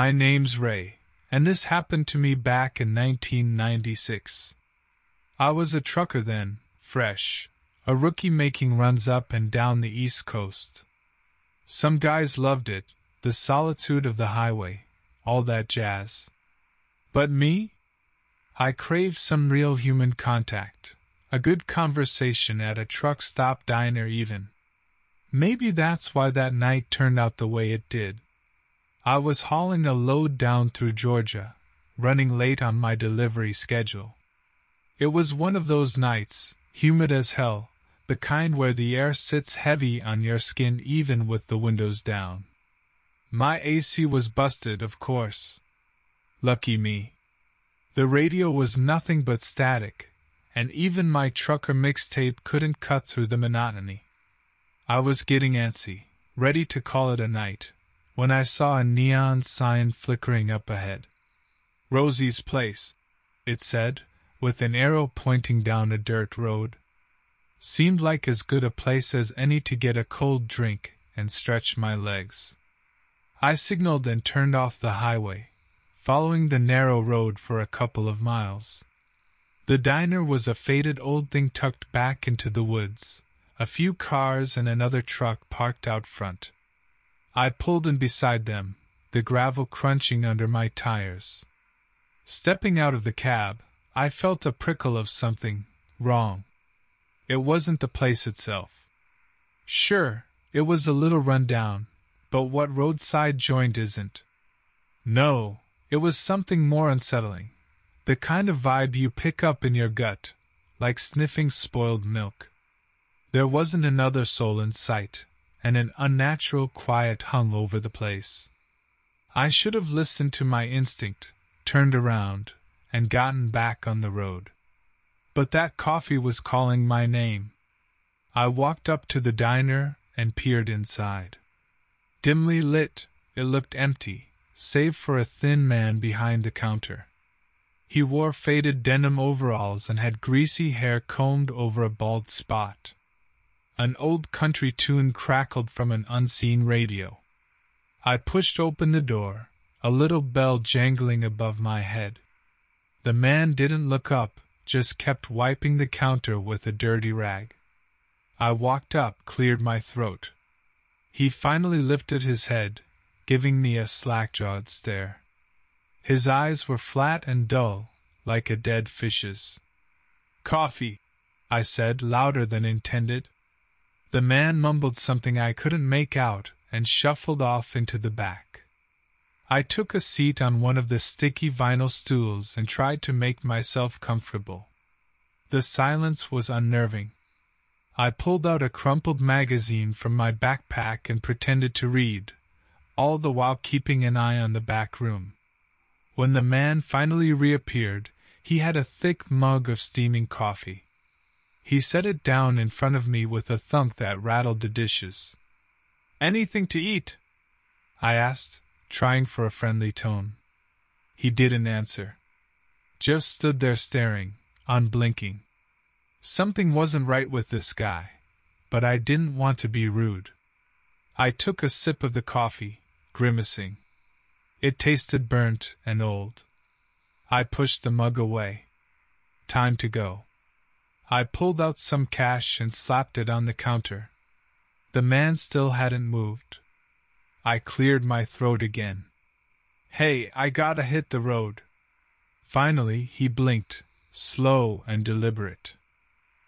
My name's Ray, and this happened to me back in 1996. I was a trucker then, fresh, a rookie making runs up and down the East Coast. Some guys loved it, the solitude of the highway, all that jazz. But me? I craved some real human contact, a good conversation at a truck stop diner even. Maybe that's why that night turned out the way it did. I was hauling a load down through Georgia, running late on my delivery schedule. It was one of those nights, humid as hell, the kind where the air sits heavy on your skin even with the windows down. My AC was busted, of course. Lucky me. The radio was nothing but static, and even my trucker mixtape couldn't cut through the monotony. I was getting antsy, ready to call it a night, when I saw a neon sign flickering up ahead. Rosie's Place, it said, with an arrow pointing down a dirt road. Seemed like as good a place as any to get a cold drink and stretch my legs. I signaled and turned off the highway, following the narrow road for a couple of miles. The diner was a faded old thing tucked back into the woods, a few cars and another truck parked out front. I pulled in beside them, the gravel crunching under my tires. Stepping out of the cab, I felt a prickle of something wrong. It wasn't the place itself. Sure, it was a little run-down, but what roadside joint isn't? No, it was something more unsettling, the kind of vibe you pick up in your gut, like sniffing spoiled milk. There wasn't another soul in sight, and an unnatural quiet hung over the place. I should have listened to my instinct, turned around, and gotten back on the road. But that coffee was calling my name. I walked up to the diner and peered inside. Dimly lit, it looked empty, save for a thin man behind the counter. He wore faded denim overalls and had greasy hair combed over a bald spot. An old country tune crackled from an unseen radio. I pushed open the door, a little bell jangling above my head. The man didn't look up, just kept wiping the counter with a dirty rag. I walked up, cleared my throat. He finally lifted his head, giving me a slack-jawed stare. His eyes were flat and dull, like a dead fish's. "Coffee," I said, louder than intended. The man mumbled something I couldn't make out and shuffled off into the back. I took a seat on one of the sticky vinyl stools and tried to make myself comfortable. The silence was unnerving. I pulled out a crumpled magazine from my backpack and pretended to read, all the while keeping an eye on the back room. When the man finally reappeared, he had a thick mug of steaming coffee. He set it down in front of me with a thump that rattled the dishes. "Anything to eat?" I asked, trying for a friendly tone. He didn't answer. Just stood there staring, unblinking. Something wasn't right with this guy, but I didn't want to be rude. I took a sip of the coffee, grimacing. It tasted burnt and old. I pushed the mug away. Time to go. I pulled out some cash and slapped it on the counter. The man still hadn't moved. I cleared my throat again. "Hey, I gotta hit the road." Finally, he blinked, slow and deliberate.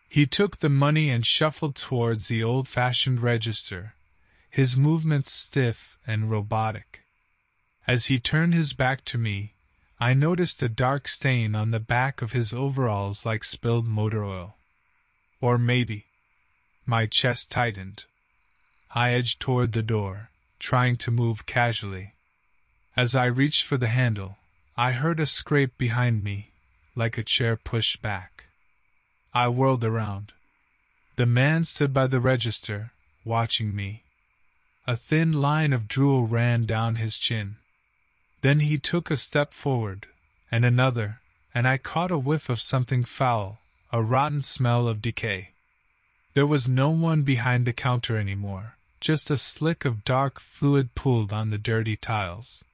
He took the money and shuffled towards the old-fashioned register, his movements stiff and robotic. As he turned his back to me, I noticed a dark stain on the back of his overalls like spilled motor oil. Or maybe. My chest tightened. I edged toward the door, trying to move casually. As I reached for the handle, I heard a scrape behind me, like a chair pushed back. I whirled around. The man stood by the register, watching me. A thin line of drool ran down his chin. Then he took a step forward, and another, and I caught a whiff of something foul, a rotten smell of decay. There was no one behind the counter anymore. Just a slick of dark fluid pooled on the dirty tiles.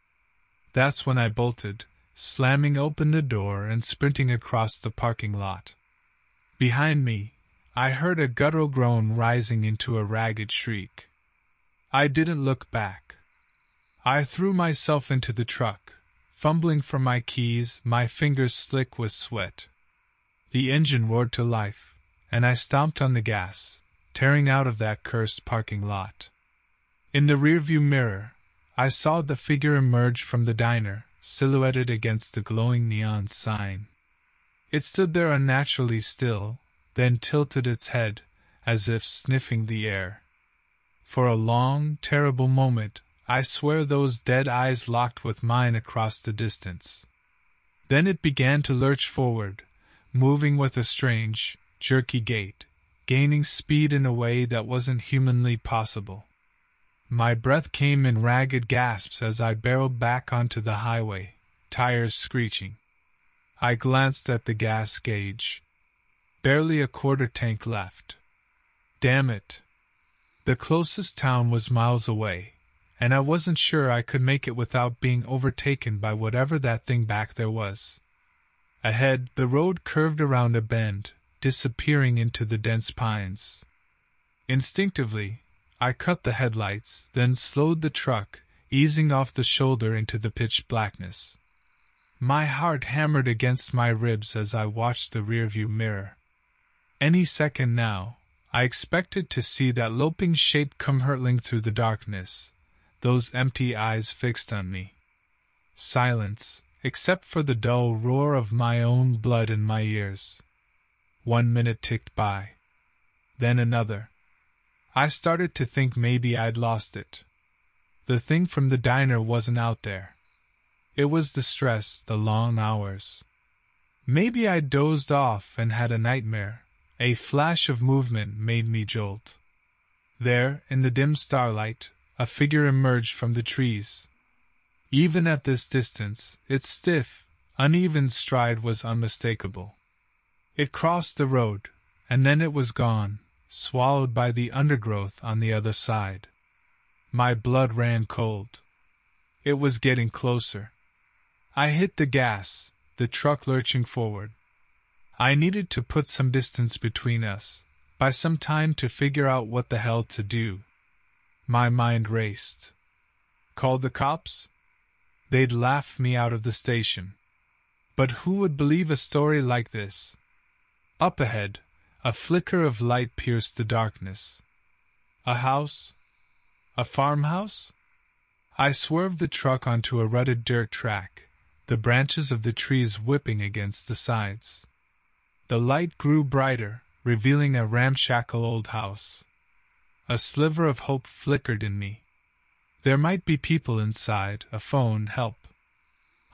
That's when I bolted, slamming open the door and sprinting across the parking lot. Behind me, I heard a guttural groan rising into a ragged shriek. I didn't look back. I threw myself into the truck, fumbling for my keys, my fingers slick with sweat. The engine roared to life, and I stomped on the gas, tearing out of that cursed parking lot. In the rearview mirror, I saw the figure emerge from the diner, silhouetted against the glowing neon sign. It stood there unnaturally still, then tilted its head, as if sniffing the air. For a long, terrible moment, I swear those dead eyes locked with mine across the distance. Then it began to lurch forward, moving with a strange, jerky gait, gaining speed in a way that wasn't humanly possible. My breath came in ragged gasps as I barreled back onto the highway, tires screeching. I glanced at the gas gauge. Barely a quarter tank left. Damn it. The closest town was miles away, and I wasn't sure I could make it without being overtaken by whatever that thing back there was. Ahead, the road curved around a bend, disappearing into the dense pines. Instinctively, I cut the headlights, then slowed the truck, easing off the shoulder into the pitch blackness. My heart hammered against my ribs as I watched the rearview mirror. Any second now, I expected to see that loping shape come hurtling through the darkness, those empty eyes fixed on me. Silence, except for the dull roar of my own blood in my ears. 1 minute ticked by. Then another. I started to think maybe I'd lost it. The thing from the diner wasn't out there. It was the stress, the long hours. Maybe I dozed off and had a nightmare. A flash of movement made me jolt. There, in the dim starlight, a figure emerged from the trees. Even at this distance, its stiff, uneven stride was unmistakable. It crossed the road, and then it was gone, swallowed by the undergrowth on the other side. My blood ran cold. It was getting closer. I hit the gas, the truck lurching forward. I needed to put some distance between us, buy some time to figure out what the hell to do. My mind raced. Call the cops? They'd laugh me out of the station. But who would believe a story like this? Up ahead, a flicker of light pierced the darkness. A house? A farmhouse? I swerved the truck onto a rutted dirt track, the branches of the trees whipping against the sides. The light grew brighter, revealing a ramshackle old house. A sliver of hope flickered in me. There might be people inside, a phone, help.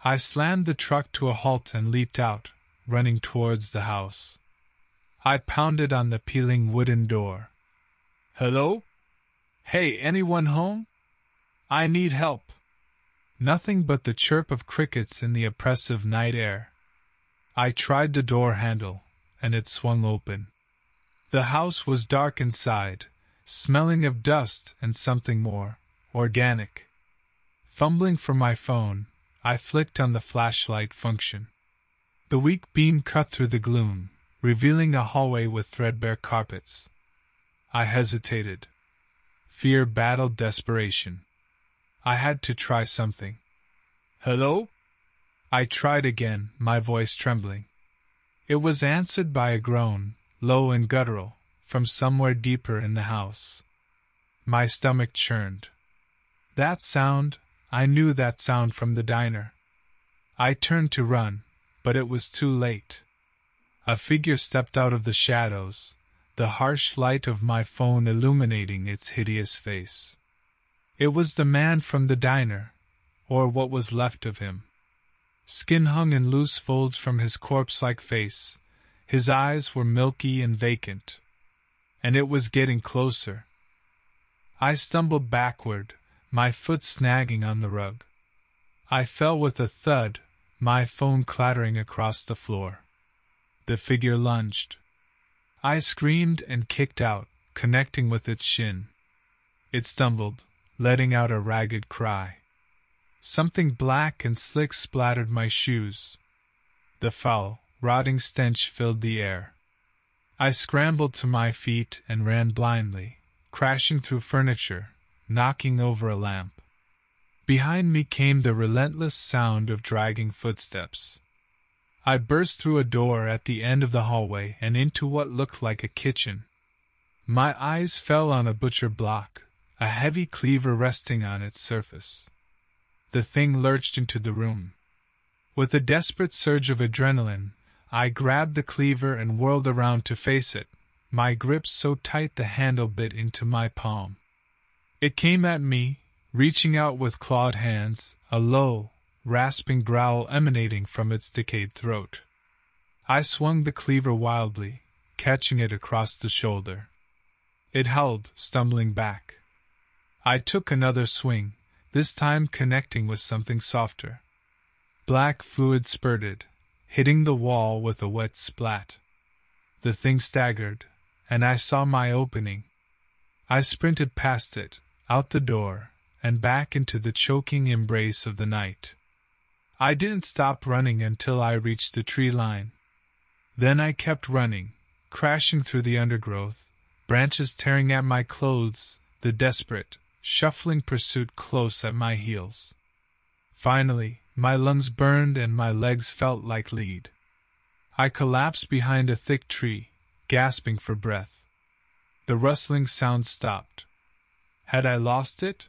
I slammed the truck to a halt and leaped out, running towards the house. I pounded on the peeling wooden door. Hello? Hey, anyone home? I need help. Nothing but the chirp of crickets in the oppressive night air. I tried the door handle, and it swung open. The house was dark inside, smelling of dust and something more, organic. Fumbling for my phone, I flicked on the flashlight function. The weak beam cut through the gloom, revealing a hallway with threadbare carpets. I hesitated. Fear battled desperation. I had to try something. Hello? I tried again, my voice trembling. It was answered by a groan, low and guttural, from somewhere deeper in the house. My stomach churned. That sound, I knew that sound from the diner. I turned to run, but it was too late. A figure stepped out of the shadows, the harsh light of my phone illuminating its hideous face. It was the man from the diner, or what was left of him. Skin hung in loose folds from his corpse-like face, his eyes were milky and vacant. And it was getting closer. I stumbled backward, my foot snagging on the rug. I fell with a thud, my phone clattering across the floor. The figure lunged. I screamed and kicked out, connecting with its shin. It stumbled, letting out a ragged cry. Something black and slick splattered my shoes. The foul, rotting stench filled the air. I scrambled to my feet and ran blindly, crashing through furniture, knocking over a lamp. Behind me came the relentless sound of dragging footsteps. I burst through a door at the end of the hallway and into what looked like a kitchen. My eyes fell on a butcher block, a heavy cleaver resting on its surface. The thing lurched into the room. With a desperate surge of adrenaline, I grabbed the cleaver and whirled around to face it, my grip so tight the handle bit into my palm. It came at me, reaching out with clawed hands, a low, rasping growl emanating from its decayed throat. I swung the cleaver wildly, catching it across the shoulder. It howled, stumbling back. I took another swing, this time connecting with something softer. Black fluid spurted, hitting the wall with a wet splat. The thing staggered, and I saw my opening. I sprinted past it, out the door, and back into the choking embrace of the night. I didn't stop running until I reached the tree line. Then I kept running, crashing through the undergrowth, branches tearing at my clothes, the desperate, shuffling pursuit close at my heels. Finally, my lungs burned and my legs felt like lead. I collapsed behind a thick tree, gasping for breath. The rustling sound stopped. Had I lost it?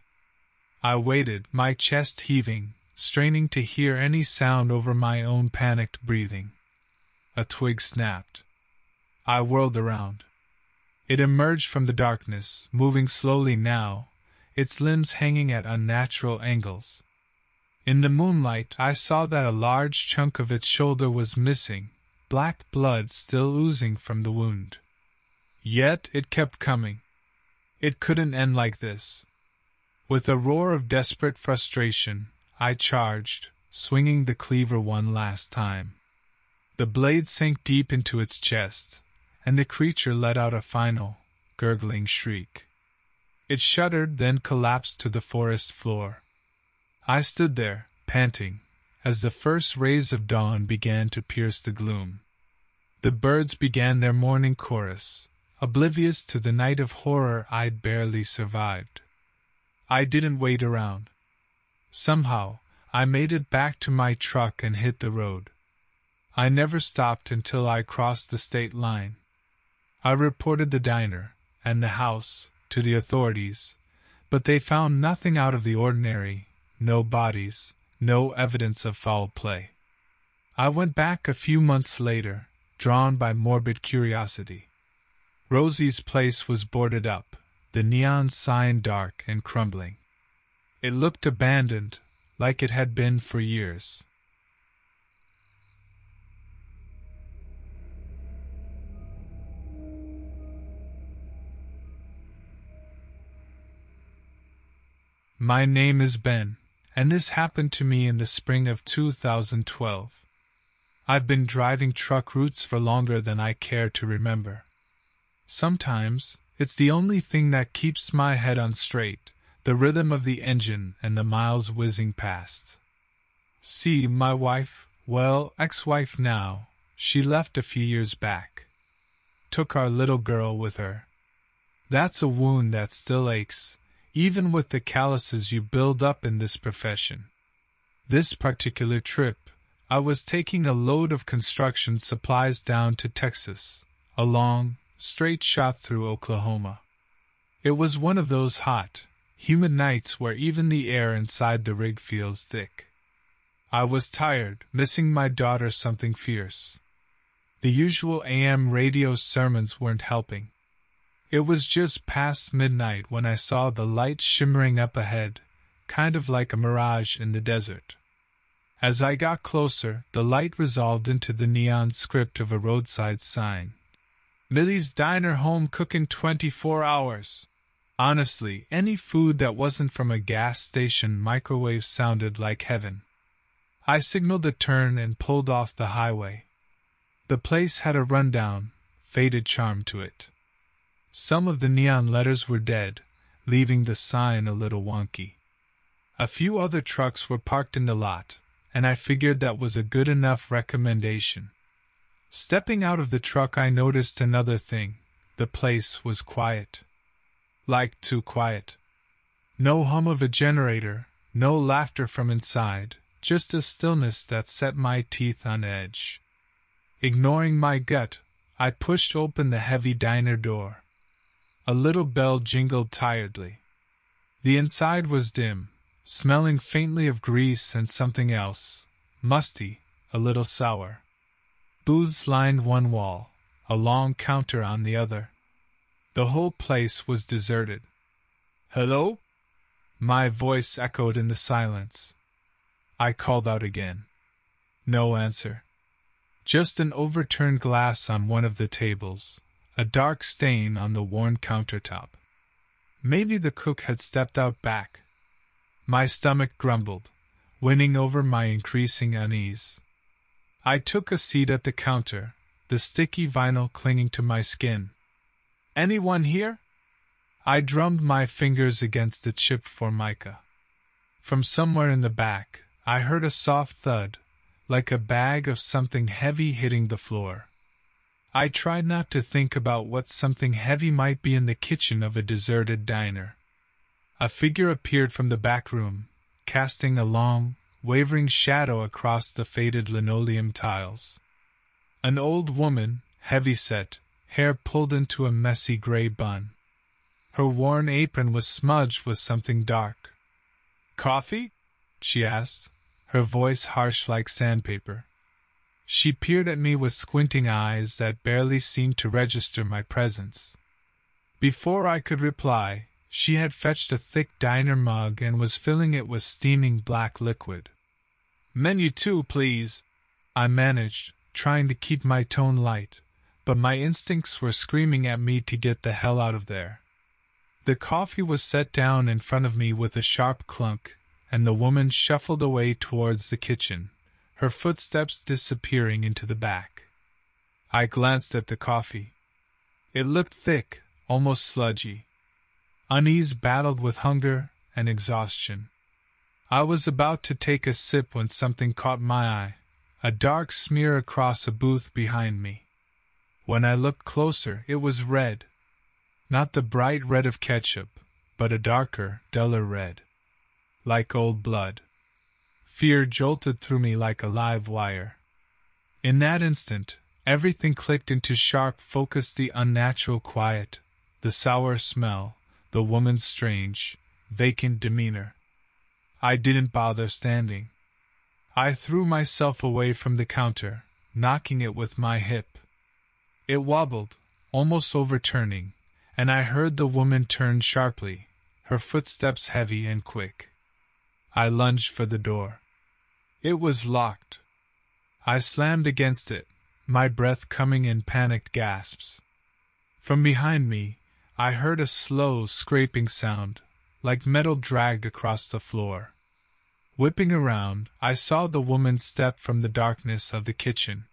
I waited, my chest heaving, straining to hear any sound over my own panicked breathing. A twig snapped. I whirled around. It emerged from the darkness, moving slowly now, its limbs hanging at unnatural angles. In the moonlight, I saw that a large chunk of its shoulder was missing, black blood still oozing from the wound. Yet it kept coming. It couldn't end like this. With a roar of desperate frustration, I charged, swinging the cleaver one last time. The blade sank deep into its chest, and the creature let out a final, gurgling shriek. It shuddered, then collapsed to the forest floor. I stood there, panting, as the first rays of dawn began to pierce the gloom. The birds began their morning chorus, oblivious to the night of horror I'd barely survived. I didn't wait around. Somehow, I made it back to my truck and hit the road. I never stopped until I crossed the state line. I reported the diner, and the house, to the authorities, but they found nothing out of the ordinary, no bodies, no evidence of foul play. I went back a few months later, drawn by morbid curiosity. Rosie's place was boarded up, the neon sign dark and crumbling. It looked abandoned, like it had been for years. My name is Ben, and this happened to me in the spring of 2012. I've been driving truck routes for longer than I care to remember. Sometimes, it's the only thing that keeps my head on straight, the rhythm of the engine and the miles whizzing past. See, my wife, well, ex-wife now, she left a few years back. Took our little girl with her. That's a wound that still aches, even with the calluses you build up in this profession. This particular trip, I was taking a load of construction supplies down to Texas, a long, straight shot through Oklahoma. It was one of those hot, humid nights where even the air inside the rig feels thick. I was tired, missing my daughter something fierce. The usual AM radio sermons weren't helping. It was just past midnight when I saw the light shimmering up ahead, kind of like a mirage in the desert. As I got closer, the light resolved into the neon script of a roadside sign. Millie's Diner, home cooking 24 hours. Honestly, any food that wasn't from a gas station microwave sounded like heaven. I signaled a turn and pulled off the highway. The place had a rundown, faded charm to it. Some of the neon letters were dead, leaving the sign a little wonky. A few other trucks were parked in the lot, and I figured that was a good enough recommendation. Stepping out of the truck, I noticed another thing. The place was quiet. Like too quiet. No hum of a generator, no laughter from inside, just a stillness that set my teeth on edge. Ignoring my gut, I pushed open the heavy diner door. A little bell jingled tiredly. The inside was dim, smelling faintly of grease and something else, musty, a little sour. Booths lined one wall, a long counter on the other. The whole place was deserted. "Hello?" My voice echoed in the silence. I called out again. No answer. Just an overturned glass on one of the tables, a dark stain on the worn countertop. Maybe the cook had stepped out back. My stomach grumbled, winning over my increasing unease. I took a seat at the counter, the sticky vinyl clinging to my skin. "Anyone here?" I drummed my fingers against the chipped formica. From somewhere in the back, I heard a soft thud, like a bag of something heavy hitting the floor. I tried not to think about what something heavy might be in the kitchen of a deserted diner. A figure appeared from the back room, casting a long, wavering shadow across the faded linoleum tiles. An old woman, heavy-set, hair pulled into a messy gray bun. Her worn apron was smudged with something dark. "Coffee?" she asked, her voice harsh like sandpaper. She peered at me with squinting eyes that barely seemed to register my presence. Before I could reply, she had fetched a thick diner mug and was filling it with steaming black liquid. "Menu 2, please," I managed, trying to keep my tone light, but my instincts were screaming at me to get the hell out of there. The coffee was set down in front of me with a sharp clunk, and the woman shuffled away towards the kitchen, her footsteps disappearing into the back. I glanced at the coffee. It looked thick, almost sludgy. Unease battled with hunger and exhaustion. I was about to take a sip when something caught my eye, a dark smear across a booth behind me. When I looked closer, it was red. Not the bright red of ketchup, but a darker, duller red. Like old blood. Fear jolted through me like a live wire. In that instant, everything clicked into sharp focus: the unnatural quiet, the sour smell, the woman's strange, vacant demeanor. I didn't bother standing. I threw myself away from the counter, knocking it with my hip. It wobbled, almost overturning, and I heard the woman turn sharply, her footsteps heavy and quick. I lunged for the door. It was locked. I slammed against it, my breath coming in panicked gasps. From behind me, I heard a slow scraping sound, like metal dragged across the floor. Whipping around, I saw the woman step from the darkness of the kitchen.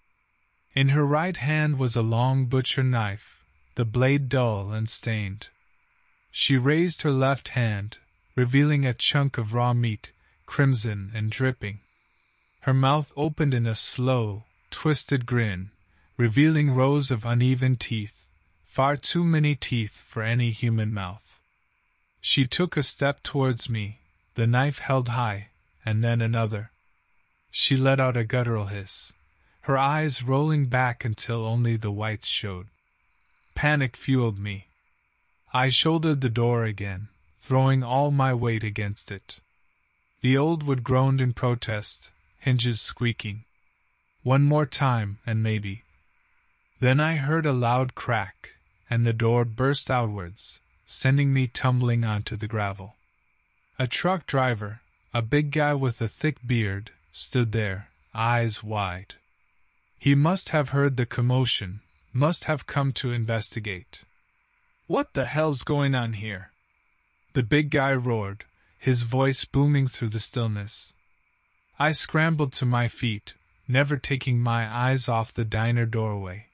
In her right hand was a long butcher knife, the blade dull and stained. She raised her left hand, revealing a chunk of raw meat, crimson and dripping. Her mouth opened in a slow, twisted grin, revealing rows of uneven teeth. Far too many teeth for any human mouth. She took a step towards me, the knife held high, and then another. She let out a guttural hiss, her eyes rolling back until only the whites showed. Panic fueled me. I shouldered the door again, throwing all my weight against it. The old wood groaned in protest, hinges squeaking. One more time, and maybe. Then I heard a loud crack, and the door burst outwards, sending me tumbling onto the gravel. A truck driver, a big guy with a thick beard, stood there, eyes wide. He must have heard the commotion, must have come to investigate. "What the hell's going on here?" the big guy roared, his voice booming through the stillness. I scrambled to my feet, never taking my eyes off the diner doorway.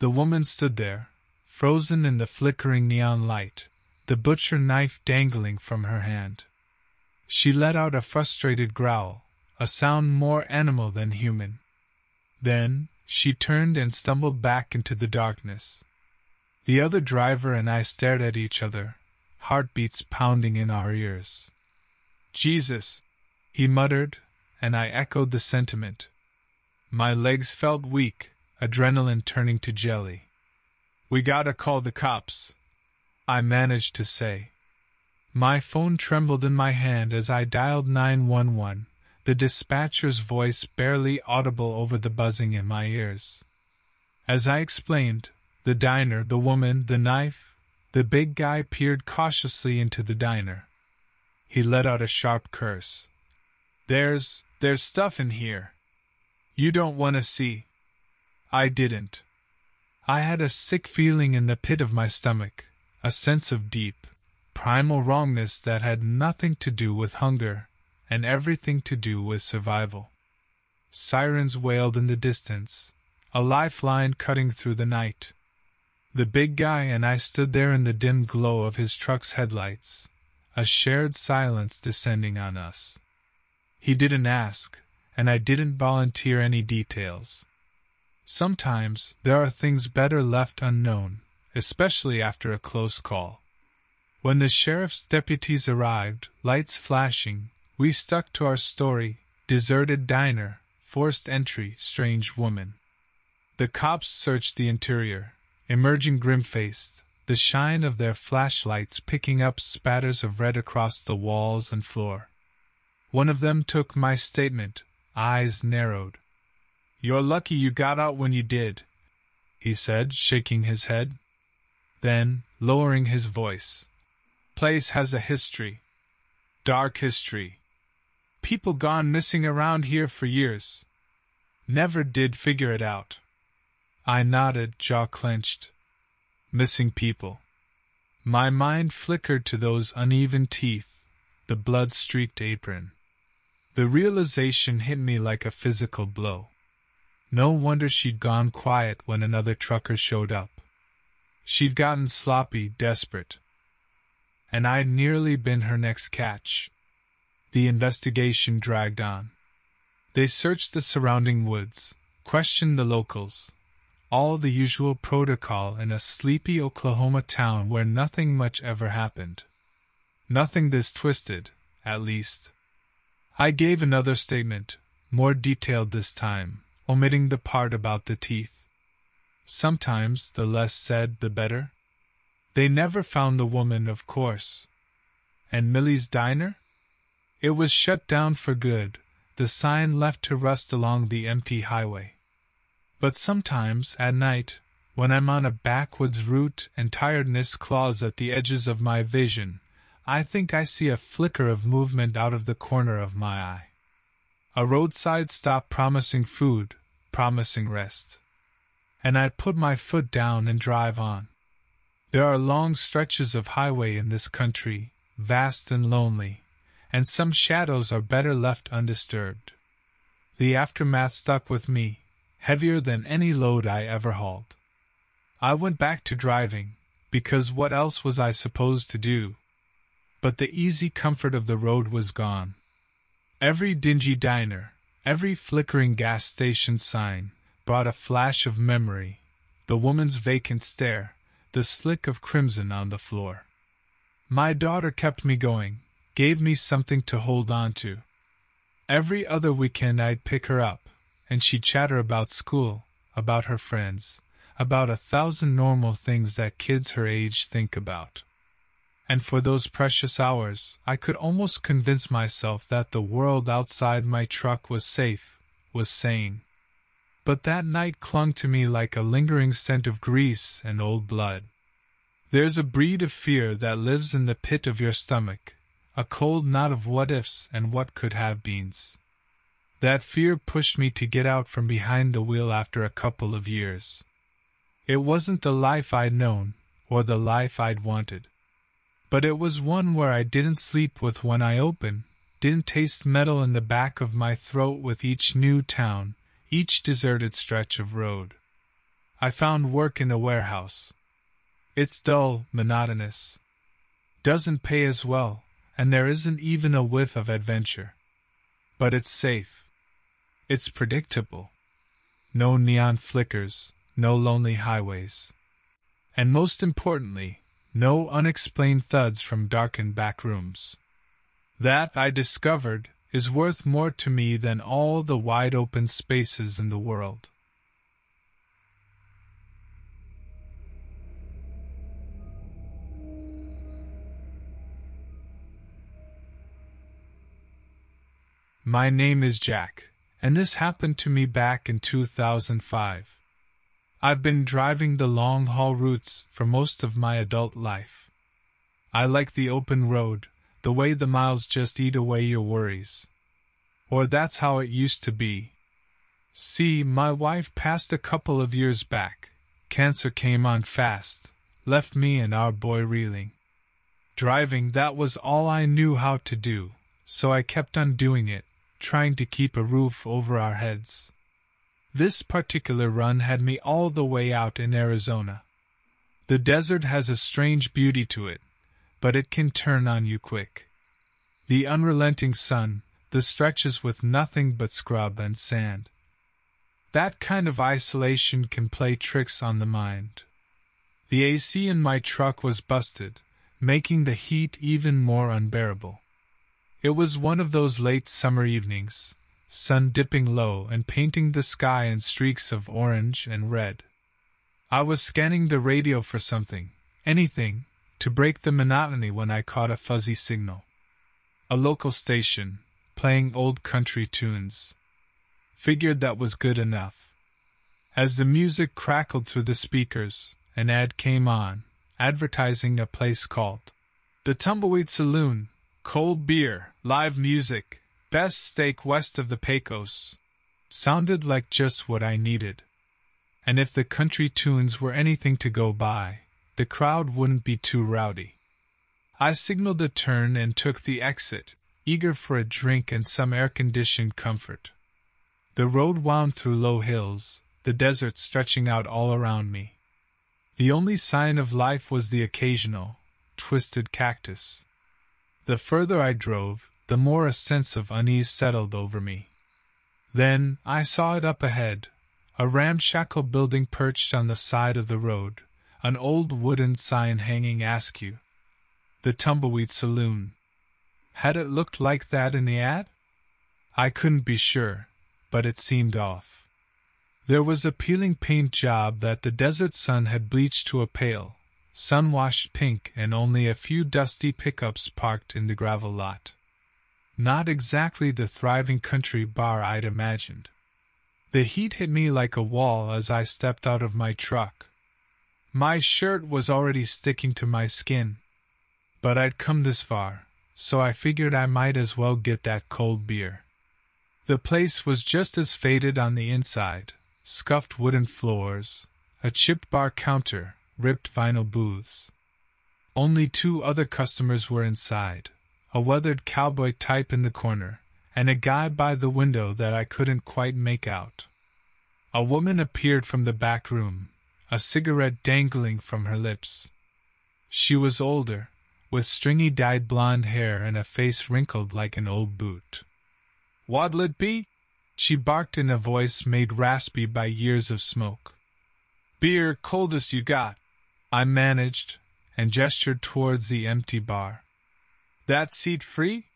The woman stood there, frozen in the flickering neon light, the butcher knife dangling from her hand. She let out a frustrated growl, a sound more animal than human. Then she turned and stumbled back into the darkness. The other driver and I stared at each other, heartbeats pounding in our ears. "Jesus," he muttered, and I echoed the sentiment. My legs felt weak, adrenaline turning to jelly. "We gotta call the cops," I managed to say. My phone trembled in my hand as I dialed 911, the dispatcher's voice barely audible over the buzzing in my ears. As I explained, the diner, the woman, the knife, the big guy peered cautiously into the diner. He let out a sharp curse. There's stuff in here. You don't want to see." I didn't. I had a sick feeling in the pit of my stomach, a sense of deep, primal wrongness that had nothing to do with hunger, and everything to do with survival. Sirens wailed in the distance, a lifeline cutting through the night. The big guy and I stood there in the dim glow of his truck's headlights, a shared silence descending on us. He didn't ask, and I didn't volunteer any details. Sometimes there are things better left unknown, especially after a close call. When the sheriff's deputies arrived, lights flashing, we stuck to our story: deserted diner, forced entry, strange woman. The cops searched the interior, emerging grim-faced, the shine of their flashlights picking up spatters of red across the walls and floor. One of them took my statement, eyes narrowed. "You're lucky you got out when you did," he said, shaking his head. Then, lowering his voice, "Place has a history. Dark history. People gone missing around here for years. Never did figure it out." I nodded, jaw clenched. Missing people. My mind flickered to those uneven teeth, the blood-streaked apron. The realization hit me like a physical blow. No wonder she'd gone quiet when another trucker showed up. She'd gotten sloppy, desperate. And I'd nearly been her next catch. The investigation dragged on. They searched the surrounding woods, questioned the locals, all the usual protocol in a sleepy Oklahoma town where nothing much ever happened. Nothing this twisted, at least. I gave another statement, more detailed this time, omitting the part about the teeth. Sometimes the less said, the better. They never found the woman, of course. And Millie's Diner? It was shut down for good, the sign left to rust along the empty highway. But sometimes, at night, when I'm on a backwoods route and tiredness claws at the edges of my vision, I think I see a flicker of movement out of the corner of my eye. A roadside stop promising food, promising rest. And I put my foot down and drive on. There are long stretches of highway in this country, vast and lonely, and some shadows are better left undisturbed. The aftermath stuck with me, heavier than any load I ever hauled. I went back to driving, because what else was I supposed to do? But the easy comfort of the road was gone. Every dingy diner, every flickering gas station sign, brought a flash of memory, the woman's vacant stare, the slick of crimson on the floor. My daughter kept me going, gave me something to hold on to. Every other weekend I'd pick her up, and she'd chatter about school, about her friends, about 1,000 normal things that kids her age think about. And for those precious hours, I could almost convince myself that the world outside my truck was safe, was sane. But that night clung to me like a lingering scent of grease and old blood. There's a breed of fear that lives in the pit of your stomach, a cold knot of what-ifs and what-could-have-beens. That fear pushed me to get out from behind the wheel after a couple of years. It wasn't the life I'd known, or the life I'd wanted. But it was one where I didn't sleep with one eye open, didn't taste metal in the back of my throat with each new town, each deserted stretch of road. I found work in a warehouse. It's dull, monotonous. Doesn't pay as well, and there isn't even a whiff of adventure. But it's safe. It's predictable. No neon flickers, no lonely highways. And most importantly, no unexplained thuds from darkened back rooms. That, I discovered, is worth more to me than all the wide-open spaces in the world. My name is Jack, and this happened to me back in 2005. I've been driving the long-haul routes for most of my adult life. I like the open road, the way the miles just eat away your worries. Or that's how it used to be. See, my wife passed a couple of years back. Cancer came on fast, left me and our boy reeling. Driving, that was all I knew how to do, so I kept on doing it, trying to keep a roof over our heads. This particular run had me all the way out in Arizona. The desert has a strange beauty to it, but it can turn on you quick. The unrelenting sun, the stretches with nothing but scrub and sand. That kind of isolation can play tricks on the mind. The AC in my truck was busted, making the heat even more unbearable. It was one of those late summer evenings, sun dipping low and painting the sky in streaks of orange and red. I was scanning the radio for something, anything, to break the monotony when I caught a fuzzy signal. A local station, playing old country tunes. Figured that was good enough. As the music crackled through the speakers, an ad came on, advertising a place called The Tumbleweed Saloon, cold beer, live music, best steak west of the Pecos. Sounded like just what I needed. And if the country tunes were anything to go by, the crowd wouldn't be too rowdy. I signaled a turn and took the exit, eager for a drink and some air-conditioned comfort. The road wound through low hills, the desert stretching out all around me. The only sign of life was the occasional, twisted cactus. The further I drove, the more a sense of unease settled over me. Then, I saw it up ahead, a ramshackle building perched on the side of the road, an old wooden sign hanging askew. The Tumbleweed Saloon. Had it looked like that in the ad? I couldn't be sure, but it seemed off. There was a peeling paint job that the desert sun had bleached to a pale, sun-washed pink, and only a few dusty pickups parked in the gravel lot. Not exactly the thriving country bar I'd imagined. The heat hit me like a wall as I stepped out of my truck. My shirt was already sticking to my skin. But I'd come this far, so I figured I might as well get that cold beer. The place was just as faded on the inside, scuffed wooden floors, a chipped bar counter, ripped vinyl booths. Only two other customers were inside, a weathered cowboy type in the corner, and a guy by the window that I couldn't quite make out. A woman appeared from the back room, a cigarette dangling from her lips. She was older, with stringy dyed blonde hair and a face wrinkled like an old boot. "What'll it be?" she barked in a voice made raspy by years of smoke. "Beer, coldest you got," I managed, and gestured towards the empty bar. "That seat free?"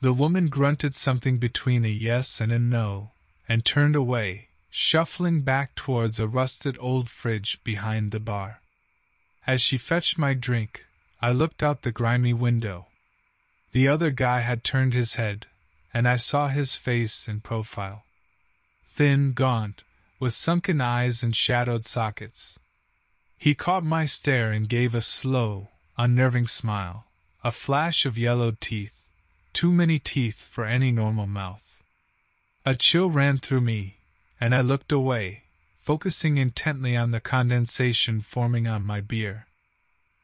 The woman grunted something between a yes and a no, and turned away, shuffling back towards a rusted old fridge behind the bar. As she fetched my drink, I looked out the grimy window. The other guy had turned his head, and I saw his face in profile. Thin, gaunt, with sunken eyes and shadowed sockets. He caught my stare and gave a slow, unnerving smile, a flash of yellowed teeth, too many teeth for any normal mouth. A chill ran through me, and I looked away, focusing intently on the condensation forming on my beer.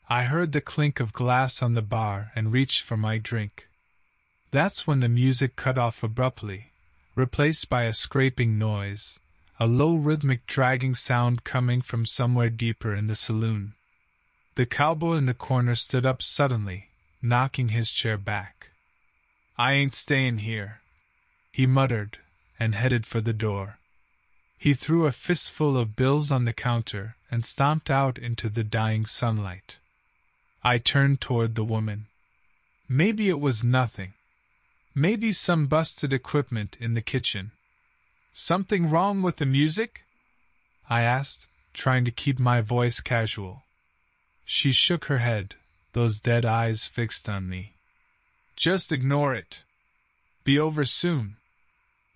I heard the clink of glass on the bar and reached for my drink. That's when the music cut off abruptly, replaced by a scraping noise, a low rhythmic dragging sound coming from somewhere deeper in the saloon. The cowboy in the corner stood up suddenly, knocking his chair back. "I ain't stayin' here," he muttered, and headed for the door. He threw a fistful of bills on the counter and stomped out into the dying sunlight. I turned toward the woman. Maybe it was nothing. Maybe some busted equipment in the kitchen. "Something wrong with the music?" I asked, trying to keep my voice casual. She shook her head, those dead eyes fixed on me. "Just ignore it. Be over soon."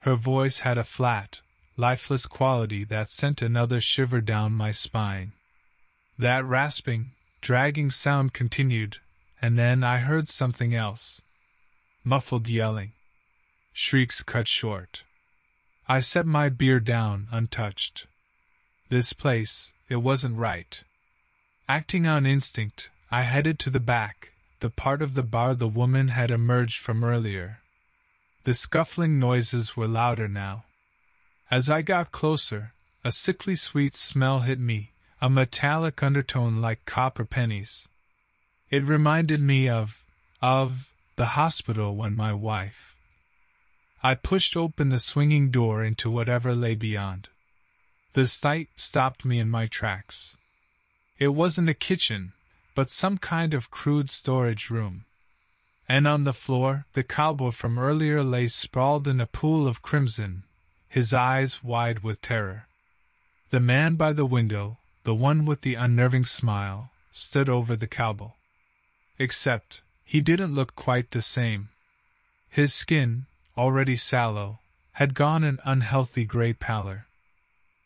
Her voice had a flat, lifeless quality that sent another shiver down my spine. That rasping, dragging sound continued, and then I heard something else. Muffled yelling. Shrieks cut short. I set my beer down untouched. This place, it wasn't right. Acting on instinct, I headed to the back, the part of the bar the woman had emerged from earlier. The scuffling noises were louder now. As I got closer, a sickly sweet smell hit me, a metallic undertone like copper pennies. It reminded me of the hospital when my wife. I pushed open the swinging door into whatever lay beyond. The sight stopped me in my tracks. It wasn't a kitchen, but some kind of crude storage room. And on the floor, the cowboy from earlier lay sprawled in a pool of crimson, his eyes wide with terror. The man by the window, the one with the unnerving smile, stood over the cowboy. Except, he didn't look quite the same. His skin, already sallow, had gone an unhealthy gray pallor.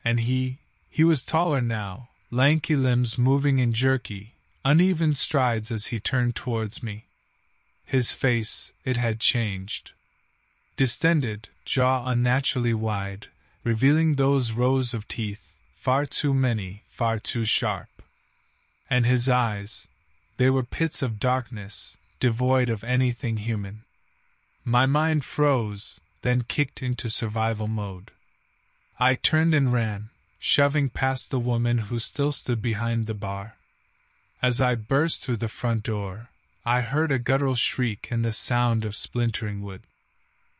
And he was taller now, lanky limbs moving in jerky, uneven strides as he turned towards me. His face, it had changed. Distended, jaw unnaturally wide, revealing those rows of teeth, far too many, far too sharp. And his eyes, they were pits of darkness, devoid of anything human. My mind froze, then kicked into survival mode. I turned and ran, shoving past the woman who still stood behind the bar. As I burst through the front door, I heard a guttural shriek and the sound of splintering wood.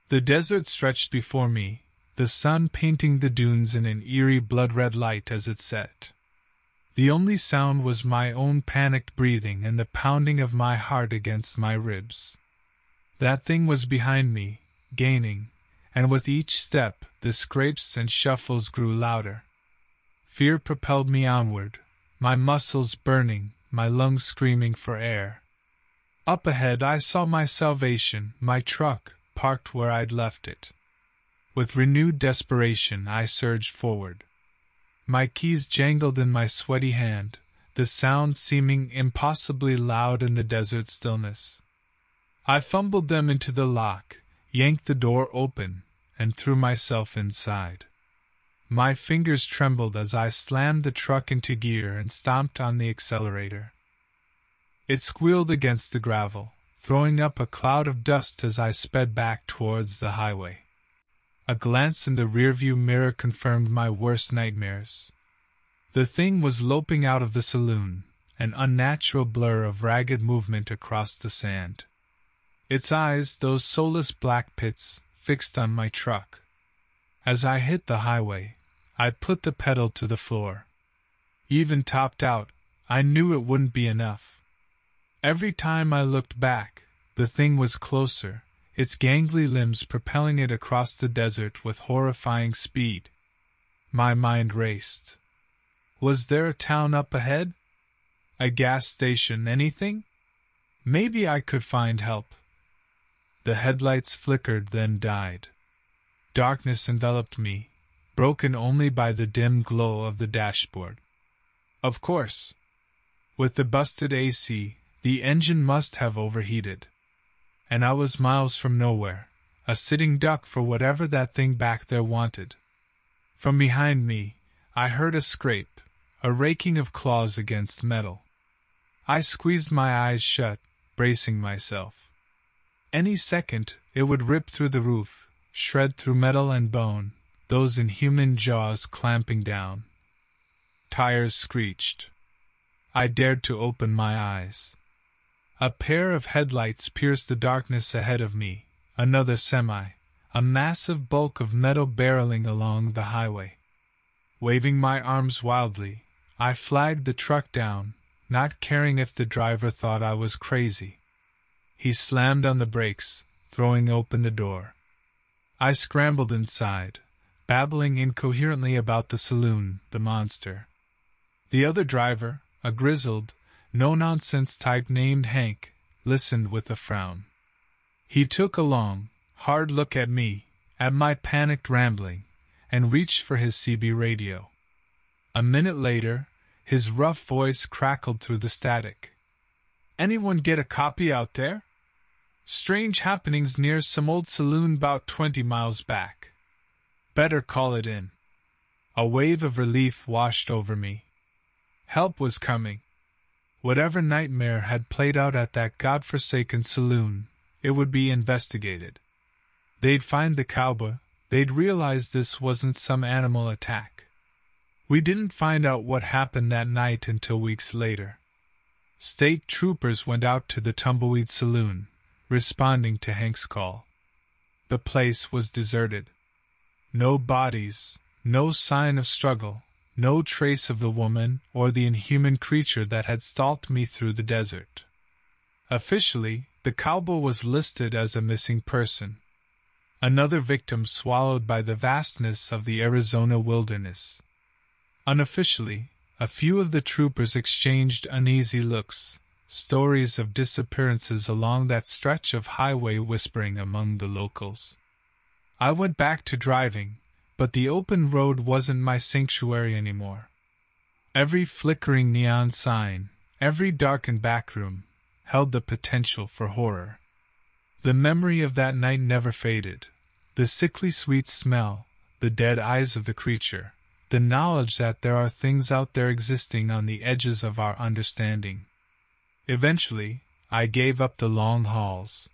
The desert stretched before me, the sun painting the dunes in an eerie blood-red light as it set. The only sound was my own panicked breathing and the pounding of my heart against my ribs. That thing was behind me, gaining, and with each step, the scrapes and shuffles grew louder. Fear propelled me onward, my muscles burning, my lungs screaming for air. Up ahead I saw my salvation, my truck, parked where I'd left it. With renewed desperation I surged forward. My keys jangled in my sweaty hand, the sound seeming impossibly loud in the desert stillness. I fumbled them into the lock, yanked the door open, and threw myself inside. My fingers trembled as I slammed the truck into gear and stomped on the accelerator. It squealed against the gravel, throwing up a cloud of dust as I sped back towards the highway. A glance in the rearview mirror confirmed my worst nightmares. The thing was loping out of the saloon, an unnatural blur of ragged movement across the sand. Its eyes, those soulless black pits, fixed on my truck. As I hit the highway, I put the pedal to the floor. Even topped out, I knew it wouldn't be enough. Every time I looked back, the thing was closer, its gangly limbs propelling it across the desert with horrifying speed. My mind raced. Was there a town up ahead? A gas station, anything? Maybe I could find help. The headlights flickered, then died. Darkness enveloped me, broken only by the dim glow of the dashboard. Of course. With the busted AC, the engine must have overheated. And I was miles from nowhere, a sitting duck for whatever that thing back there wanted. From behind me, I heard a scrape, a raking of claws against metal. I squeezed my eyes shut, bracing myself. Any second, it would rip through the roof, shred through metal and bone, those inhuman jaws clamping down. Tires screeched. I dared to open my eyes. A pair of headlights pierced the darkness ahead of me, another semi, a massive bulk of metal barreling along the highway. Waving my arms wildly, I flagged the truck down, not caring if the driver thought I was crazy. He slammed on the brakes, throwing open the door. I scrambled inside, babbling incoherently about the saloon, the monster. The other driver, a grizzled, no-nonsense type named Hank, listened with a frown. He took a long, hard look at me, at my panicked rambling, and reached for his CB radio. A minute later, his rough voice crackled through the static. "Anyone get a copy out there? Strange happenings near some old saloon 'bout 20 miles back. Better call it in." A wave of relief washed over me. Help was coming. Whatever nightmare had played out at that godforsaken saloon, it would be investigated. They'd find the cowboy, they'd realize this wasn't some animal attack. We didn't find out what happened that night until weeks later. State troopers went out to the Tumbleweed Saloon, responding to Hank's call. The place was deserted. No bodies, no sign of struggle, no trace of the woman or the inhuman creature that had stalked me through the desert. Officially, the cowboy was listed as a missing person. Another victim swallowed by the vastness of the Arizona wilderness. Unofficially, a few of the troopers exchanged uneasy looks, stories of disappearances along that stretch of highway whispering among the locals. I went back to driving, but the open road wasn't my sanctuary anymore. Every flickering neon sign, every darkened backroom, held the potential for horror. The memory of that night never faded. The sickly sweet smell, the dead eyes of the creature, the knowledge that there are things out there existing on the edges of our understanding. Eventually, I gave up the long hauls.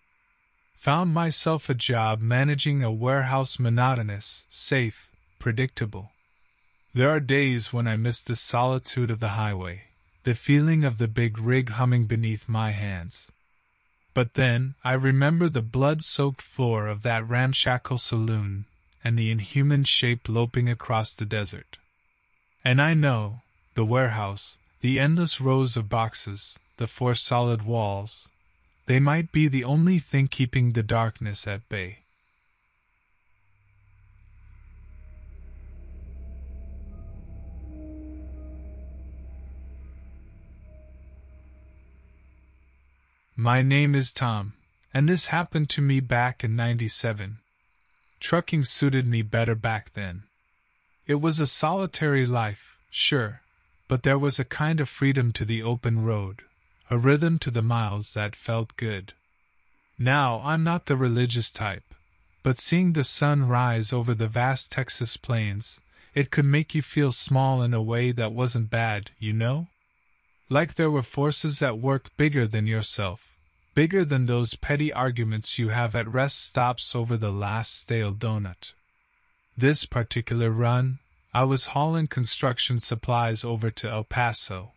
Found myself a job managing a warehouse, monotonous, safe, predictable. There are days when I miss the solitude of the highway, the feeling of the big rig humming beneath my hands. But then I remember the blood-soaked floor of that ramshackle saloon and the inhuman shape loping across the desert. And I know the warehouse, the endless rows of boxes, the four solid walls. They might be the only thing keeping the darkness at bay. My name is Tom, and this happened to me back in '97. Trucking suited me better back then. It was a solitary life, sure, but there was a kind of freedom to the open road. A rhythm to the miles that felt good. Now I'm not the religious type, but seeing the sun rise over the vast Texas plains, it could make you feel small in a way that wasn't bad, you know? Like there were forces at work bigger than yourself, bigger than those petty arguments you have at rest stops over the last stale donut. This particular run, I was hauling construction supplies over to El Paso.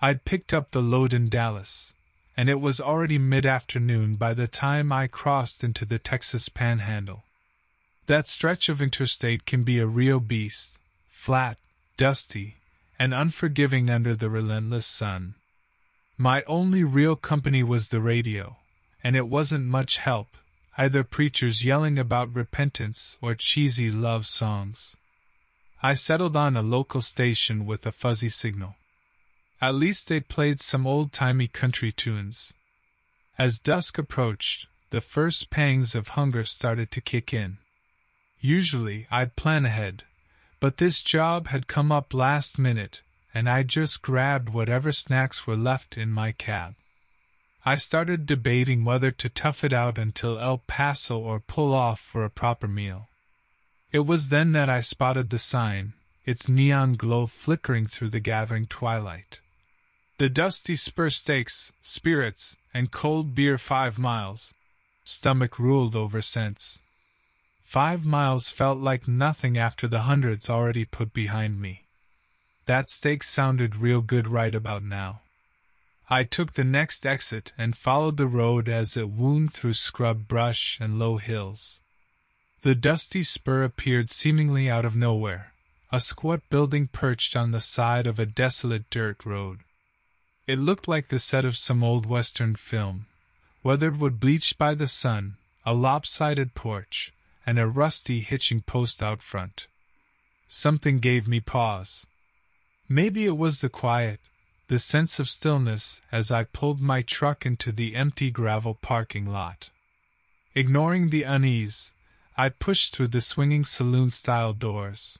I'd picked up the load in Dallas, and it was already mid-afternoon by the time I crossed into the Texas Panhandle. That stretch of interstate can be a real beast, flat, dusty, and unforgiving under the relentless sun. My only real company was the radio, and it wasn't much help, either preachers yelling about repentance or cheesy love songs. I settled on a local station with a fuzzy signal. At least they played some old-timey country tunes. As dusk approached, the first pangs of hunger started to kick in. Usually, I'd plan ahead, but this job had come up last minute, and I just grabbed whatever snacks were left in my cab. I started debating whether to tough it out until El Paso or pull off for a proper meal. It was then that I spotted the sign, its neon glow flickering through the gathering twilight. The Dusty Spur steaks, spirits, and cold beer 5 miles. Stomach ruled over sense. 5 miles felt like nothing after the hundreds already put behind me. That steak sounded real good right about now. I took the next exit and followed the road as it wound through scrub brush and low hills. The Dusty Spur appeared seemingly out of nowhere, a squat building perched on the side of a desolate dirt road. It looked like the set of some old Western film, weathered wood bleached by the sun, a lopsided porch, and a rusty hitching post out front. Something gave me pause. Maybe it was the quiet, the sense of stillness as I pulled my truck into the empty gravel parking lot. Ignoring the unease, I pushed through the swinging saloon-style doors.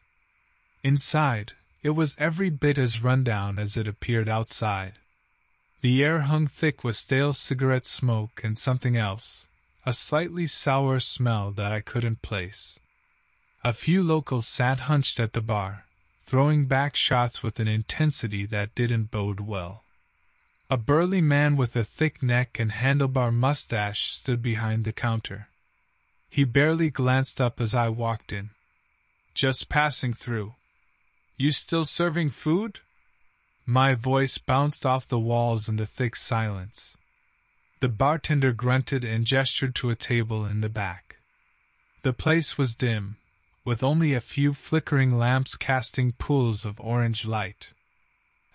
Inside, it was every bit as rundown as it appeared outside. The air hung thick with stale cigarette smoke and something else, a slightly sour smell that I couldn't place. A few locals sat hunched at the bar, throwing back shots with an intensity that didn't bode well. A burly man with a thick neck and handlebar mustache stood behind the counter. He barely glanced up as I walked in. "Just passing through. You still serving food?" My voice bounced off the walls in the thick silence. The bartender grunted and gestured to a table in the back. The place was dim, with only a few flickering lamps casting pools of orange light.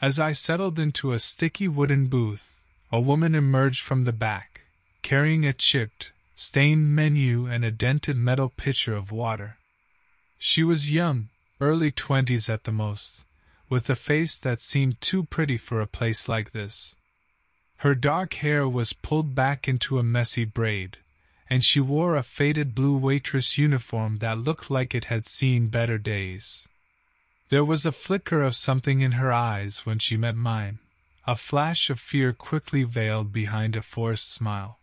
As I settled into a sticky wooden booth, a woman emerged from the back, carrying a chipped, stained menu and a dented metal pitcher of water. She was young, early 20s at the most, with a face that seemed too pretty for a place like this. Her dark hair was pulled back into a messy braid, and she wore a faded blue waitress uniform that looked like it had seen better days. There was a flicker of something in her eyes when she met mine, a flash of fear quickly veiled behind a forced smile.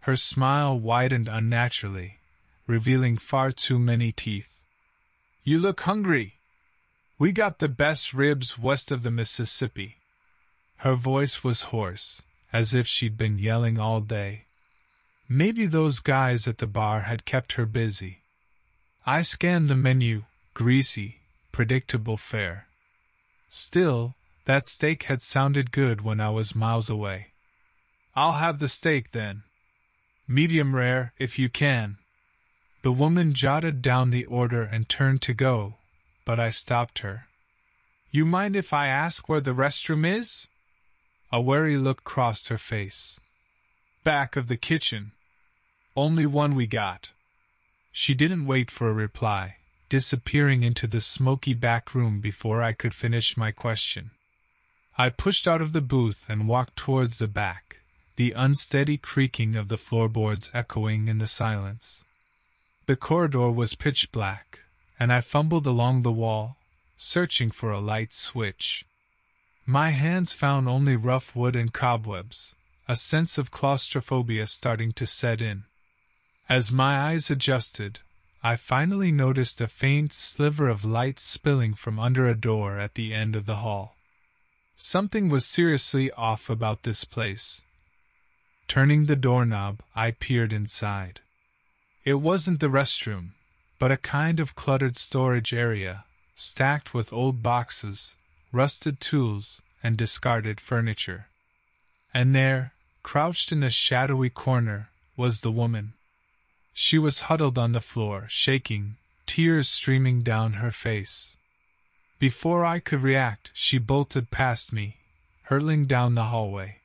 Her smile widened unnaturally, revealing far too many teeth. "You look hungry. We got the best ribs west of the Mississippi." Her voice was hoarse, as if she'd been yelling all day. Maybe those guys at the bar had kept her busy. I scanned the menu, greasy, predictable fare. Still, that steak had sounded good when I was miles away. "I'll have the steak then. Medium rare, if you can." The woman jotted down the order and turned to go, but I stopped her. "You mind if I ask where the restroom is?" A wary look crossed her face. "Back of the kitchen. Only one we got." She didn't wait for a reply, disappearing into the smoky back room before I could finish my question. I pushed out of the booth and walked towards the back, the unsteady creaking of the floorboards echoing in the silence. The corridor was pitch black, and I fumbled along the wall, searching for a light switch. My hands found only rough wood and cobwebs, a sense of claustrophobia starting to set in. As my eyes adjusted, I finally noticed a faint sliver of light spilling from under a door at the end of the hall. Something was seriously off about this place. Turning the doorknob, I peered inside. It wasn't the restroom, but a kind of cluttered storage area, stacked with old boxes, rusted tools, and discarded furniture. And there, crouched in a shadowy corner, was the woman. She was huddled on the floor, shaking, tears streaming down her face. Before I could react, she bolted past me, hurtling down the hallway.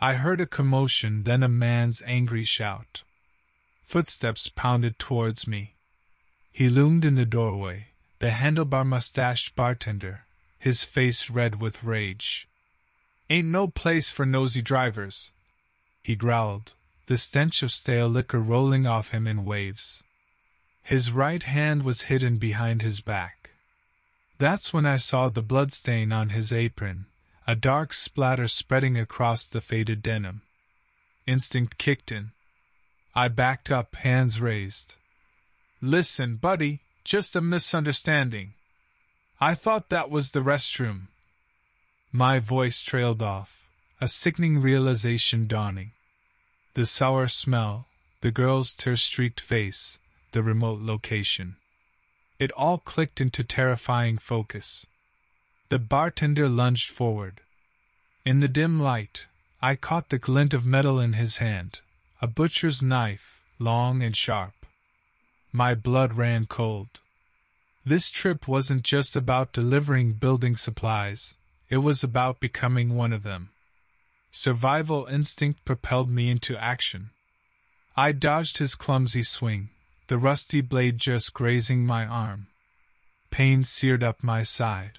I heard a commotion, then a man's angry shout. Footsteps pounded towards me. He loomed in the doorway, the handlebar-mustached bartender, his face red with rage. "Ain't no place for nosy drivers," he growled, the stench of stale liquor rolling off him in waves. His right hand was hidden behind his back. That's when I saw the bloodstain on his apron, a dark splatter spreading across the faded denim. Instinct kicked in. I backed up, hands raised. "Listen, buddy, just a misunderstanding. I thought that was the restroom." My voice trailed off, a sickening realization dawning. The sour smell, the girl's tear-streaked face, the remote location. It all clicked into terrifying focus. The bartender lunged forward. In the dim light, I caught the glint of metal in his hand, a butcher's knife, long and sharp. My blood ran cold. This trip wasn't just about delivering building supplies, it was about becoming one of them. Survival instinct propelled me into action. I dodged his clumsy swing, the rusty blade just grazing my arm. Pain seared up my side.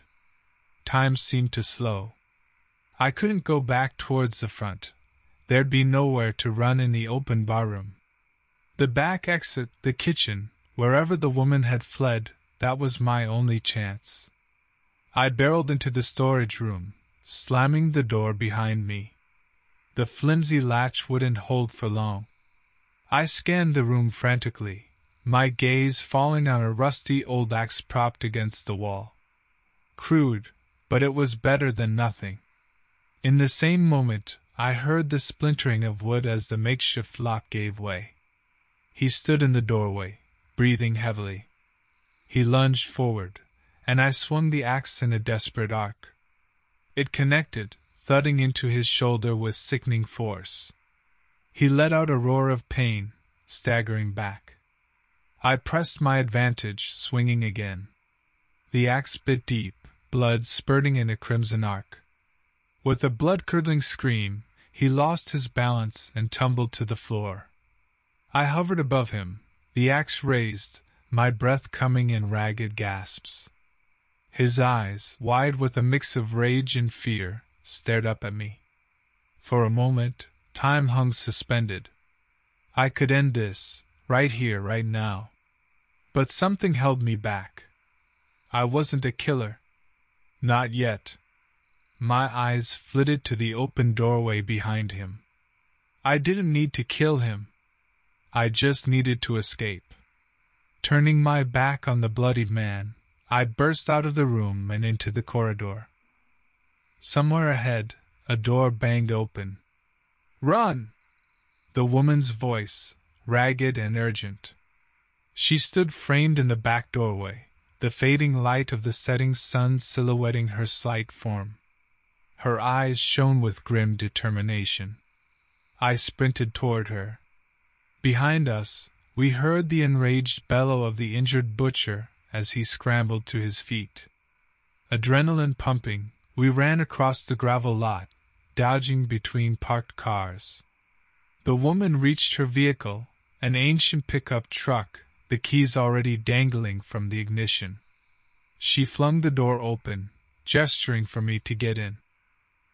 Time seemed to slow. I couldn't go back towards the front. There'd be nowhere to run in the open barroom. The back exit, the kitchen, wherever the woman had fled, that was my only chance. I barreled into the storage room, slamming the door behind me. The flimsy latch wouldn't hold for long. I scanned the room frantically, my gaze falling on a rusty old axe propped against the wall. Crude, but it was better than nothing. In the same moment, I heard the splintering of wood as the makeshift lock gave way. He stood in the doorway, breathing heavily. He lunged forward, and I swung the axe in a desperate arc. It connected, thudding into his shoulder with sickening force. He let out a roar of pain, staggering back. I pressed my advantage, swinging again. The axe bit deep, blood spurting in a crimson arc. With a blood-curdling scream, he lost his balance and tumbled to the floor. I hovered above him, the axe raised, my breath coming in ragged gasps. His eyes, wide with a mix of rage and fear, stared up at me. For a moment, time hung suspended. I could end this, right here, right now. But something held me back. I wasn't a killer. Not yet. My eyes flitted to the open doorway behind him. I didn't need to kill him. I just needed to escape. Turning my back on the bloodied man, I burst out of the room and into the corridor. Somewhere ahead, a door banged open. "Run!" The woman's voice, ragged and urgent. She stood framed in the back doorway, the fading light of the setting sun silhouetting her slight form. Her eyes shone with grim determination. I sprinted toward her. Behind us, we heard the enraged bellow of the injured butcher as he scrambled to his feet. Adrenaline pumping, we ran across the gravel lot, dodging between parked cars. The woman reached her vehicle, an ancient pickup truck, the keys already dangling from the ignition. She flung the door open, gesturing for me to get in.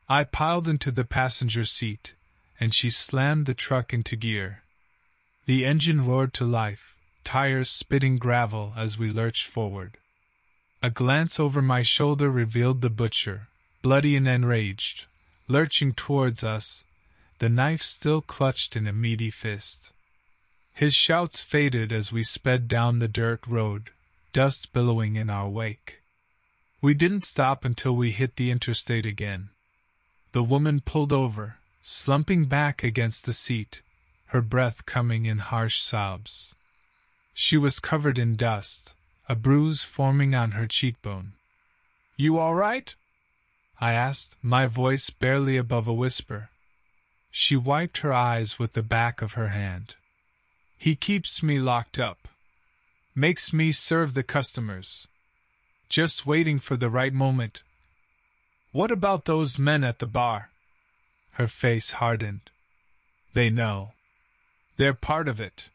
I piled into the passenger seat, and she slammed the truck into gear. The engine roared to life, tires spitting gravel as we lurched forward. A glance over my shoulder revealed the butcher, bloody and enraged, lurching towards us, the knife still clutched in a meaty fist. His shouts faded as we sped down the dirt road, dust billowing in our wake. We didn't stop until we hit the interstate again. The woman pulled over, slumping back against the seat, her breath coming in harsh sobs. She was covered in dust, a bruise forming on her cheekbone. "You all right?" I asked, my voice barely above a whisper. She wiped her eyes with the back of her hand. "He keeps me locked up. Makes me serve the customers. Just waiting for the right moment." "What about those men at the bar?" Her face hardened. "They know. They're part of it.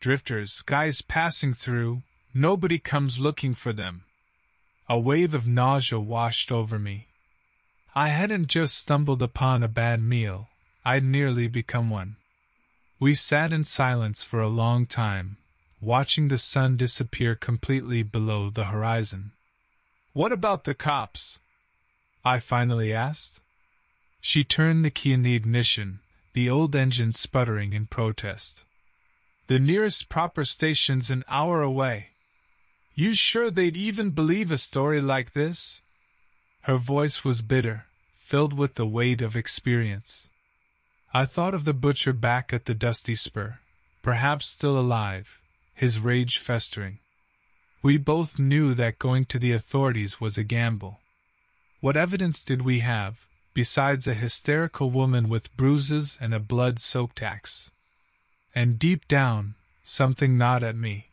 Drifters, guys passing through, nobody comes looking for them." A wave of nausea washed over me. I hadn't just stumbled upon a bad meal, I'd nearly become one. We sat in silence for a long time, watching the sun disappear completely below the horizon. "What about the cops?" I finally asked. She turned the key in the ignition, the old engine sputtering in protest. "The nearest proper station's an hour away. You sure they'd even believe a story like this?" Her voice was bitter, filled with the weight of experience. I thought of the butcher back at the Dusty Spur, perhaps still alive, his rage festering. We both knew that going to the authorities was a gamble. What evidence did we have, besides a hysterical woman with bruises and a blood-soaked axe. And deep down, something gnawed at me.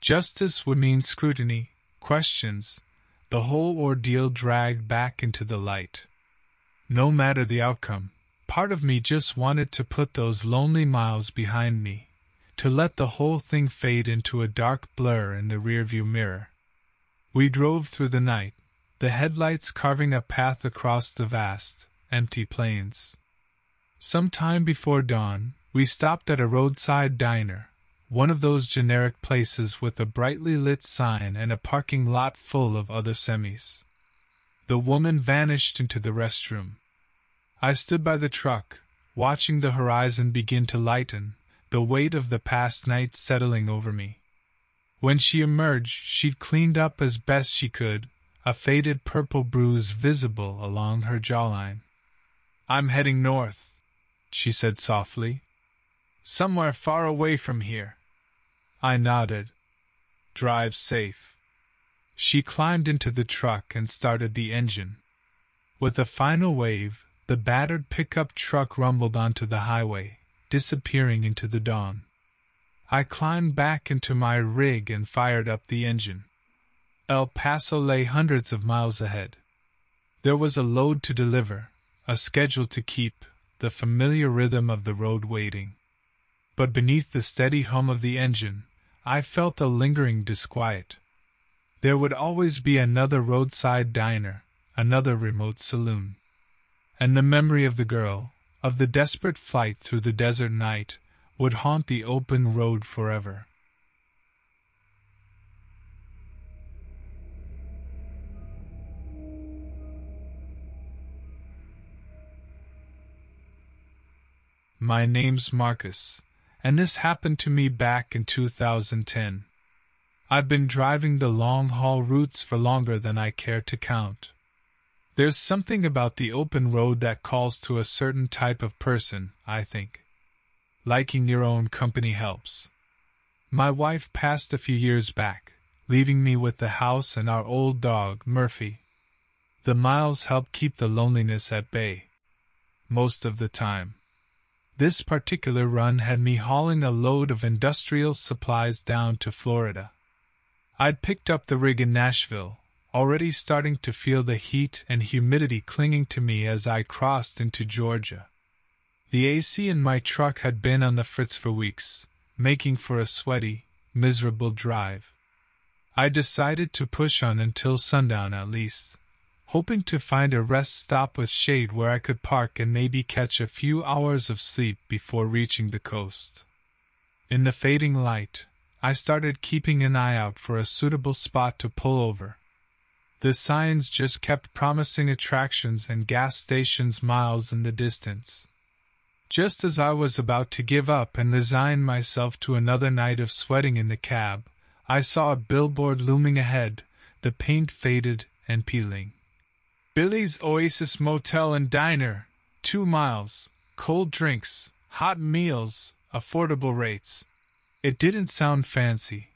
Justice would mean scrutiny, questions, the whole ordeal dragged back into the light. No matter the outcome, part of me just wanted to put those lonely miles behind me, to let the whole thing fade into a dark blur in the rearview mirror. We drove through the night, the headlights carving a path across the vast, empty plains. Some time before dawn, we stopped at a roadside diner, one of those generic places with a brightly lit sign and a parking lot full of other semis. The woman vanished into the restroom. I stood by the truck, watching the horizon begin to lighten, the weight of the past night settling over me. When she emerged, she'd cleaned up as best she could, a faded purple bruise visible along her jawline. "I'm heading north," she said softly. "Somewhere far away from here." I nodded. "Drive safe." She climbed into the truck and started the engine. With a final wave, the battered pickup truck rumbled onto the highway, disappearing into the dawn. I climbed back into my rig and fired up the engine. El Paso lay hundreds of miles ahead. There was a load to deliver, a schedule to keep, the familiar rhythm of the road waiting. But beneath the steady hum of the engine, I felt a lingering disquiet. There would always be another roadside diner, another remote saloon. And the memory of the girl, of the desperate flight through the desert night, would haunt the open road forever. My name's Marcus, and this happened to me back in 2010. I've been driving the long-haul routes for longer than I care to count. There's something about the open road that calls to a certain type of person, I think. Liking your own company helps. My wife passed a few years back, leaving me with the house and our old dog, Murphy. The miles help keep the loneliness at bay, most of the time. This particular run had me hauling a load of industrial supplies down to Florida. I'd picked up the rig in Nashville, already starting to feel the heat and humidity clinging to me as I crossed into Georgia. The AC in my truck had been on the fritz for weeks, making for a sweaty, miserable drive. I decided to push on until sundown at least, hoping to find a rest stop with shade where I could park and maybe catch a few hours of sleep before reaching the coast. In the fading light, I started keeping an eye out for a suitable spot to pull over. The signs just kept promising attractions and gas stations miles in the distance. Just as I was about to give up and resign myself to another night of sweating in the cab, I saw a billboard looming ahead, the paint faded and peeling. "Billy's Oasis Motel and Diner, 2 miles, cold drinks, hot meals, affordable rates." It didn't sound fancy,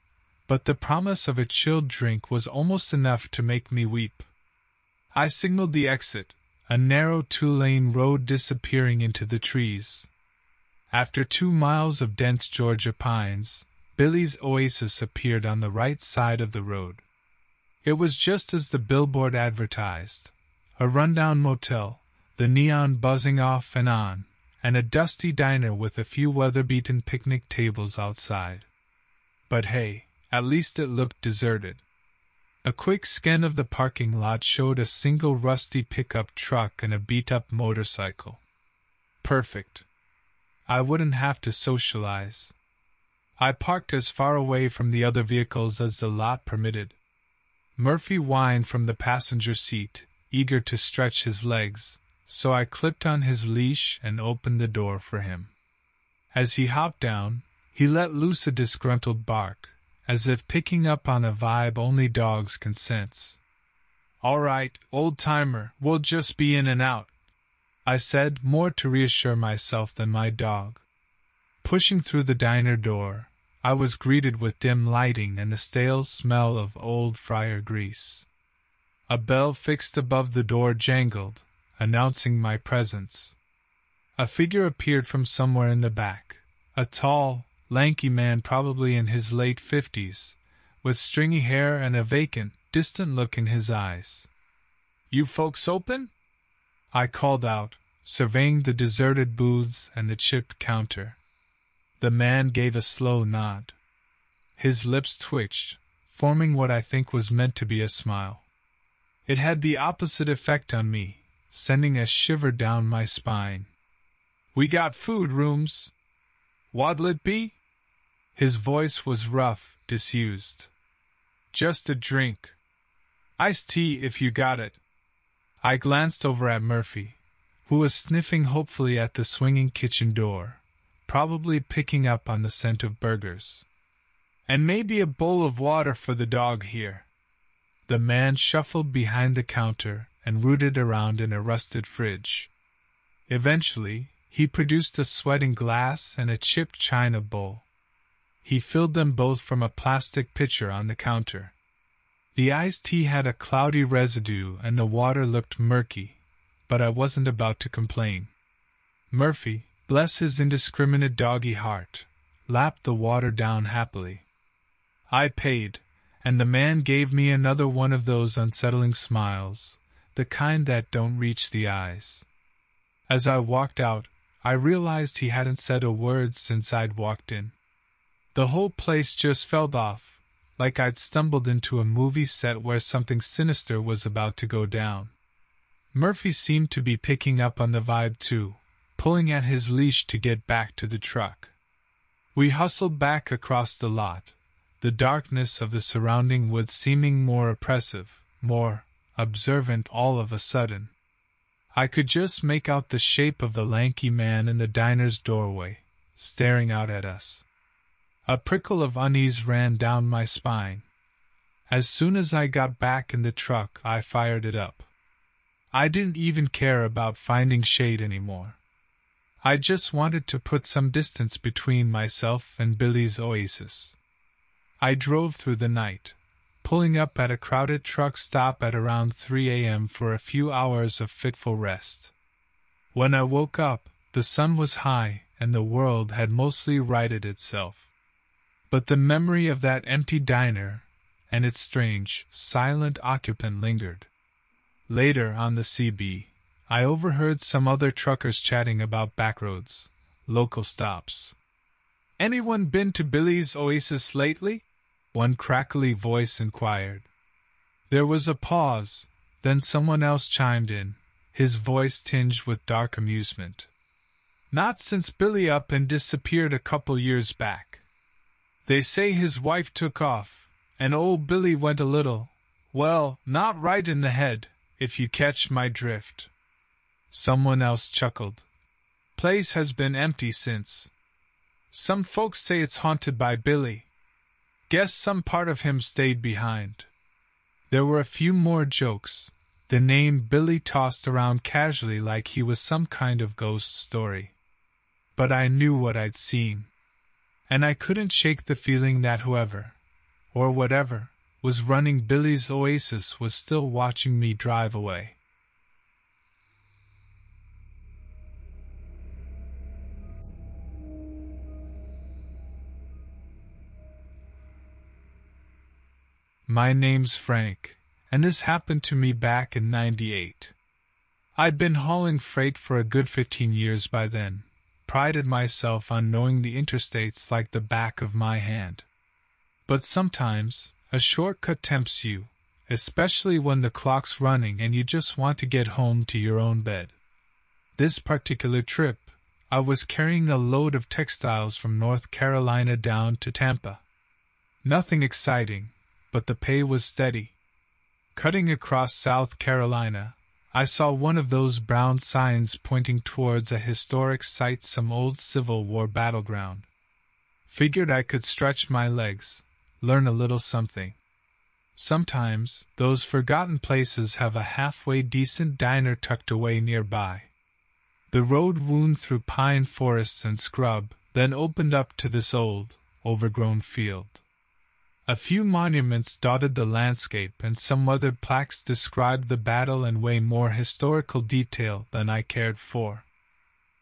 but the promise of a chilled drink was almost enough to make me weep. I signaled the exit, a narrow two-lane road disappearing into the trees. After 2 miles of dense Georgia pines, Billy's Oasis appeared on the right side of the road. It was just as the billboard advertised. A rundown motel, the neon buzzing off and on, and a dusty diner with a few weather-beaten picnic tables outside. But hey, at least it looked deserted. A quick scan of the parking lot showed a single rusty pickup truck and a beat-up motorcycle. Perfect. I wouldn't have to socialize. I parked as far away from the other vehicles as the lot permitted. Murphy whined from the passenger seat, eager to stretch his legs, so I clipped on his leash and opened the door for him. As he hopped down, he let loose a disgruntled bark, as if picking up on a vibe only dogs can sense. "All right, old-timer, we'll just be in and out," I said, more to reassure myself than my dog. Pushing through the diner door, I was greeted with dim lighting and the stale smell of old fryer grease. A bell fixed above the door jangled, announcing my presence. A figure appeared from somewhere in the back, a tall, lanky man probably in his late 50s, with stringy hair and a vacant, distant look in his eyes. "You folks open?" I called out, surveying the deserted booths and the chipped counter. The man gave a slow nod. His lips twitched, forming what I think was meant to be a smile. It had the opposite effect on me, sending a shiver down my spine. "We got food rooms. What'll it be?" His voice was rough, disused. "Just a drink. Iced tea if you got it." I glanced over at Murphy, who was sniffing hopefully at the swinging kitchen door, probably picking up on the scent of burgers. "And maybe a bowl of water for the dog here." The man shuffled behind the counter and rooted around in a rusted fridge. Eventually, he produced a sweating glass and a chipped china bowl. He filled them both from a plastic pitcher on the counter. The iced tea had a cloudy residue and the water looked murky, but I wasn't about to complain. Murphy, bless his indiscriminate doggy heart, lapped the water down happily. I paid, and the man gave me another one of those unsettling smiles, the kind that don't reach the eyes. As I walked out, I realized he hadn't said a word since I'd walked in. The whole place just felt off, like I'd stumbled into a movie set where something sinister was about to go down. Murphy seemed to be picking up on the vibe too, pulling at his leash to get back to the truck. We hustled back across the lot, the darkness of the surrounding woods seeming more oppressive, more observant all of a sudden. I could just make out the shape of the lanky man in the diner's doorway, staring out at us. A prickle of unease ran down my spine. As soon as I got back in the truck, I fired it up. I didn't even care about finding shade anymore. I just wanted to put some distance between myself and Billy's Oasis. I drove through the night, pulling up at a crowded truck stop at around 3 a.m. for a few hours of fitful rest. When I woke up, the sun was high and the world had mostly righted itself. But the memory of that empty diner and its strange, silent occupant lingered. Later on the CB, I overheard some other truckers chatting about backroads, local stops. "Anyone been to Billy's Oasis lately?" one crackly voice inquired. There was a pause, then someone else chimed in, his voice tinged with dark amusement. "Not since Billy up and disappeared a couple years back. They say his wife took off, and old Billy went a little, well, not right in the head, if you catch my drift." Someone else chuckled. "Place has been empty since. Some folks say it's haunted by Billy. Guess some part of him stayed behind." There were a few more jokes, the name Billy tossed around casually like he was some kind of ghost story. But I knew what I'd seen, and I couldn't shake the feeling that whoever, or whatever, was running Billy's Oasis was still watching me drive away. My name's Frank, and this happened to me back in '98. I'd been hauling freight for a good 15 years by then, prided myself on knowing the interstates like the back of my hand. But sometimes, a shortcut tempts you, especially when the clock's running and you just want to get home to your own bed. This particular trip, I was carrying a load of textiles from North Carolina down to Tampa. Nothing exciting, but the pay was steady. Cutting across South Carolina, I saw one of those brown signs pointing towards a historic site, some old Civil War battleground. Figured I could stretch my legs, learn a little something. Sometimes, those forgotten places have a halfway decent diner tucked away nearby. The road wound through pine forests and scrub, then opened up to this old, overgrown field. A few monuments dotted the landscape, and some other plaques described the battle in way more historical detail than I cared for.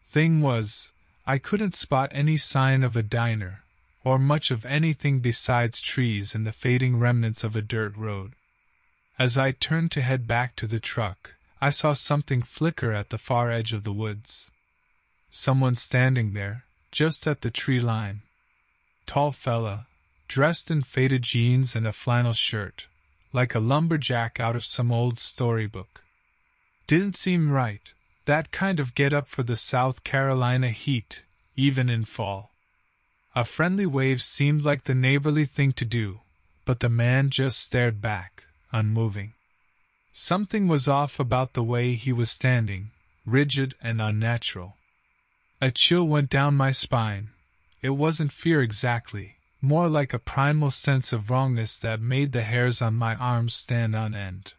Thing was, I couldn't spot any sign of a diner, or much of anything besides trees and the fading remnants of a dirt road. As I turned to head back to the truck, I saw something flicker at the far edge of the woods. Someone standing there, just at the tree line. Tall fella, dressed in faded jeans and a flannel shirt, like a lumberjack out of some old storybook. Didn't seem right, that kind of get-up for the South Carolina heat, even in fall. A friendly wave seemed like the neighborly thing to do, but the man just stared back, unmoving. Something was off about the way he was standing, rigid and unnatural. A chill went down my spine. It wasn't fear exactly, more like a primal sense of wrongness that made the hairs on my arms stand on end.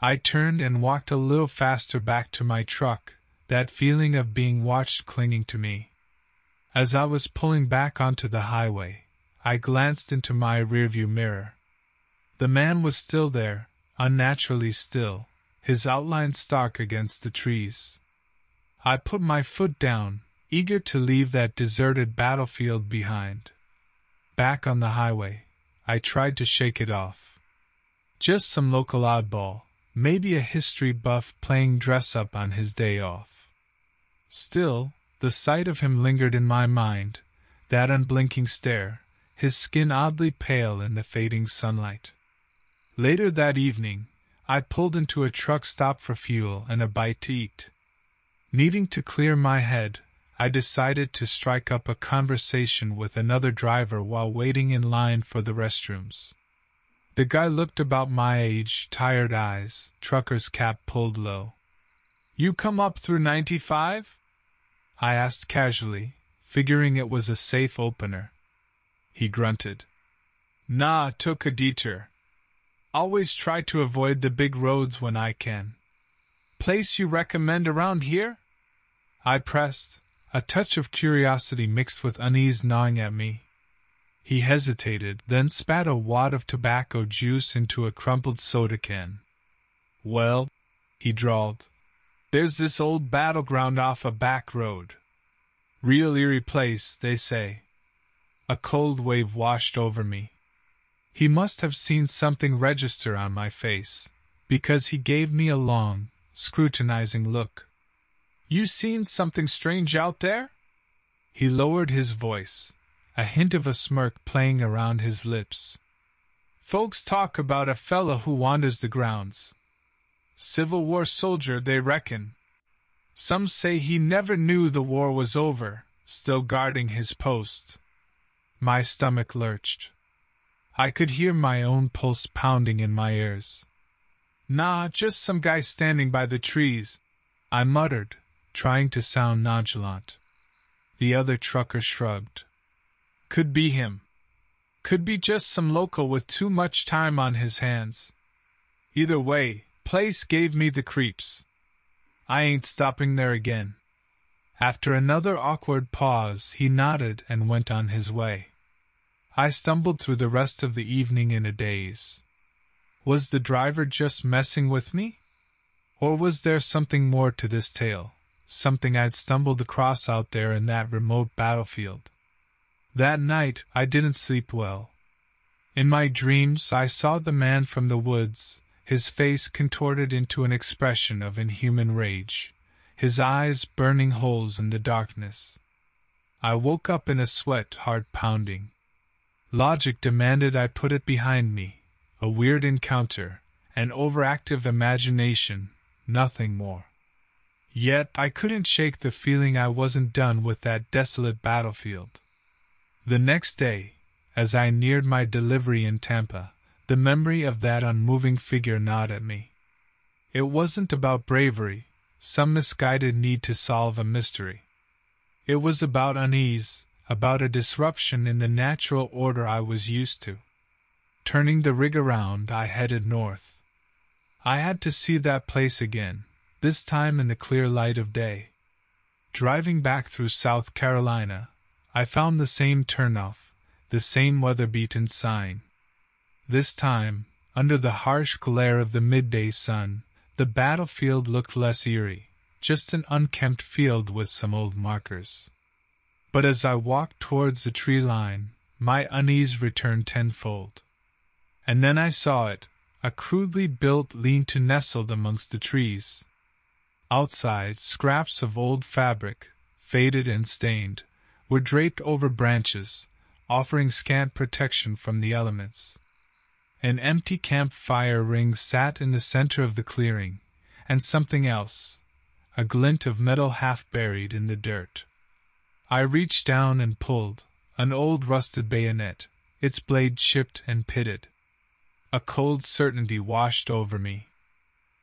I turned and walked a little faster back to my truck, that feeling of being watched clinging to me. As I was pulling back onto the highway, I glanced into my rearview mirror. The man was still there, unnaturally still, his outline stark against the trees. I put my foot down, eager to leave that deserted battlefield behind. Back on the highway, I tried to shake it off. Just some local oddball, maybe a history buff playing dress-up on his day off. Still, the sight of him lingered in my mind, that unblinking stare, his skin oddly pale in the fading sunlight. Later that evening, I pulled into a truck stop for fuel and a bite to eat. Needing to clear my head, I decided to strike up a conversation with another driver while waiting in line for the restrooms. The guy looked about my age, tired eyes, trucker's cap pulled low. "You come up through 95?" I asked casually, figuring it was a safe opener. He grunted. "Nah, took a detour. Always try to avoid the big roads when I can. Place you recommend around here?" I pressed, a touch of curiosity mixed with unease gnawing at me. He hesitated, then spat a wad of tobacco juice into a crumpled soda can. "Well," he drawled, "there's this old battleground off a back road. Real eerie place, they say." A cold wave washed over me. He must have seen something register on my face, because he gave me a long, scrutinizing look. "You seen something strange out there?" He lowered his voice, a hint of a smirk playing around his lips. "Folks talk about a fella who wanders the grounds. Civil War soldier, they reckon. Some say he never knew the war was over, still guarding his post." My stomach lurched. I could hear my own pulse pounding in my ears. "Nah, just some guy standing by the trees," I muttered, trying to sound nonchalant. The other trucker shrugged. "Could be him. Could be just some local with too much time on his hands. Either way, place gave me the creeps. I ain't stopping there again." After another awkward pause, he nodded and went on his way. I stumbled through the rest of the evening in a daze. Was the driver just messing with me? Or was there something more to this tale, something I'd stumbled across out there in that remote battlefield? That night, I didn't sleep well. In my dreams, I saw the man from the woods, his face contorted into an expression of inhuman rage, his eyes burning holes in the darkness. I woke up in a sweat, heart pounding. Logic demanded I put it behind me, a weird encounter, an overactive imagination, nothing more. Yet I couldn't shake the feeling I wasn't done with that desolate battlefield. The next day, as I neared my delivery in Tampa, the memory of that unmoving figure gnawed at me. It wasn't about bravery, some misguided need to solve a mystery. It was about unease, about a disruption in the natural order I was used to. Turning the rig around, I headed north. I had to see that place again, this time in the clear light of day. Driving back through South Carolina, I found the same turnoff, the same weather-beaten sign. This time, under the harsh glare of the midday sun, the battlefield looked less eerie, just an unkempt field with some old markers. But as I walked towards the tree line, my unease returned tenfold. And then I saw it, a crudely built lean-to nestled amongst the trees. Outside, scraps of old fabric, faded and stained, were draped over branches, offering scant protection from the elements. An empty campfire ring sat in the center of the clearing, and something else, a glint of metal half buried in the dirt. I reached down and pulled, an old rusted bayonet, its blade chipped and pitted. A cold certainty washed over me.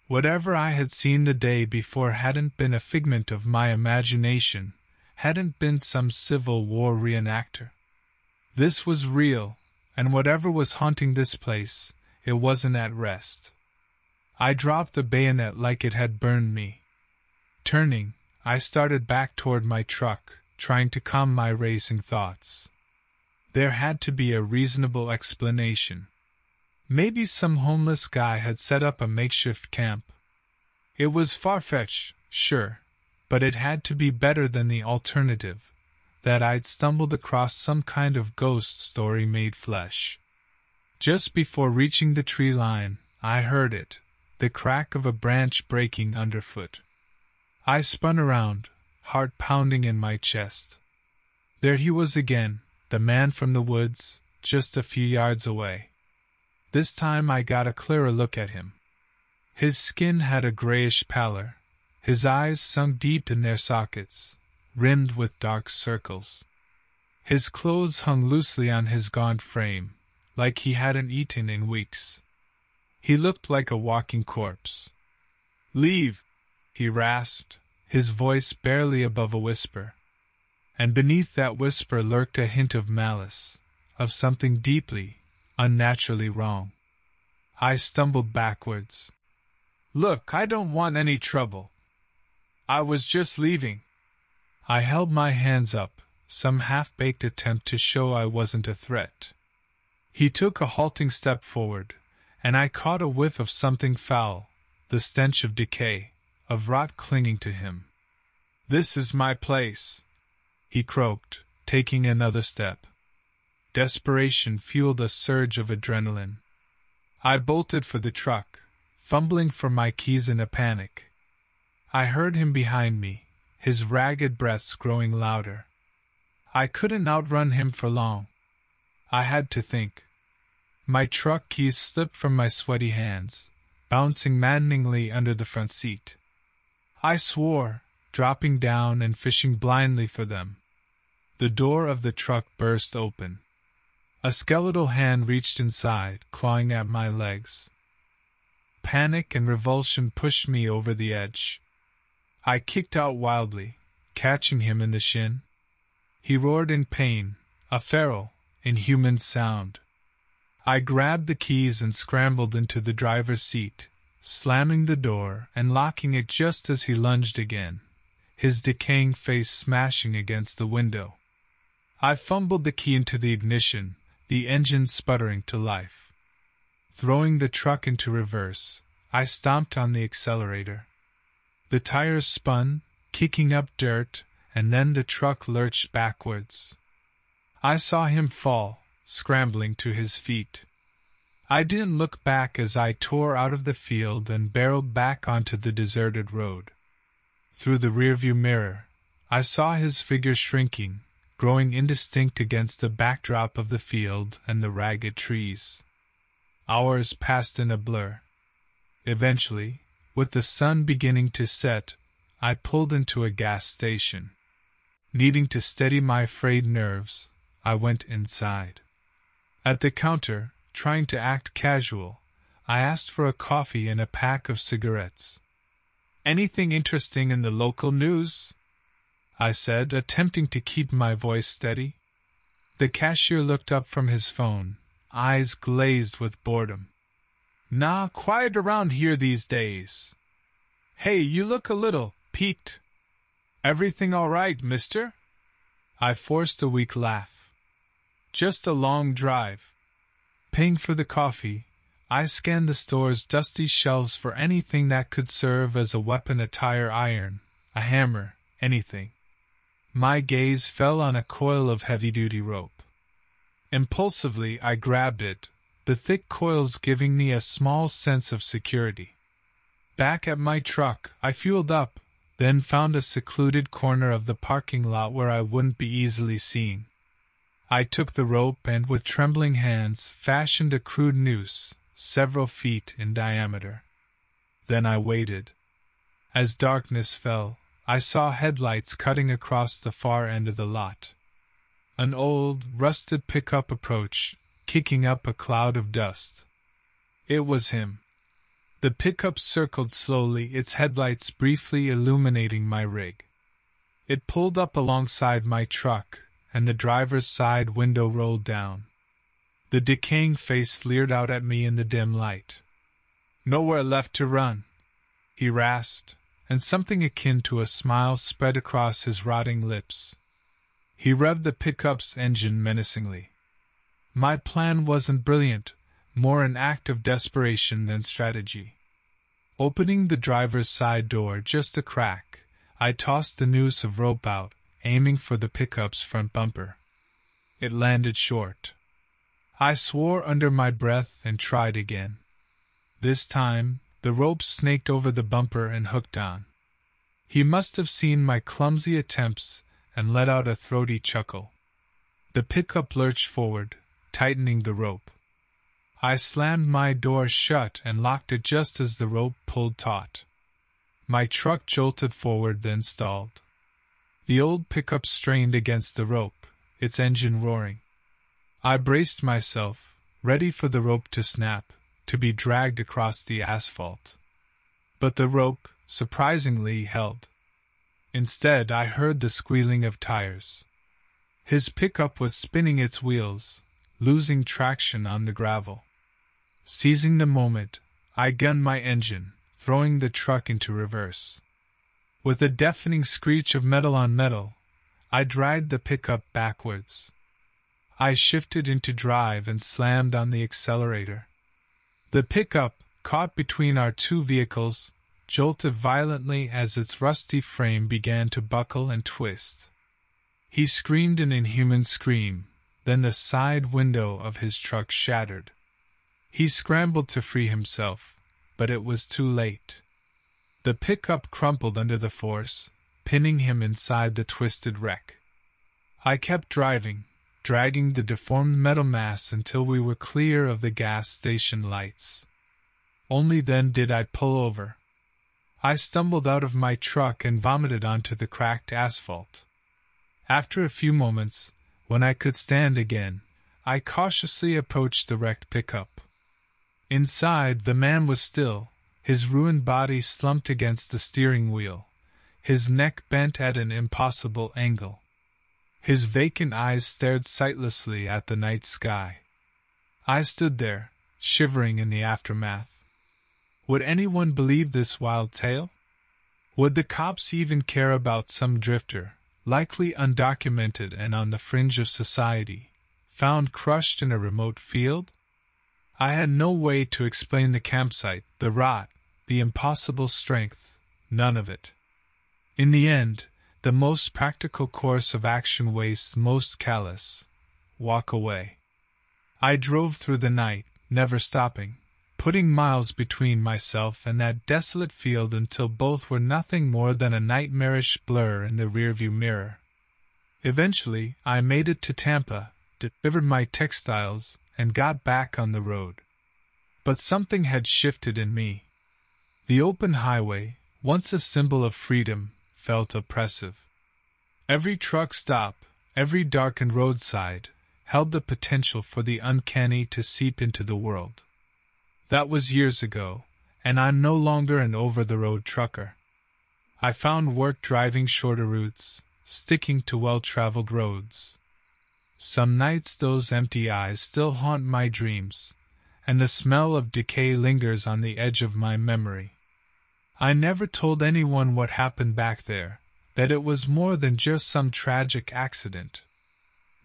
Whatever I had seen the day before hadn't been a figment of my imagination, hadn't been some Civil War reenactor. This was real, and whatever was haunting this place, it wasn't at rest. I dropped the bayonet like it had burned me. Turning, I started back toward my truck, trying to calm my racing thoughts. There had to be a reasonable explanation. Maybe some homeless guy had set up a makeshift camp. It was far-fetched, sure, but it had to be better than the alternative, that I'd stumbled across some kind of ghost story made flesh. Just before reaching the tree line, I heard it, the crack of a branch breaking underfoot. I spun around, heart pounding in my chest. There he was again, the man from the woods, just a few yards away. This time I got a clearer look at him. His skin had a grayish pallor, his eyes sunk deep in their sockets, rimmed with dark circles. His clothes hung loosely on his gaunt frame, like he hadn't eaten in weeks. He looked like a walking corpse. "Leave!" he rasped, his voice barely above a whisper. And beneath that whisper lurked a hint of malice, of something deeply, unnaturally wrong. I stumbled backwards. "Look, I don't want any trouble. I was just leaving." I held my hands up, some half-baked attempt to show I wasn't a threat. He took a halting step forward, and I caught a whiff of something foul, the stench of decay, of rot clinging to him. "This is my place," he croaked, taking another step. Desperation fueled a surge of adrenaline. I bolted for the truck, fumbling for my keys in a panic. I heard him behind me, his ragged breaths growing louder. I couldn't outrun him for long. I had to think. My truck keys slipped from my sweaty hands, bouncing maddeningly under the front seat. I swore, dropping down and fishing blindly for them. The door of the truck burst open. A skeletal hand reached inside, clawing at my legs. Panic and revulsion pushed me over the edge. I kicked out wildly, catching him in the shin. He roared in pain, a feral, inhuman sound. I grabbed the keys and scrambled into the driver's seat, slamming the door and locking it just as he lunged again, his decaying face smashing against the window. I fumbled the key into the ignition, the engine sputtering to life. Throwing the truck into reverse, I stomped on the accelerator. The tires spun, kicking up dirt, and then the truck lurched backwards. I saw him fall, scrambling to his feet. I didn't look back as I tore out of the field and barreled back onto the deserted road. Through the rearview mirror, I saw his figure shrinking, growing indistinct against the backdrop of the field and the ragged trees. Hours passed in a blur. Eventually, with the sun beginning to set, I pulled into a gas station. Needing to steady my frayed nerves, I went inside. At the counter, trying to act casual, I asked for a coffee and a pack of cigarettes. "Anything interesting in the local news?" I said, attempting to keep my voice steady. The cashier looked up from his phone, eyes glazed with boredom. "Nah, quiet around here these days. Hey, you look a little peaked. Everything all right, mister?" I forced a weak laugh. "Just a long drive. Paying for the coffee, I scanned the store's dusty shelves for anything that could serve as a weapon, a tire iron, a hammer, anything. My gaze fell on a coil of heavy-duty rope. Impulsively, I grabbed it, the thick coils giving me a small sense of security. Back at my truck, I fueled up, then found a secluded corner of the parking lot where I wouldn't be easily seen. I took the rope and, with trembling hands, fashioned a crude noose, several feet in diameter. Then I waited. As darkness fell, I saw headlights cutting across the far end of the lot. An old, rusted pickup approached, kicking up a cloud of dust. It was him. The pickup circled slowly, its headlights briefly illuminating my rig. It pulled up alongside my truck, and the driver's side window rolled down. The decaying face leered out at me in the dim light. "Nowhere left to run," he rasped, and something akin to a smile spread across his rotting lips. He revved the pickup's engine menacingly. My plan wasn't brilliant, more an act of desperation than strategy. Opening the driver's side door just a crack, I tossed the noose of rope out, aiming for the pickup's front bumper. It landed short. I swore under my breath and tried again. This time, the rope snaked over the bumper and hooked on. He must have seen my clumsy attempts and let out a throaty chuckle. The pickup lurched forward, tightening the rope. I slammed my door shut and locked it just as the rope pulled taut. My truck jolted forward, then stalled. The old pickup strained against the rope, its engine roaring. I braced myself, ready for the rope to snap, to be dragged across the asphalt. But the rope, surprisingly, held. Instead, I heard the squealing of tires. His pickup was spinning its wheels, losing traction on the gravel. Seizing the moment, I gunned my engine, throwing the truck into reverse. With a deafening screech of metal on metal, I dragged the pickup backwards. I shifted into drive and slammed on the accelerator. The pickup, caught between our two vehicles, jolted violently as its rusty frame began to buckle and twist. He screamed an inhuman scream, then the side window of his truck shattered. He scrambled to free himself, but it was too late. The pickup crumpled under the force, pinning him inside the twisted wreck. I kept driving, dragging the deformed metal mass until we were clear of the gas station lights. Only then did I pull over. I stumbled out of my truck and vomited onto the cracked asphalt. After a few moments, when I could stand again, I cautiously approached the wrecked pickup. Inside, the man was still, his ruined body slumped against the steering wheel, his neck bent at an impossible angle. His vacant eyes stared sightlessly at the night sky. I stood there, shivering in the aftermath. Would anyone believe this wild tale? Would the cops even care about some drifter, likely undocumented and on the fringe of society, found crushed in a remote field? I had no way to explain the campsite, the rot, the impossible strength, none of it. In the end, the most practical course of action wastes most callous. Walk away. I drove through the night, never stopping, putting miles between myself and that desolate field until both were nothing more than a nightmarish blur in the rearview mirror. Eventually, I made it to Tampa, delivered my textiles, and got back on the road. But something had shifted in me. The open highway, once a symbol of freedom, felt oppressive. Every truck stop, every darkened roadside, held the potential for the uncanny to seep into the world. That was years ago, and I'm no longer an over-the-road trucker. I found work driving shorter routes, sticking to well-traveled roads. Some nights those empty eyes still haunt my dreams, and the smell of decay lingers on the edge of my memory. I never told anyone what happened back there, that it was more than just some tragic accident.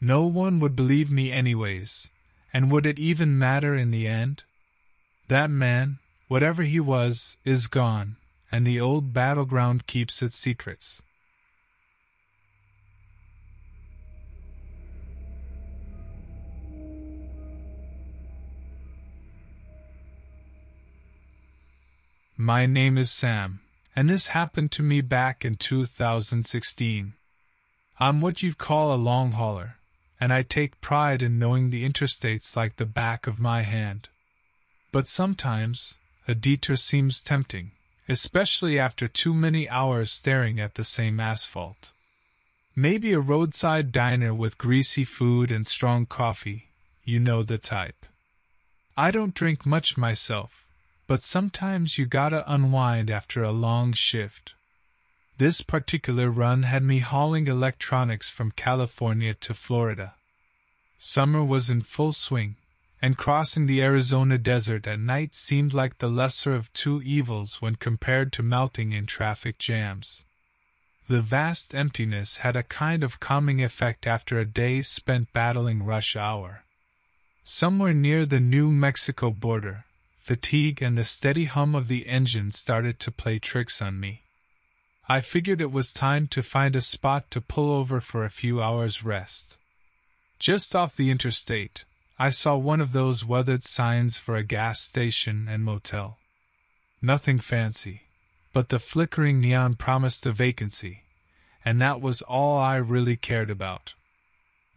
No one would believe me anyways, And would it even matter in the end? That man, whatever he was, is gone, and the old battleground keeps its secrets. My name is Sam, and this happened to me back in 2016. I'm what you'd call a long hauler, and I take pride in knowing the interstates like the back of my hand. But sometimes, a detour seems tempting, especially after too many hours staring at the same asphalt. Maybe a roadside diner with greasy food and strong coffee, you know the type. I don't drink much myself, but sometimes you gotta unwind after a long shift. This particular run had me hauling electronics from California to Florida. Summer was in full swing, and crossing the Arizona desert at night seemed like the lesser of two evils when compared to melting in traffic jams. The vast emptiness had a kind of calming effect after a day spent battling rush hour. Somewhere near the New Mexico border, fatigue and the steady hum of the engine started to play tricks on me. I figured it was time to find a spot to pull over for a few hours' rest. Just off the interstate, I saw one of those weathered signs for a gas station and motel. Nothing fancy, but the flickering neon promised a vacancy, and that was all I really cared about.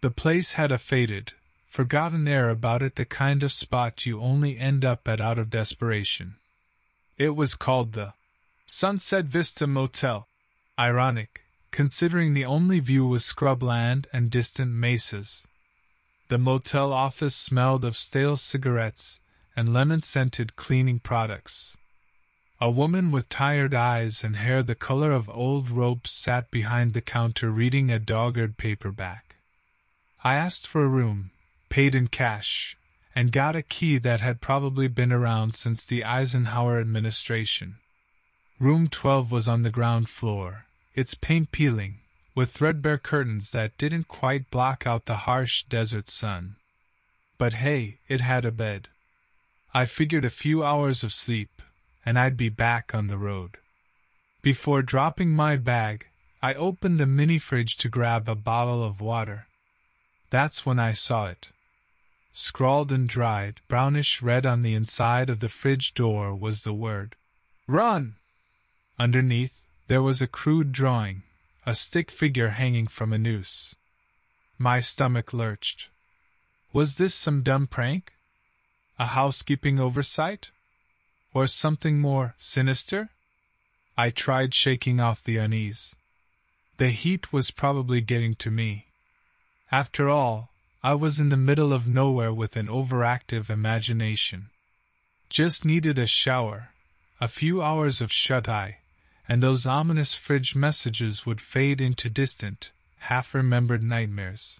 The place had a faded, forgotten air about it, the kind of spot you only end up at out of desperation. It was called the Sunset Vista Motel. Ironic, considering the only view was scrubland and distant mesas. The motel office smelled of stale cigarettes and lemon-scented cleaning products. A woman with tired eyes and hair the color of old ropes sat behind the counter reading a dog-eared paperback. I asked for a room, paid in cash, and got a key that had probably been around since the Eisenhower administration. Room 12 was on the ground floor, its paint peeling, with threadbare curtains that didn't quite block out the harsh desert sun. But hey, it had a bed. I figured a few hours of sleep, and I'd be back on the road. Before dropping my bag, I opened the mini-fridge to grab a bottle of water. That's when I saw it. Scrawled and dried, brownish red on the inside of the fridge door was the word, "Run!" Underneath, there was a crude drawing, a stick figure hanging from a noose. My stomach lurched. Was this some dumb prank? A housekeeping oversight? Or something more sinister? I tried shaking off the unease. The heat was probably getting to me. After all, I was in the middle of nowhere with an overactive imagination. Just needed a shower, a few hours of shut-eye, and those ominous fridge messages would fade into distant, half-remembered nightmares.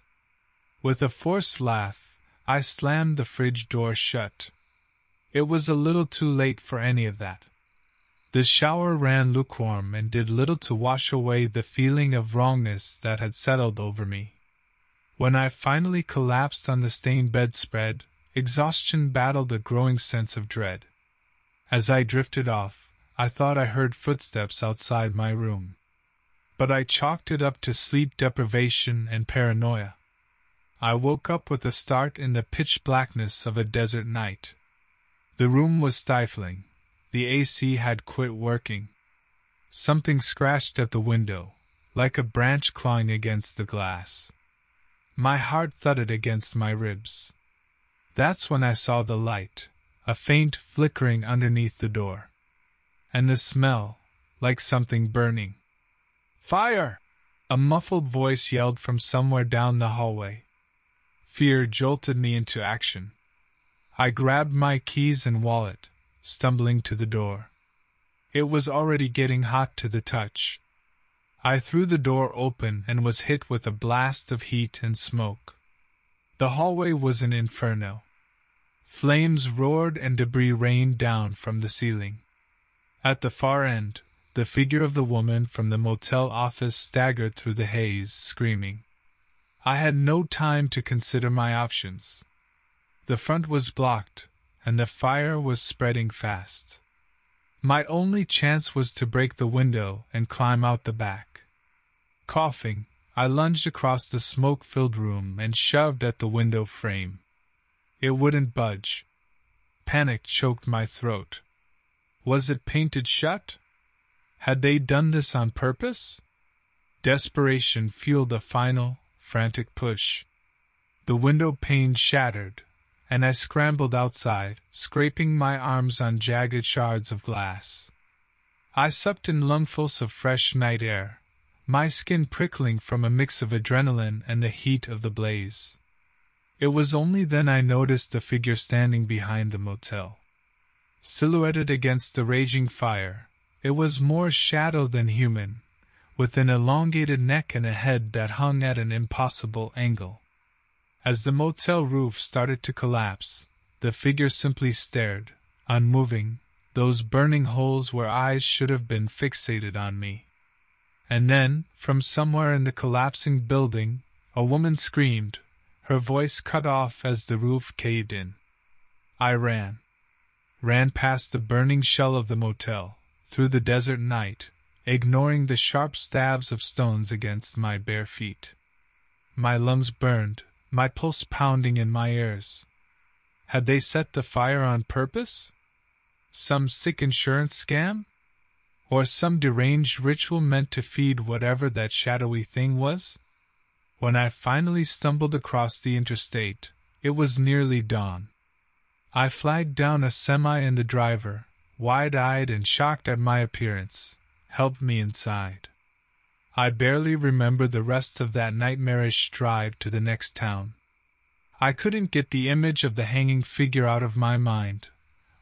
With a forced laugh, I slammed the fridge door shut. It was a little too late for any of that. The shower ran lukewarm and did little to wash away the feeling of wrongness that had settled over me. When I finally collapsed on the stained bedspread, exhaustion battled a growing sense of dread. As I drifted off, I thought I heard footsteps outside my room. But I chalked it up to sleep deprivation and paranoia. I woke up with a start in the pitch blackness of a desert night. The room was stifling. The AC had quit working. Something scratched at the window, like a branch clawing against the glass. My heart thudded against my ribs. That's when I saw the light, a faint flickering underneath the door. And the smell, like something burning. "Fire!" a muffled voice yelled from somewhere down the hallway. Fear jolted me into action. I grabbed my keys and wallet, stumbling to the door. It was already getting hot to the touch. I threw the door open and was hit with a blast of heat and smoke. The hallway was an inferno. Flames roared and debris rained down from the ceiling. At the far end, the figure of the woman from the motel office staggered through the haze, screaming. I had no time to consider my options. The front was blocked, and the fire was spreading fast. My only chance was to break the window and climb out the back. Coughing, I lunged across the smoke-filled room and shoved at the window frame. It wouldn't budge. Panic choked my throat. Was it painted shut? Had they done this on purpose? Desperation fueled a final, frantic push. The window pane shattered, and I scrambled outside, scraping my arms on jagged shards of glass. I sucked in lungfuls of fresh night air, my skin prickling from a mix of adrenaline and the heat of the blaze. It was only then I noticed the figure standing behind the motel. Silhouetted against the raging fire, it was more shadow than human, with an elongated neck and a head that hung at an impossible angle. As the motel roof started to collapse, the figure simply stared, unmoving, those burning holes where eyes should have been fixated on me. And then, from somewhere in the collapsing building, a woman screamed, her voice cut off as the roof caved in. I ran past the burning shell of the motel, through the desert night, ignoring the sharp stabs of stones against my bare feet. My lungs burned, my pulse pounding in my ears. Had they set the fire on purpose? Some sick insurance scam? Or some deranged ritual meant to feed whatever that shadowy thing was? When I finally stumbled across the interstate, it was nearly dawn. I flagged down a semi and the driver, wide-eyed and shocked at my appearance, helped me inside. I barely remember the rest of that nightmarish drive to the next town. I couldn't get the image of the hanging figure out of my mind,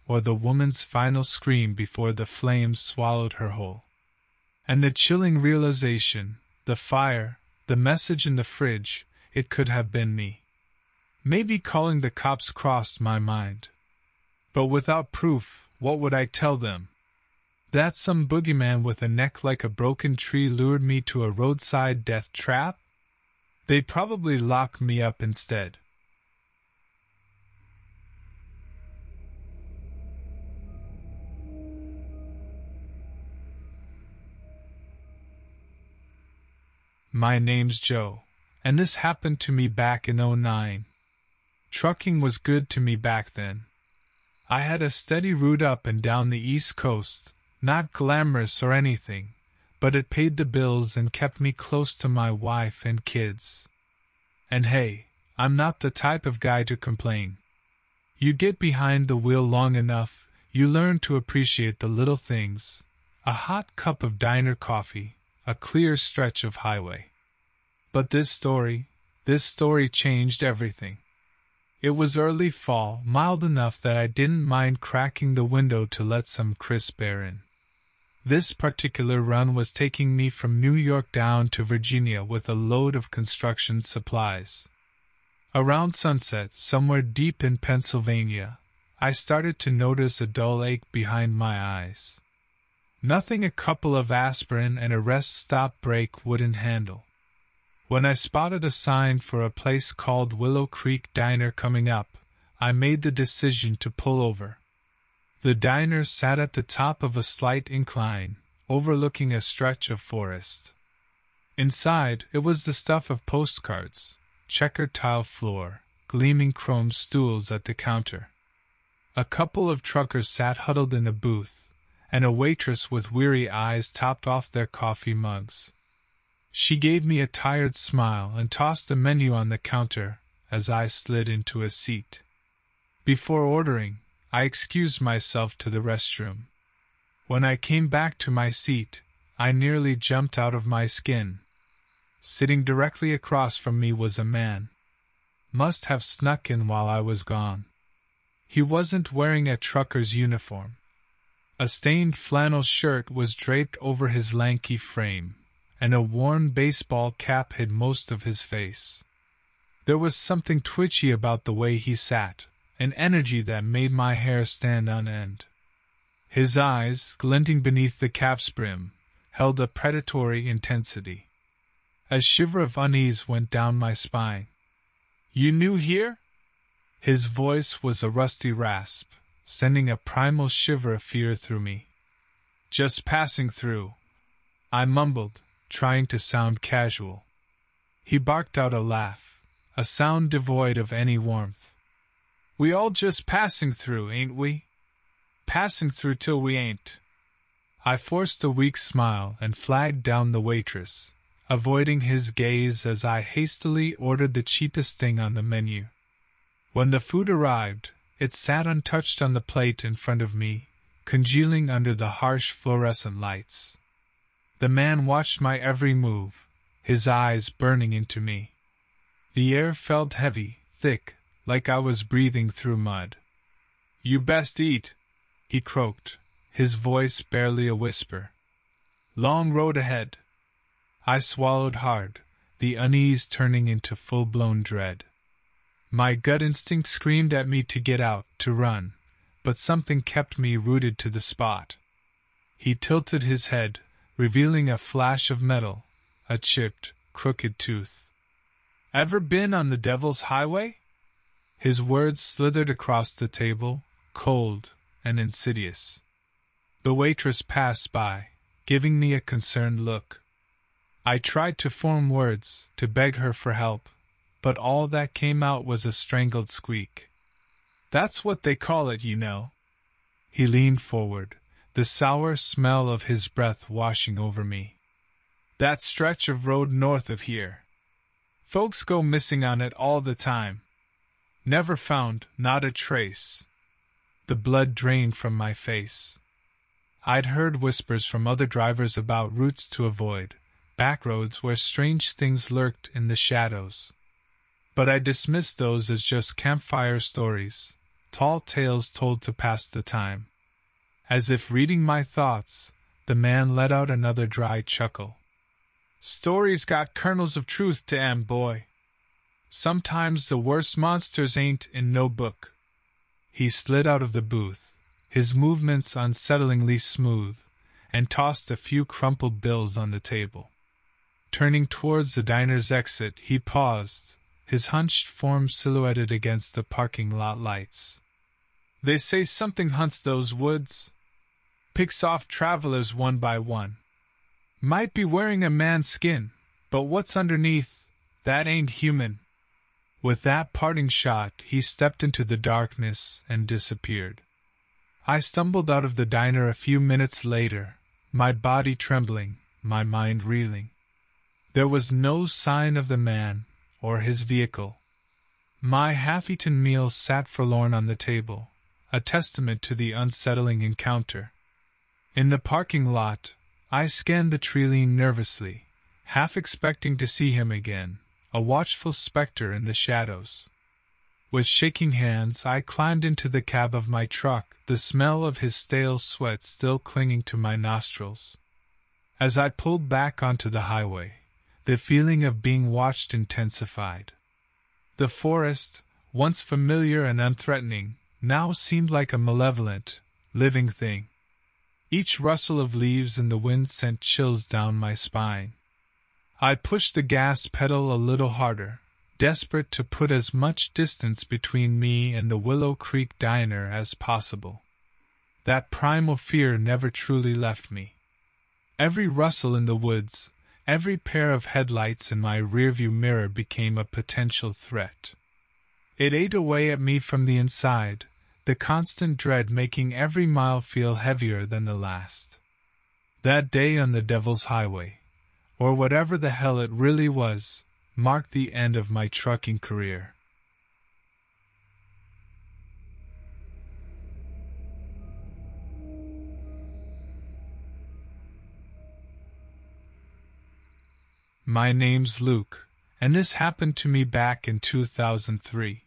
or the woman's final scream before the flames swallowed her whole. And the chilling realization, the fire, the message in the fridge, it could have been me. Maybe calling the cops crossed my mind. But without proof, what would I tell them? That some boogeyman with a neck like a broken tree lured me to a roadside death trap? They'd probably lock me up instead. My name's Joe, and this happened to me back in '09. Trucking was good to me back then. I had a steady route up and down the East Coast, not glamorous or anything, but it paid the bills and kept me close to my wife and kids. And hey, I'm not the type of guy to complain. You get behind the wheel long enough, you learn to appreciate the little things, a hot cup of diner coffee, a clear stretch of highway. But this story changed everything. It was early fall, mild enough that I didn't mind cracking the window to let some crisp air in. This particular run was taking me from New York down to Virginia with a load of construction supplies. Around sunset, somewhere deep in Pennsylvania, I started to notice a dull ache behind my eyes. Nothing a couple of aspirin and a rest stop break wouldn't handle. When I spotted a sign for a place called Willow Creek Diner coming up, I made the decision to pull over. The diner sat at the top of a slight incline, overlooking a stretch of forest. Inside, it was the stuff of postcards, checkered tile floor, gleaming chrome stools at the counter. A couple of truckers sat huddled in a booth, and a waitress with weary eyes topped off their coffee mugs. She gave me a tired smile and tossed a menu on the counter as I slid into a seat. Before ordering, I excused myself to the restroom. When I came back to my seat, I nearly jumped out of my skin. Sitting directly across from me was a man. Must have snuck in while I was gone. He wasn't wearing a trucker's uniform. A stained flannel shirt was draped over his lanky frame, and a worn baseball cap hid most of his face. There was something twitchy about the way he sat, an energy that made my hair stand on end. His eyes, glinting beneath the cap's brim, held a predatory intensity. A shiver of unease went down my spine. "You new here?" His voice was a rusty rasp, sending a primal shiver of fear through me. Just passing through, I mumbled, trying to sound casual. He barked out a laugh, a sound devoid of any warmth. We all just passing through, ain't we? Passing through till we ain't. I forced a weak smile and flagged down the waitress, avoiding his gaze as I hastily ordered the cheapest thing on the menu. When the food arrived, it sat untouched on the plate in front of me, congealing under the harsh fluorescent lights. The man watched my every move, his eyes burning into me. The air felt heavy, thick, like I was breathing through mud. "You best eat," he croaked, his voice barely a whisper. "Long road ahead." I swallowed hard, the unease turning into full-blown dread. My gut instinct screamed at me to get out, to run, but something kept me rooted to the spot. He tilted his head, revealing a flash of metal, a chipped, crooked tooth. "Ever been on the Devil's Highway?" His words slithered across the table, cold and insidious. The waitress passed by, giving me a concerned look. I tried to form words, to beg her for help, but all that came out was a strangled squeak. "That's what they call it, you know." He leaned forward, the sour smell of his breath washing over me. "That stretch of road north of here. Folks go missing on it all the time. Never found, not a trace." The blood drained from my face. I'd heard whispers from other drivers about routes to avoid, back roads where strange things lurked in the shadows. But I dismissed those as just campfire stories, tall tales told to pass the time. As if reading my thoughts, the man let out another dry chuckle. "Stories got kernels of truth to 'em, boy. Sometimes the worst monsters ain't in no book." He slid out of the booth, his movements unsettlingly smooth, and tossed a few crumpled bills on the table. Turning towards the diner's exit, he paused, his hunched form silhouetted against the parking lot lights. "They say something hunts those woods. Picks off travelers one by one. Might be wearing a man's skin, but what's underneath, that ain't human." With that parting shot, he stepped into the darkness and disappeared. I stumbled out of the diner a few minutes later, my body trembling, my mind reeling. There was no sign of the man or his vehicle. My half-eaten meal sat forlorn on the table, a testament to the unsettling encounter. In the parking lot, I scanned the treeline nervously, half expecting to see him again, a watchful specter in the shadows. With shaking hands, I climbed into the cab of my truck, the smell of his stale sweat still clinging to my nostrils. As I pulled back onto the highway, the feeling of being watched intensified. The forest, once familiar and unthreatening, now seemed like a malevolent, living thing. Each rustle of leaves in the wind sent chills down my spine. I pushed the gas pedal a little harder, desperate to put as much distance between me and the Willow Creek Diner as possible. That primal fear never truly left me. Every rustle in the woods, every pair of headlights in my rearview mirror became a potential threat. It ate away at me from the inside, the constant dread making every mile feel heavier than the last. That day on the Devil's Highway, or whatever the hell it really was, marked the end of my trucking career. My name's Luke, and this happened to me back in 2003.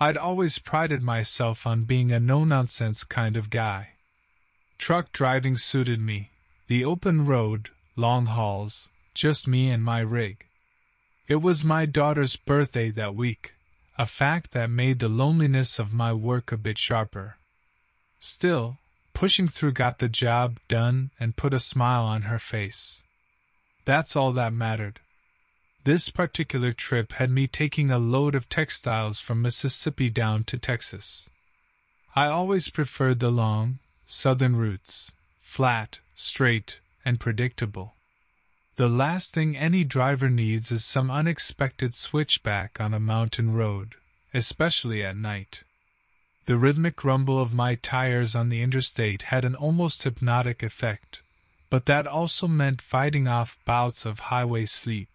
I'd always prided myself on being a no-nonsense kind of guy. Truck driving suited me, the open road, long hauls, just me and my rig. It was my daughter's birthday that week, a fact that made the loneliness of my work a bit sharper. Still, pushing through got the job done and put a smile on her face. That's all that mattered. This particular trip had me taking a load of textiles from Mississippi down to Texas. I always preferred the long, southern routes, flat, straight, and predictable. The last thing any driver needs is some unexpected switchback on a mountain road, especially at night. The rhythmic rumble of my tires on the interstate had an almost hypnotic effect, but that also meant fighting off bouts of highway sleep.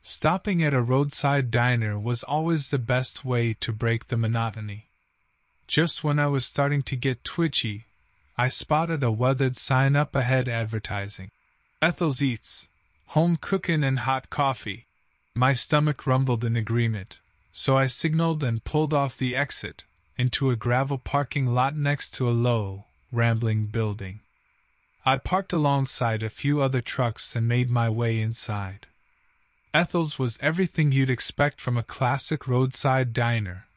Stopping at a roadside diner was always the best way to break the monotony. Just when I was starting to get twitchy, I spotted a weathered sign up ahead advertising, "Ethel's Eats, home cookin' and hot coffee." My stomach rumbled in agreement, so I signaled and pulled off the exit, into a gravel parking lot next to a low, rambling building. I parked alongside a few other trucks and made my way inside. Ethel's was everything you'd expect from a classic roadside diner: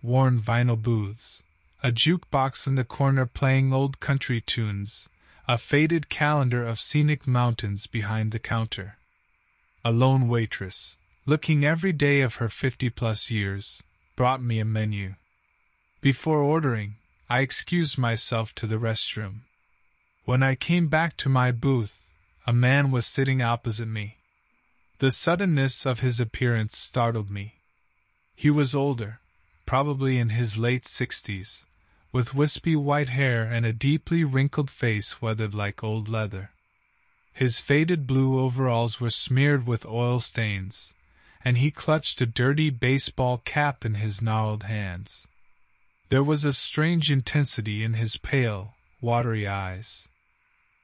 worn vinyl booths, a jukebox in the corner playing old country tunes, a faded calendar of scenic mountains behind the counter. A lone waitress, looking every day of her 50-plus years, brought me a menu. Before ordering, I excused myself to the restroom. When I came back to my booth, a man was sitting opposite me. The suddenness of his appearance startled me. He was older, probably in his late 60s, with wispy white hair and a deeply wrinkled face weathered like old leather. His faded blue overalls were smeared with oil stains, and he clutched a dirty baseball cap in his gnarled hands. There was a strange intensity in his pale, watery eyes.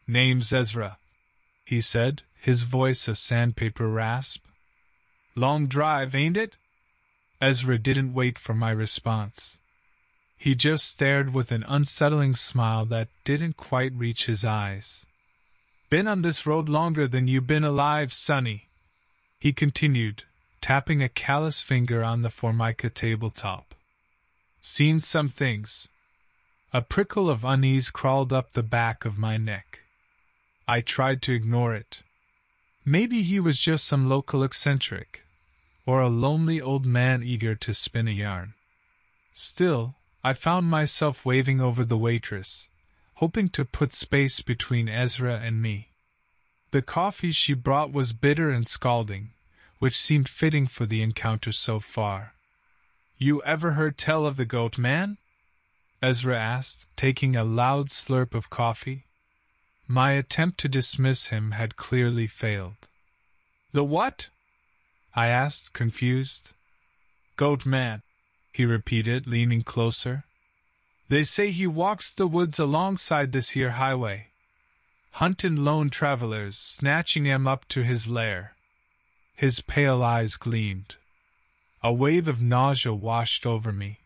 "Name's Ezra," he said, his voice a sandpaper rasp. "Long drive, ain't it?" Ezra didn't wait for my response. He just stared with an unsettling smile that didn't quite reach his eyes. "Been on this road longer than you been alive, sonny," he continued, tapping a callous finger on the formica tabletop. "Seen some things." A prickle of unease crawled up the back of my neck. I tried to ignore it. Maybe he was just some local eccentric, or a lonely old man eager to spin a yarn. Still, I found myself waving over the waitress, hoping to put space between Ezra and me. The coffee she brought was bitter and scalding, which seemed fitting for the encounter so far. "You ever heard tell of the goat man?" Ezra asked, taking a loud slurp of coffee. My attempt to dismiss him had clearly failed. "The what?" I asked, confused. "Goat man," he repeated, leaning closer. "They say he walks the woods alongside this here highway, huntin' lone travelers, snatching them up to his lair." His pale eyes gleamed. A wave of nausea washed over me.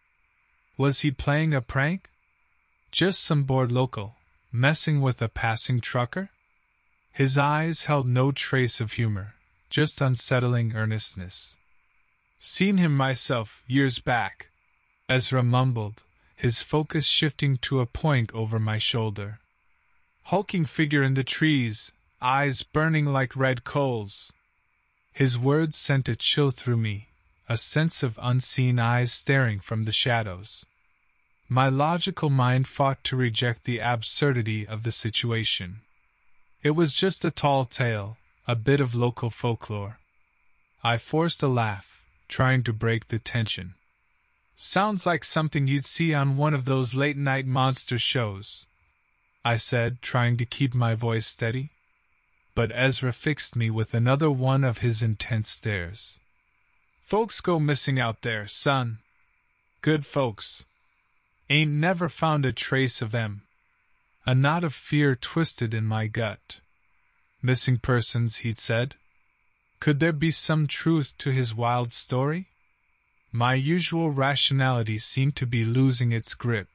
Was he playing a prank? Just some bored local, messing with a passing trucker? His eyes held no trace of humor, just unsettling earnestness. "Seen him myself, years back," Ezra mumbled, his focus shifting to a point over my shoulder. "Hulking figure in the trees, eyes burning like red coals." His words sent a chill through me, a sense of unseen eyes staring from the shadows. My logical mind fought to reject the absurdity of the situation. It was just a tall tale, a bit of local folklore. I forced a laugh, trying to break the tension. "Sounds like something you'd see on one of those late-night monster shows," I said, trying to keep my voice steady. But Ezra fixed me with another one of his intense stares. "Folks go missing out there, son. Good folks. Ain't never found a trace of them." A knot of fear twisted in my gut. Missing persons, he'd said. Could there be some truth to his wild story? My usual rationality seemed to be losing its grip.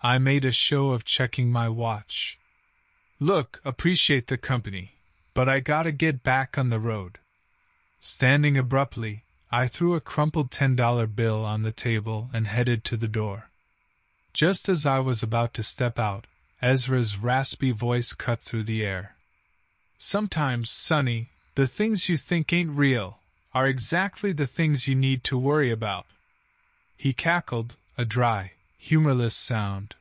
I made a show of checking my watch. "Look, appreciate the company, but I gotta get back on the road." Standing abruptly, I threw a crumpled $10 bill on the table and headed to the door. Just as I was about to step out, Ezra's raspy voice cut through the air. "Sometimes, sonny, The things you think ain't real are exactly the things you need to worry about." He cackled, a dry, humorless sound.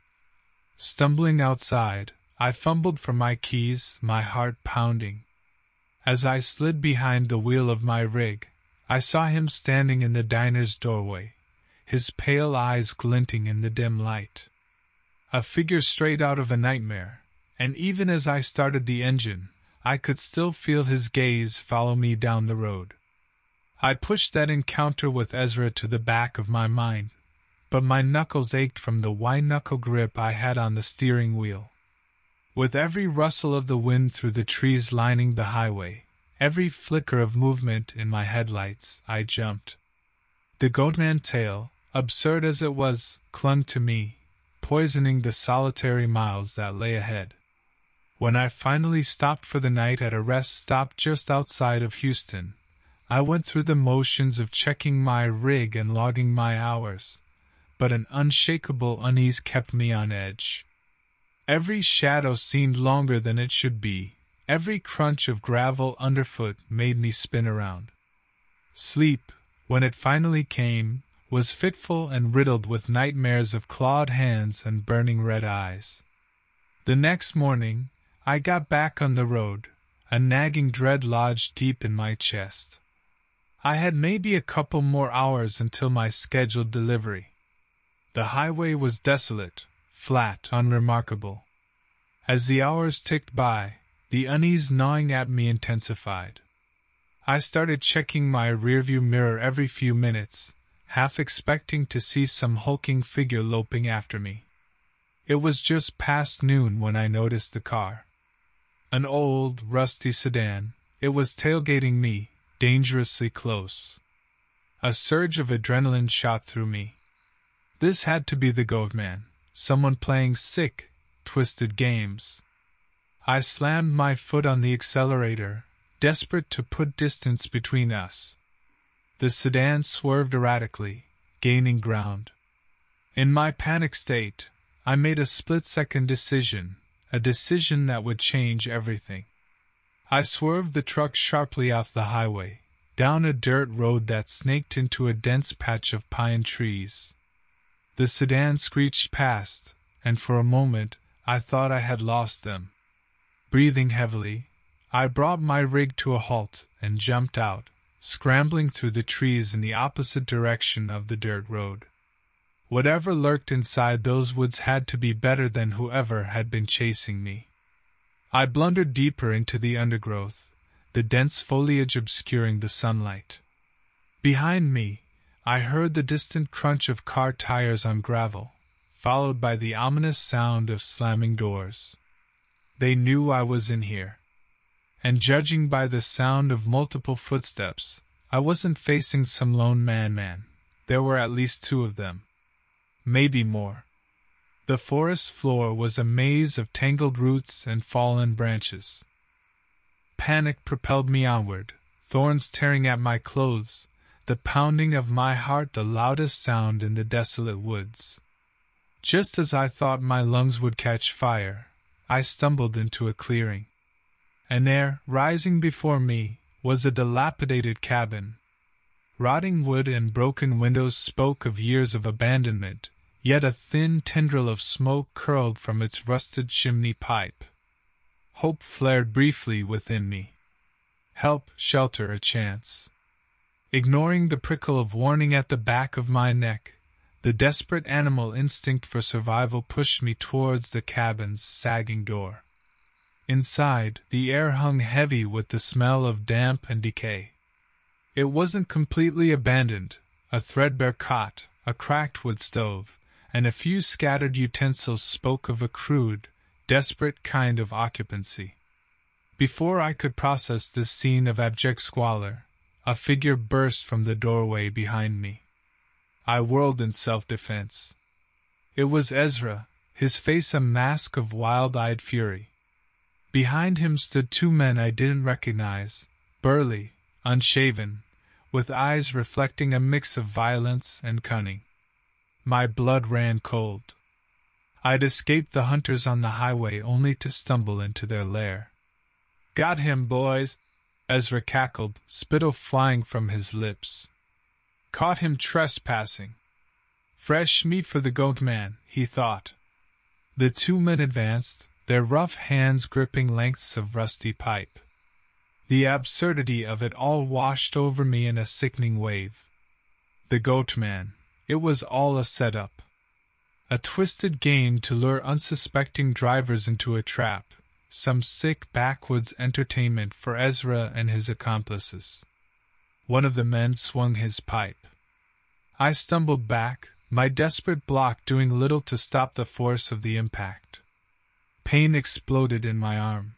Stumbling outside, I fumbled for my keys, my heart pounding. As I slid behind the wheel of my rig, I saw him standing in the diner's doorway, his pale eyes glinting in the dim light. A figure straight out of a nightmare, and even as I started the engine, I could still feel his gaze follow me down the road. I pushed that encounter with Ezra to the back of my mind, but my knuckles ached from the wide-knuckle grip I had on the steering wheel. With every rustle of the wind through the trees lining the highway, every flicker of movement in my headlights, I jumped. The goatman tail, absurd as it was, clung to me, poisoning the solitary miles that lay ahead. When I finally stopped for the night at a rest stop just outside of Houston, I went through the motions of checking my rig and logging my hours, but an unshakable unease kept me on edge. Every shadow seemed longer than it should be, every crunch of gravel underfoot made me spin around. Sleep, when it finally came, was fitful and riddled with nightmares of clawed hands and burning red eyes. The next morning, I got back on the road, a nagging dread lodged deep in my chest. I had maybe a couple more hours until my scheduled delivery. The highway was desolate, flat, unremarkable. As the hours ticked by, the unease gnawing at me intensified. I started checking my rearview mirror every few minutes, half expecting to see some hulking figure loping after me. It was just past noon when I noticed the car. An old, rusty sedan, it was tailgating me, dangerously close. A surge of adrenaline shot through me. This had to be the goatman, someone playing sick, twisted games. I slammed my foot on the accelerator, desperate to put distance between us. The sedan swerved erratically, gaining ground. In my panic state, I made a split-second decision, a decision that would change everything. I swerved the truck sharply off the highway, down a dirt road that snaked into a dense patch of pine trees. The sedan screeched past, and for a moment, I thought I had lost them. Breathing heavily, I brought my rig to a halt and jumped out, scrambling through the trees in the opposite direction of the dirt road. Whatever lurked inside those woods had to be better than whoever had been chasing me. I blundered deeper into the undergrowth, the dense foliage obscuring the sunlight. Behind me, I heard the distant crunch of car tires on gravel, followed by the ominous sound of slamming doors. They knew I was in here. And judging by the sound of multiple footsteps, I wasn't facing some lone man. There were at least two of them. Maybe more. The forest floor was a maze of tangled roots and fallen branches. Panic propelled me onward, thorns tearing at my clothes, the pounding of my heart the loudest sound in the desolate woods. Just as I thought my lungs would catch fire, I stumbled into a clearing. And there, rising before me, was a dilapidated cabin. Rotting wood and broken windows spoke of years of abandonment, yet a thin tendril of smoke curled from its rusted chimney pipe. Hope flared briefly within me. Help, shelter, a chance. Ignoring the prickle of warning at the back of my neck, the desperate animal instinct for survival pushed me towards the cabin's sagging door. Inside, the air hung heavy with the smell of damp and decay. It wasn't completely abandoned, a threadbare cot, a cracked wood stove, and a few scattered utensils spoke of a crude, desperate kind of occupancy. Before I could process this scene of abject squalor, a figure burst from the doorway behind me. I whirled in self-defense. It was Ezra, his face a mask of wild-eyed fury. Behind him stood two men I didn't recognize, burly, unshaven, with eyes reflecting a mix of violence and cunning. My blood ran cold. I'd escaped the hunters on the highway only to stumble into their lair. "Got him, boys!" Ezra cackled, spittle flying from his lips. Caught him trespassing. Fresh meat for the goat man, he thought. The 2 men advanced, their rough hands gripping lengths of rusty pipe. The absurdity of it all washed over me in a sickening wave. The goat man, it was all a setup. A twisted game to lure unsuspecting drivers into a trap, some sick backwoods entertainment for Ezra and his accomplices. One of the men swung his pipe. I stumbled back, my desperate block doing little to stop the force of the impact. Pain exploded in my arm.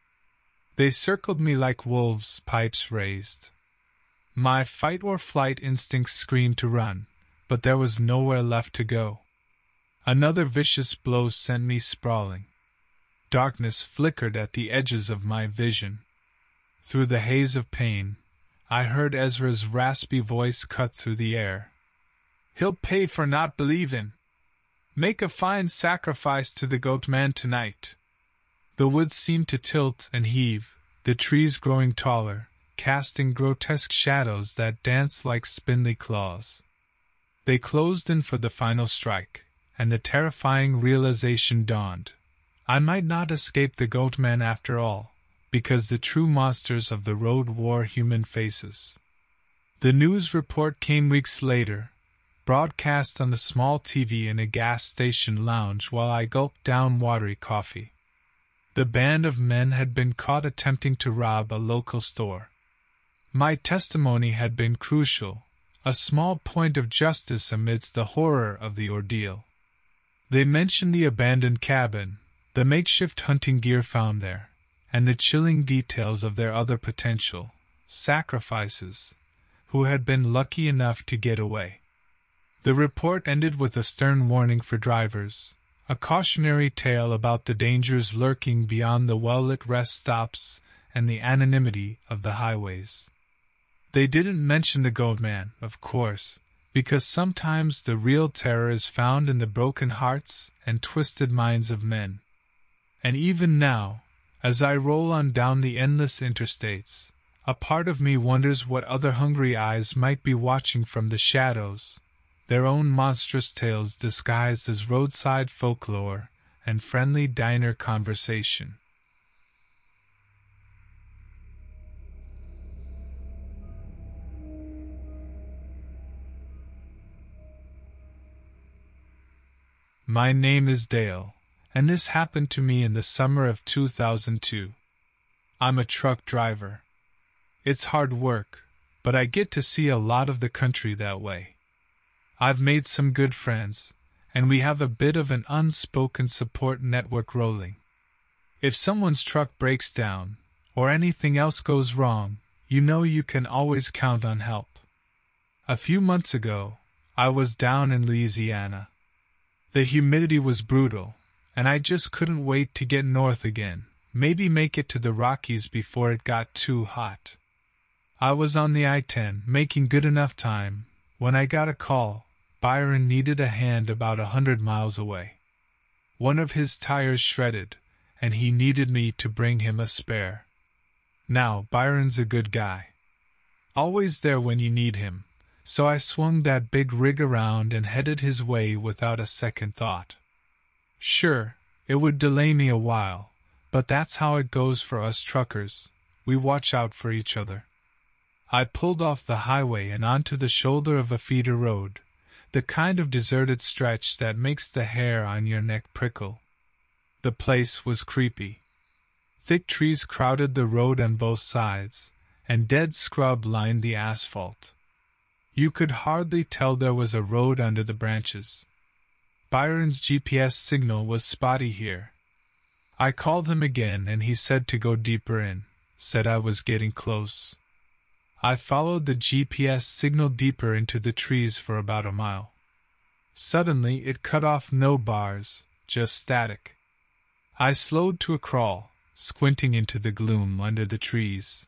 They circled me like wolves, pipes raised. My fight-or-flight instincts screamed to run, but there was nowhere left to go. Another vicious blow sent me sprawling. Darkness flickered at the edges of my vision. Through the haze of pain, I heard Ezra's raspy voice cut through the air. He'll pay for not believing. Make a fine sacrifice to the goat man tonight. The woods seemed to tilt and heave, the trees growing taller, casting grotesque shadows that danced like spindly claws. They closed in for the final strike, and the terrifying realization dawned. I might not escape the goat man after all, because the true monsters of the road wore human faces. The news report came weeks later, broadcast on the small TV in a gas station lounge while I gulped down watery coffee. The band of men had been caught attempting to rob a local store. My testimony had been crucial, a small point of justice amidst the horror of the ordeal. They mentioned the abandoned cabin, the makeshift hunting gear found there, and the chilling details of their other potential sacrifices, who had been lucky enough to get away. The report ended with a stern warning for drivers, a cautionary tale about the dangers lurking beyond the well-lit rest stops and the anonymity of the highways. They didn't mention the goat man, of course, because sometimes the real terror is found in the broken hearts and twisted minds of men. And even now, as I roll on down the endless interstates, a part of me wonders what other hungry eyes might be watching from the shadows, their own monstrous tales disguised as roadside folklore and friendly diner conversation. My name is Dale, and this happened to me in the summer of 2002. I'm a truck driver. It's hard work, but I get to see a lot of the country that way. I've made some good friends, and we have a bit of an unspoken support network rolling. If someone's truck breaks down, or anything else goes wrong, you know you can always count on help. A few months ago, I was down in Louisiana. The humidity was brutal, and I just couldn't wait to get north again, maybe make it to the Rockies before it got too hot. I was on the I-10 making good enough time when I got a call. Byron needed a hand about 100 miles away. One of his tires shredded, and he needed me to bring him a spare. Now, Byron's a good guy. Always there when you need him, so I swung that big rig around and headed his way without a second thought. Sure, it would delay me a while, but that's how it goes for us truckers. We watch out for each other. I pulled off the highway and onto the shoulder of a feeder road, the kind of deserted stretch that makes the hair on your neck prickle. The place was creepy. Thick trees crowded the road on both sides, and dead scrub lined the asphalt. You could hardly tell there was a road under the branches. Byron's GPS signal was spotty here. I called him again and he said to go deeper in, said I was getting close. I followed the GPS signal deeper into the trees for about a mile. Suddenly it cut off, no bars, just static. I slowed to a crawl, squinting into the gloom under the trees.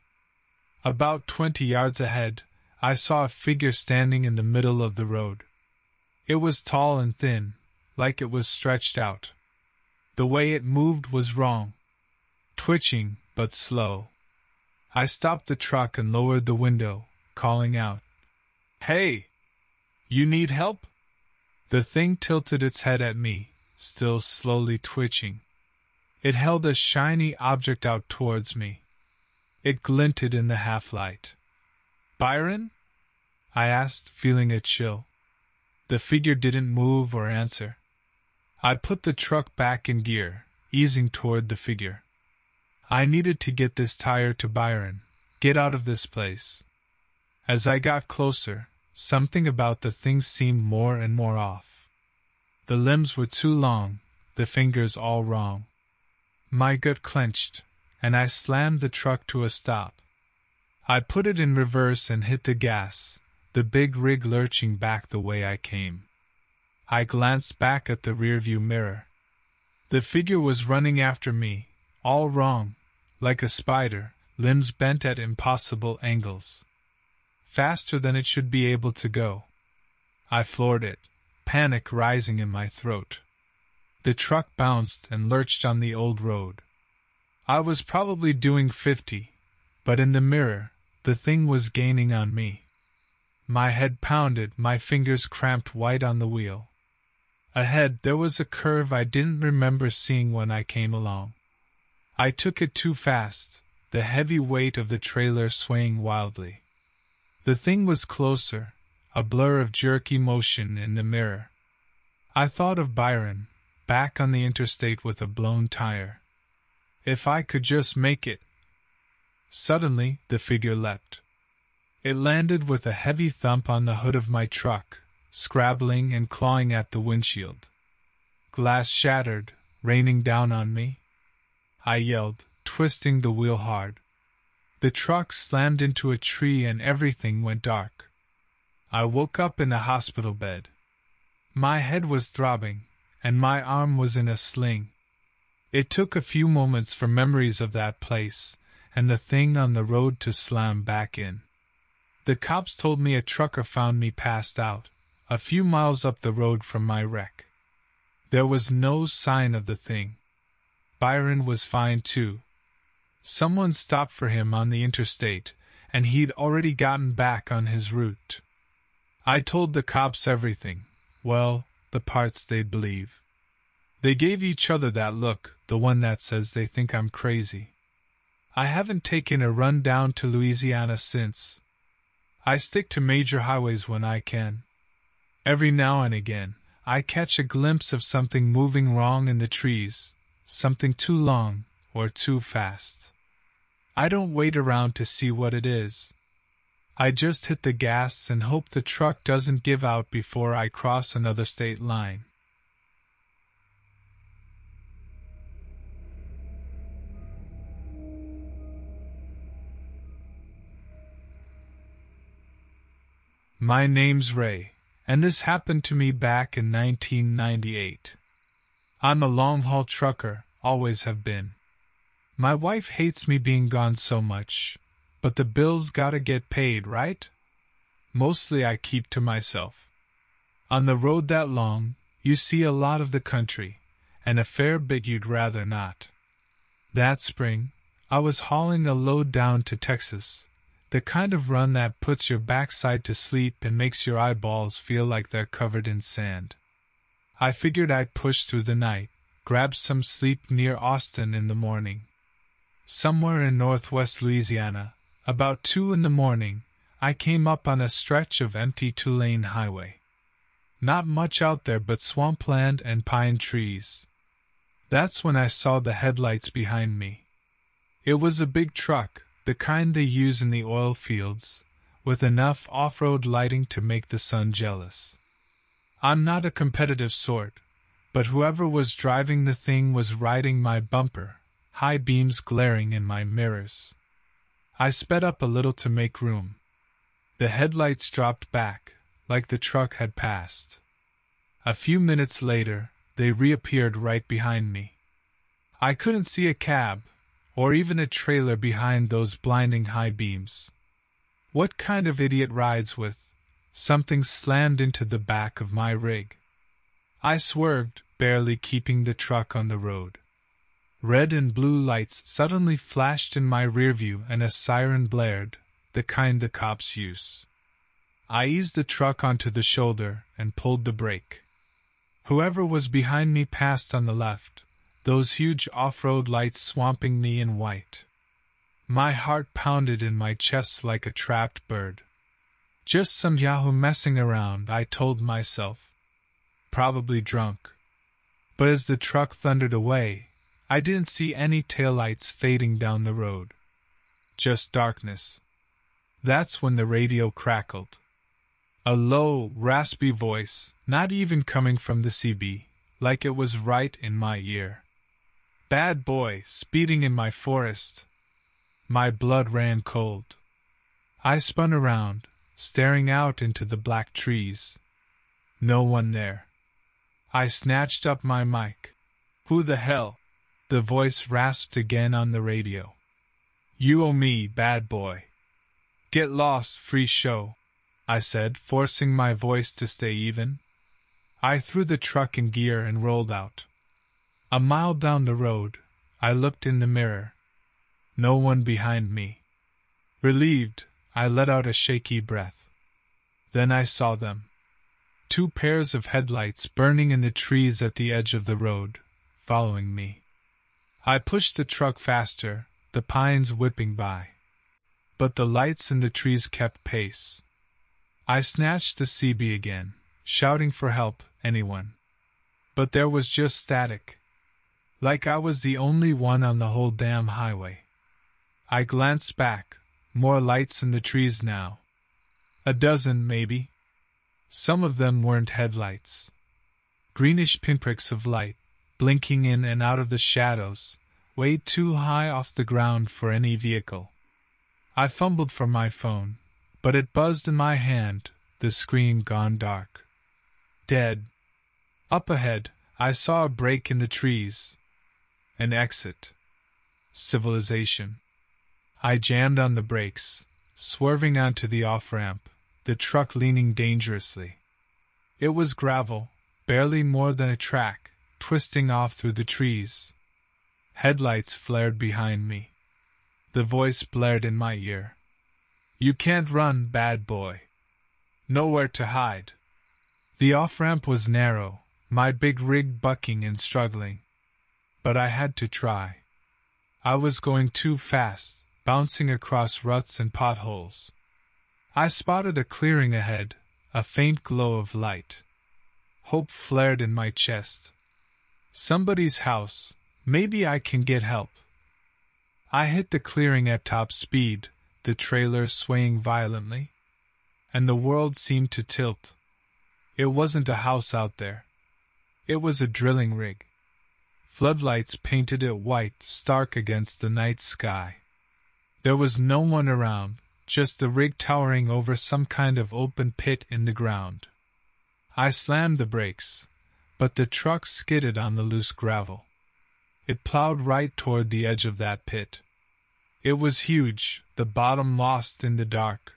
About 20 yards ahead, I saw a figure standing in the middle of the road. It was tall and thin, like it was stretched out. The way it moved was wrong. Twitching, but slow. I stopped the truck and lowered the window, calling out, "Hey! You need help?" The thing tilted its head at me, still slowly twitching. It held a shiny object out towards me. It glinted in the half-light. "Byron?" I asked, feeling a chill. The figure didn't move or answer. I put the truck back in gear, easing toward the figure. I needed to get this tire to Byron, get out of this place. As I got closer, something about the thing seemed more and more off. The limbs were too long, the fingers all wrong. My gut clenched, and I slammed the truck to a stop. I put it in reverse and hit the gas, the big rig lurching back the way I came. I glanced back at the rearview mirror. The figure was running after me, all wrong, like a spider, limbs bent at impossible angles. Faster than it should be able to go. I floored it, panic rising in my throat. The truck bounced and lurched on the old road. I was probably doing 50, but in the mirror, the thing was gaining on me. My head pounded, my fingers cramped white on the wheel. Ahead there was a curve I didn't remember seeing when I came along. I took it too fast, the heavy weight of the trailer swaying wildly. The thing was closer, a blur of jerky motion in the mirror. I thought of Byron, back on the interstate with a blown tire. If I could just make it. Suddenly, the figure leapt. It landed with a heavy thump on the hood of my truck, scrabbling and clawing at the windshield. Glass shattered, raining down on me. I yelled, twisting the wheel hard. The truck slammed into a tree and everything went dark. I woke up in a hospital bed. My head was throbbing, and my arm was in a sling. It took a few moments for memories of that place and the thing on the road to slam back in. The cops told me a trucker found me passed out, a few miles up the road from my wreck. There was no sign of the thing. Byron was fine too. Someone stopped for him on the interstate, and he'd already gotten back on his route. I told the cops everything, well, the parts they'd believe. They gave each other that look, the one that says they think I'm crazy. I haven't taken a run down to Louisiana since. I stick to major highways when I can. Every now and again, I catch a glimpse of something moving wrong in the trees, something too long or too fast. I don't wait around to see what it is. I just hit the gas and hope the truck doesn't give out before I cross another state line. My name's Ray, and this happened to me back in 1998. I'm a long-haul trucker, always have been. My wife hates me being gone so much, but the bills gotta get paid, right? Mostly I keep to myself. On the road that long, you see a lot of the country, and a fair bit you'd rather not. That spring, I was hauling a load down to Texas, the kind of run that puts your backside to sleep and makes your eyeballs feel like they're covered in sand. I figured I'd push through the night, grab some sleep near Austin in the morning. Somewhere in northwest Louisiana, about 2 in the morning, I came up on a stretch of empty 2-lane highway. Not much out there but swampland and pine trees. That's when I saw the headlights behind me. It was a big truck, the kind they use in the oil fields, with enough off-road lighting to make the sun jealous. I'm not a competitive sort, but whoever was driving the thing was riding my bumper, high beams glaring in my mirrors. I sped up a little to make room. The headlights dropped back, like the truck had passed. A few minutes later, they reappeared right behind me. I couldn't see a cab, or even a trailer behind those blinding high beams. What kind of idiot rides with? Something slammed into the back of my rig. I swerved, barely keeping the truck on the road. Red and blue lights suddenly flashed in my rearview and a siren blared, the kind the cops use. I eased the truck onto the shoulder and pulled the brake. Whoever was behind me passed on the left, those huge off-road lights swamping me in white. My heart pounded in my chest like a trapped bird. Just some yahoo messing around, I told myself. Probably drunk. But as the truck thundered away, I didn't see any taillights fading down the road. Just darkness. That's when the radio crackled. A low, raspy voice, not even coming from the CB, like it was right in my ear. Bad boy, speeding in my forest. My blood ran cold. I spun around, staring out into the black trees. No one there. I snatched up my mic. Who the hell? The voice rasped again on the radio. You owe me, bad boy. Get lost, free show, I said, forcing my voice to stay even. I threw the truck in gear and rolled out. A mile down the road, I looked in the mirror. No one behind me. Relieved, I let out a shaky breath. Then I saw them. Two pairs of headlights burning in the trees at the edge of the road, following me. I pushed the truck faster, the pines whipping by. But the lights in the trees kept pace. I snatched the CB again, shouting for help, anyone. But there was just static. Like I was the only one on the whole damn highway. I glanced back, more lights in the trees now. A dozen, maybe. Some of them weren't headlights. Greenish pinpricks of light, blinking in and out of the shadows, way too high off the ground for any vehicle. I fumbled for my phone, but it buzzed in my hand, the screen gone dark. Dead. Up ahead, I saw a break in the trees. An exit. Civilization. I jammed on the brakes, swerving onto the off-ramp, the truck leaning dangerously. It was gravel, barely more than a track, twisting off through the trees. Headlights flared behind me. The voice blared in my ear. You can't run, bad boy. Nowhere to hide. The off-ramp was narrow, my big rig bucking and struggling. But I had to try. I was going too fast, bouncing across ruts and potholes. I spotted a clearing ahead, a faint glow of light. Hope flared in my chest. Somebody's house, maybe I can get help. I hit the clearing at top speed, the trailer swaying violently. And the world seemed to tilt. It wasn't a house out there. It was a drilling rig. Floodlights painted it white, stark against the night sky. There was no one around, just the rig towering over some kind of open pit in the ground. I slammed the brakes, but the truck skidded on the loose gravel. It plowed right toward the edge of that pit. It was huge, the bottom lost in the dark.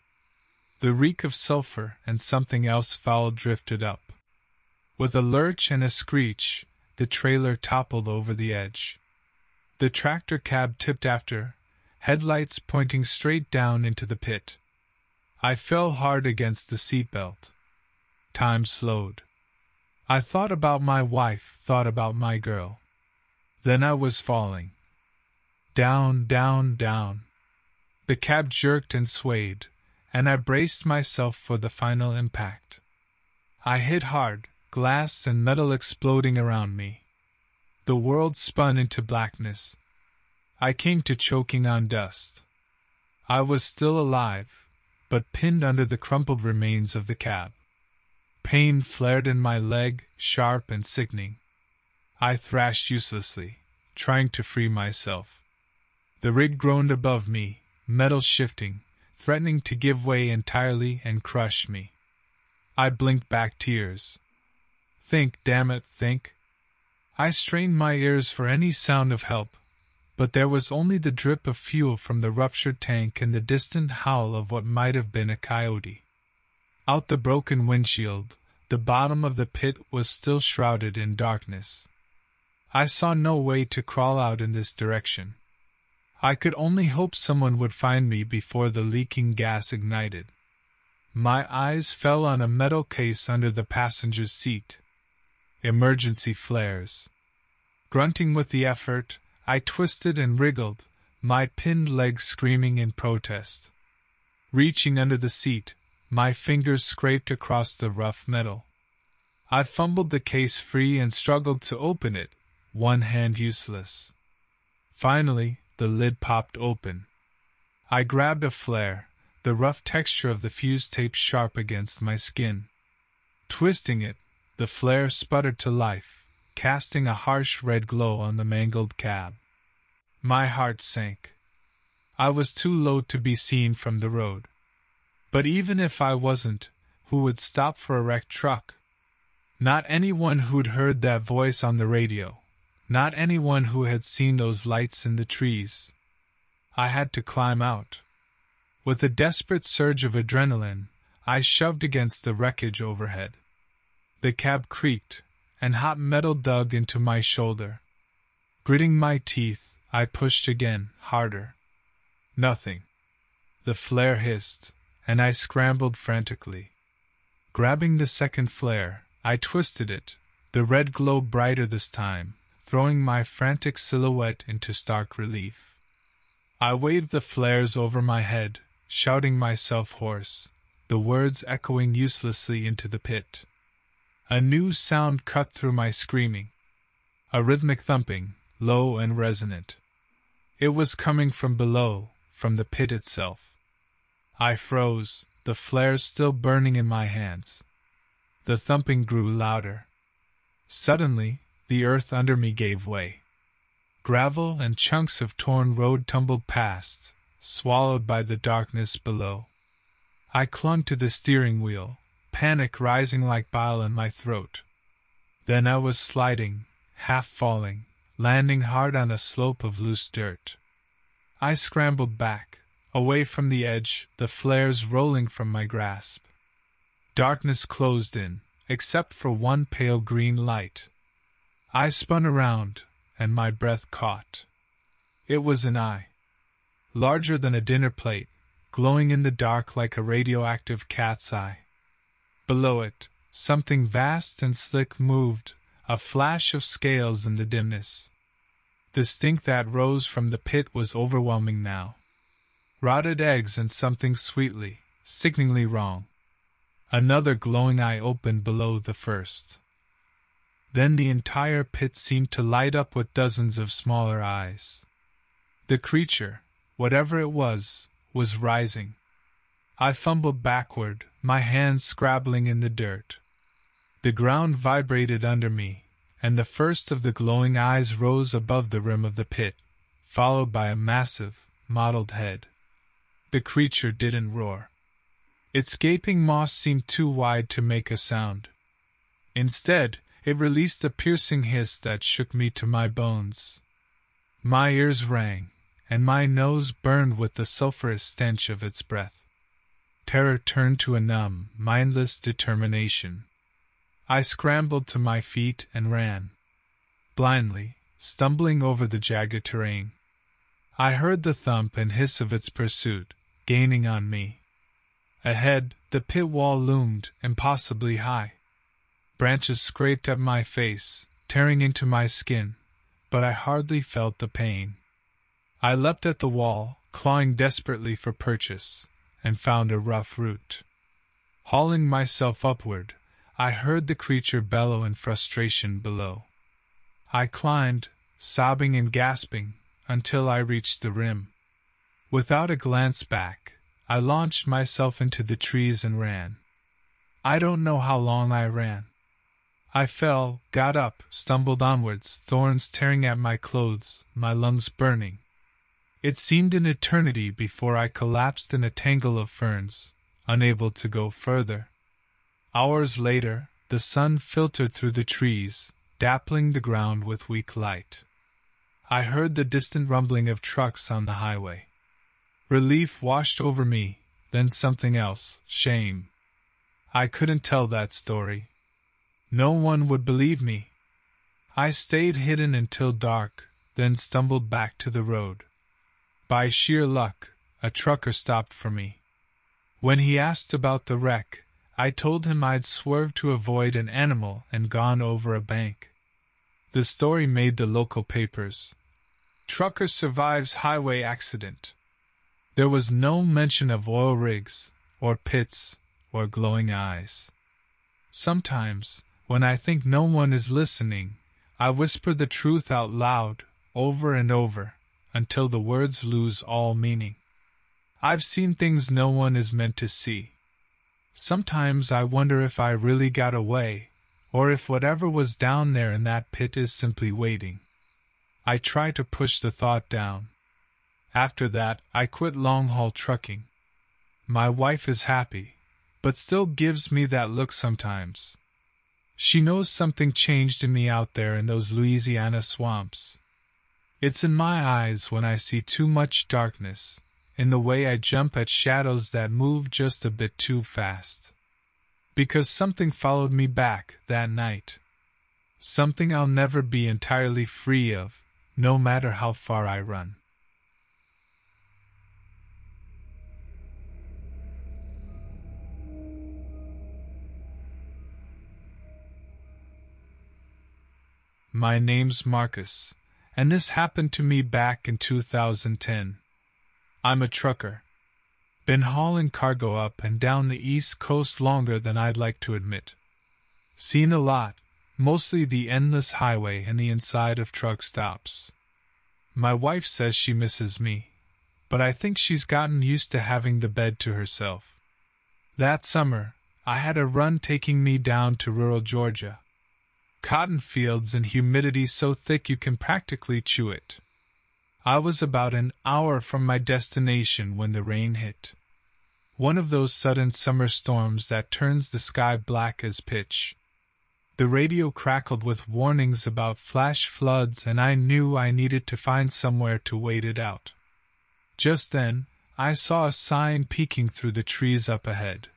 The reek of sulfur and something else foul drifted up. With a lurch and a screech, the trailer toppled over the edge. The tractor cab tipped after, headlights pointing straight down into the pit. I fell hard against the seatbelt. Time slowed. I thought about my wife, thought about my girl. Then I was falling. Down, down, down. The cab jerked and swayed, and I braced myself for the final impact. I hit hard, glass and metal exploding around me. The world spun into blackness. I came to choking on dust. I was still alive, but pinned under the crumpled remains of the cab. Pain flared in my leg, sharp and sickening. I thrashed uselessly, trying to free myself. The rig groaned above me, metal shifting, threatening to give way entirely and crush me. I blinked back tears. Think, damn it, think. I strained my ears for any sound of help, but there was only the drip of fuel from the ruptured tank and the distant howl of what might have been a coyote. Out the broken windshield, the bottom of the pit was still shrouded in darkness. I saw no way to crawl out in this direction. I could only hope someone would find me before the leaking gas ignited. My eyes fell on a metal case under the passenger's seat. Emergency flares. Grunting with the effort, I twisted and wriggled, my pinned legs screaming in protest. Reaching under the seat, my fingers scraped across the rough metal. I fumbled the case free and struggled to open it, one hand useless. Finally, the lid popped open. I grabbed a flare, the rough texture of the fuse tape sharp against my skin. Twisting it, the flare sputtered to life, casting a harsh red glow on the mangled cab. My heart sank. I was too low to be seen from the road. But even if I wasn't, who would stop for a wrecked truck? Not anyone who'd heard that voice on the radio. Not anyone who had seen those lights in the trees. I had to climb out. With a desperate surge of adrenaline, I shoved against the wreckage overhead. The cab creaked, and hot metal dug into my shoulder. Gritting my teeth, I pushed again, harder. Nothing. The flare hissed, and I scrambled frantically. Grabbing the second flare, I twisted it, the red glow brighter this time, throwing my frantic silhouette into stark relief. I waved the flares over my head, shouting myself hoarse, the words echoing uselessly into the pit. A new sound cut through my screaming. A rhythmic thumping, low and resonant. It was coming from below, from the pit itself. I froze, the flares still burning in my hands. The thumping grew louder. Suddenly, the earth under me gave way. Gravel and chunks of torn road tumbled past, swallowed by the darkness below. I clung to the steering wheel, panic rising like bile in my throat. Then I was sliding, half falling, landing hard on a slope of loose dirt. I scrambled back, away from the edge, the flares rolling from my grasp. Darkness closed in, except for one pale green light. I spun around, and my breath caught. It was an eye. Larger than a dinner plate, glowing in the dark like a radioactive cat's eye. Below it, something vast and slick moved, a flash of scales in the dimness. The stink that rose from the pit was overwhelming now. Rotted eggs and something sweetly, sickeningly wrong. Another glowing eye opened below the first. Then the entire pit seemed to light up with dozens of smaller eyes. The creature, whatever it was rising. I fumbled backward, my hands scrabbling in the dirt. The ground vibrated under me, and the first of the glowing eyes rose above the rim of the pit, followed by a massive, mottled head. The creature didn't roar. Its gaping maw seemed too wide to make a sound. Instead, it released a piercing hiss that shook me to my bones. My ears rang, and my nose burned with the sulphurous stench of its breath. Terror turned to a numb, mindless determination. I scrambled to my feet and ran, blindly, stumbling over the jagged terrain. I heard the thump and hiss of its pursuit, gaining on me. Ahead, the pit wall loomed, impossibly high. Branches scraped at my face, tearing into my skin, but I hardly felt the pain. I leapt at the wall, clawing desperately for purchase, and found a rough root. Hauling myself upward, I heard the creature bellow in frustration below. I climbed, sobbing and gasping, until I reached the rim. Without a glance back, I launched myself into the trees and ran. I don't know how long I ran. I fell, got up, stumbled onwards, thorns tearing at my clothes, my lungs burning. It seemed an eternity before I collapsed in a tangle of ferns, unable to go further. Hours later, the sun filtered through the trees, dappling the ground with weak light. I heard the distant rumbling of trucks on the highway. Relief washed over me, then something else, shame. I couldn't tell that story. No one would believe me. I stayed hidden until dark, then stumbled back to the road. By sheer luck, a trucker stopped for me. When he asked about the wreck, I told him I'd swerved to avoid an animal and gone over a bank. The story made the local papers. Trucker survives highway accident. There was no mention of oil rigs, or pits, or glowing eyes. Sometimes, when I think no one is listening, I whisper the truth out loud, over and over, until the words lose all meaning. I've seen things no one is meant to see. Sometimes I wonder if I really got away, or if whatever was down there in that pit is simply waiting. I try to push the thought down. After that, I quit long-haul trucking. My wife is happy, but still gives me that look sometimes. She knows something changed in me out there in those Louisiana swamps. It's in my eyes when I see too much darkness, in the way I jump at shadows that move just a bit too fast. Because something followed me back that night. Something I'll never be entirely free of, no matter how far I run. My name's Marcus, and this happened to me back in 2010. I'm a trucker. Been hauling cargo up and down the East Coast longer than I'd like to admit. Seen a lot, mostly the endless highway and the inside of truck stops. My wife says she misses me, but I think she's gotten used to having the bed to herself. That summer, I had a run taking me down to rural Georgia. Cotton fields and humidity so thick you can practically chew it. I was about an hour from my destination when the rain hit. One of those sudden summer storms that turns the sky black as pitch. The radio crackled with warnings about flash floods, and I knew I needed to find somewhere to wait it out. Just then, I saw a sign peeking through the trees up ahead.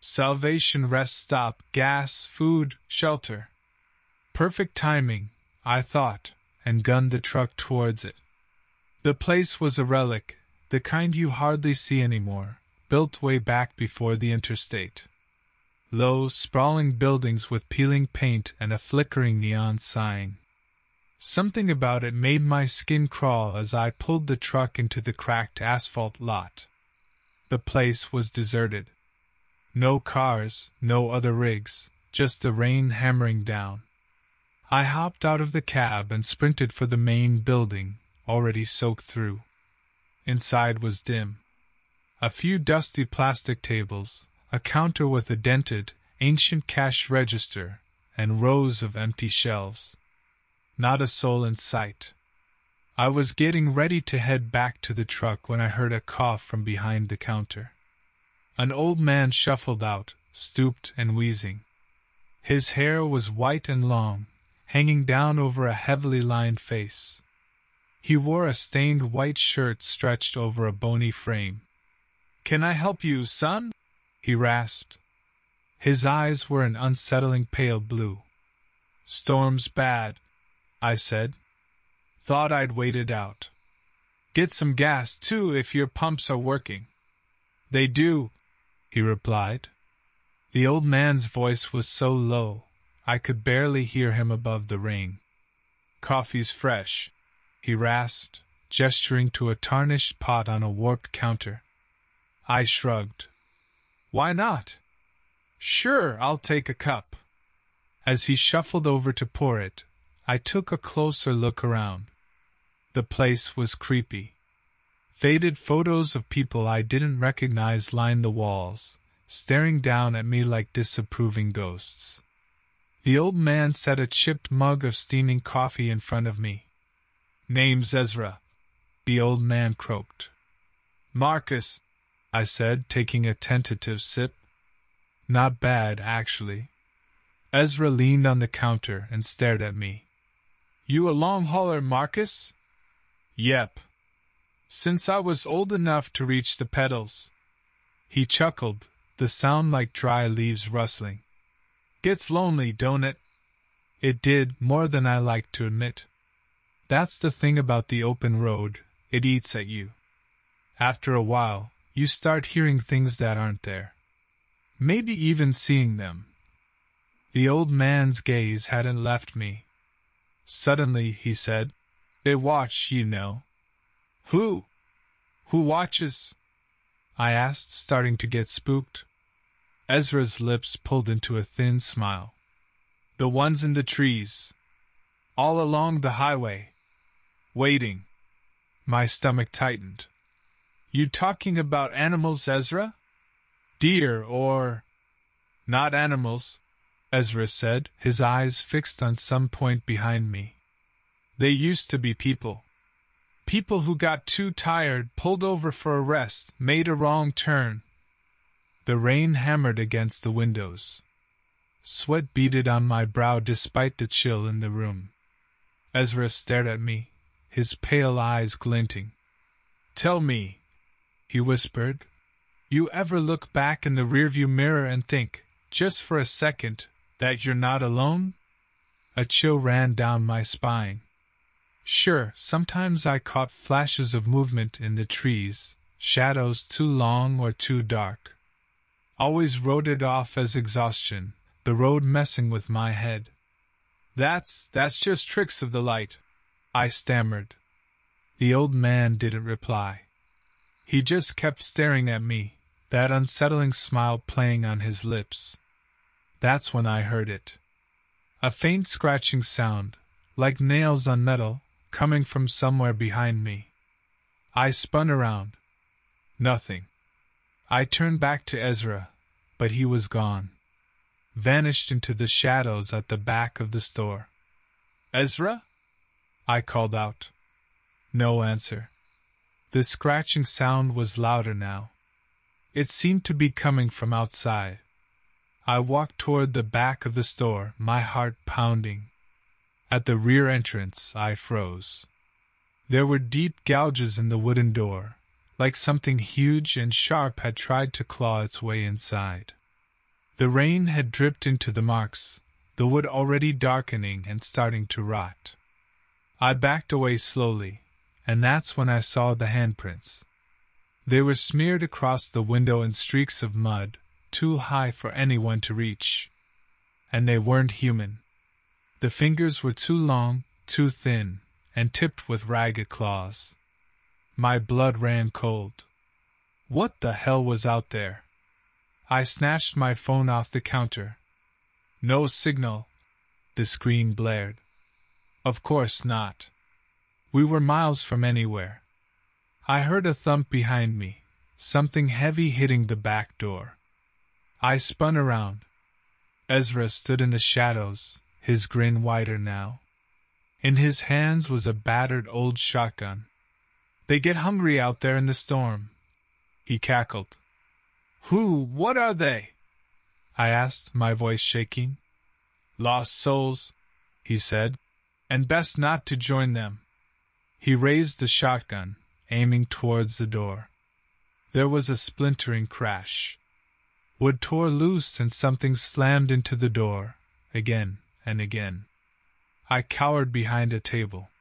Salvation Rest Stop, gas, food, shelter. Perfect timing, I thought, and gunned the truck towards it. The place was a relic, the kind you hardly see anymore, built way back before the interstate. Low, sprawling buildings with peeling paint and a flickering neon sign. Something about it made my skin crawl as I pulled the truck into the cracked asphalt lot. The place was deserted. No cars, no other rigs, just the rain hammering down. I hopped out of the cab and sprinted for the main building, already soaked through. Inside was dim. A few dusty plastic tables, a counter with a dented, ancient cash register, and rows of empty shelves. Not a soul in sight. I was getting ready to head back to the truck when I heard a cough from behind the counter. An old man shuffled out, stooped and wheezing. His hair was white and long, hanging down over a heavily lined face. He wore a stained white shirt stretched over a bony frame. "Can I help you, son?" he rasped. His eyes were an unsettling pale blue. "Storm's bad," I said. "Thought I'd wait it out. Get some gas, too, if your pumps are working." "They do," he replied. The old man's voice was so low, I could barely hear him above the rain. "Coffee's fresh," he rasped, gesturing to a tarnished pot on a warped counter. I shrugged. "Why not?" "Sure, I'll take a cup." As he shuffled over to pour it, I took a closer look around. The place was creepy. Faded photos of people I didn't recognize lined the walls, staring down at me like disapproving ghosts. The old man set a chipped mug of steaming coffee in front of me. "Name's Ezra," the old man croaked. "Marcus," I said, taking a tentative sip. "Not bad, actually." Ezra leaned on the counter and stared at me. "You a long hauler, Marcus?" "Yep. Since I was old enough to reach the pedals." He chuckled, the sound like dry leaves rustling. "Gets lonely, don't it?" It did, more than I like to admit. That's the thing about the open road, it eats at you. After a while, you start hearing things that aren't there. Maybe even seeing them. The old man's gaze hadn't left me. Suddenly, he said, "They watch, you know." "Who? Who watches?" I asked, starting to get spooked. Ezra's lips pulled into a thin smile. "The ones in the trees. All along the highway. Waiting." My stomach tightened. "You talking about animals, Ezra? Deer or—" "Not animals," Ezra said, his eyes fixed on some point behind me. "They used to be people. People who got too tired, pulled over for a rest, made a wrong turn." The rain hammered against the windows. Sweat beaded on my brow despite the chill in the room. Ezra stared at me, his pale eyes glinting. "Tell me," he whispered, "you ever look back in the rearview mirror and think, just for a second, that you're not alone?" A chill ran down my spine. Sure, sometimes I caught flashes of movement in the trees, shadows too long or too dark. Always wrote it off as exhaustion, the road messing with my head. That's just tricks of the light," I stammered. The old man didn't reply. He just kept staring at me, that unsettling smile playing on his lips. That's when I heard it. A faint scratching sound, like nails on metal, coming from somewhere behind me. I spun around. Nothing. I turned back to Ezra, but he was gone. Vanished into the shadows at the back of the store. "Ezra?" I called out. No answer. The scratching sound was louder now. It seemed to be coming from outside. I walked toward the back of the store, my heart pounding. At the rear entrance, I froze. There were deep gouges in the wooden door, like something huge and sharp had tried to claw its way inside. The rain had dripped into the marks, the wood already darkening and starting to rot. I backed away slowly, and that's when I saw the handprints. They were smeared across the window in streaks of mud, too high for anyone to reach. And they weren't human. The fingers were too long, too thin, and tipped with ragged claws. My blood ran cold. What the hell was out there? I snatched my phone off the counter. "No signal," the screen blared. Of course not. We were miles from anywhere. I heard a thump behind me, something heavy hitting the back door. I spun around. Ezra stood in the shadows, his grin wider now. In his hands was a battered old shotgun. "They get hungry out there in the storm," he cackled. "Who? What are they?" I asked, my voice shaking. "Lost souls," he said, "and best not to join them." He raised the shotgun, aiming towards the door. There was a splintering crash. Wood tore loose and something slammed into the door, again and again. I cowered behind a table.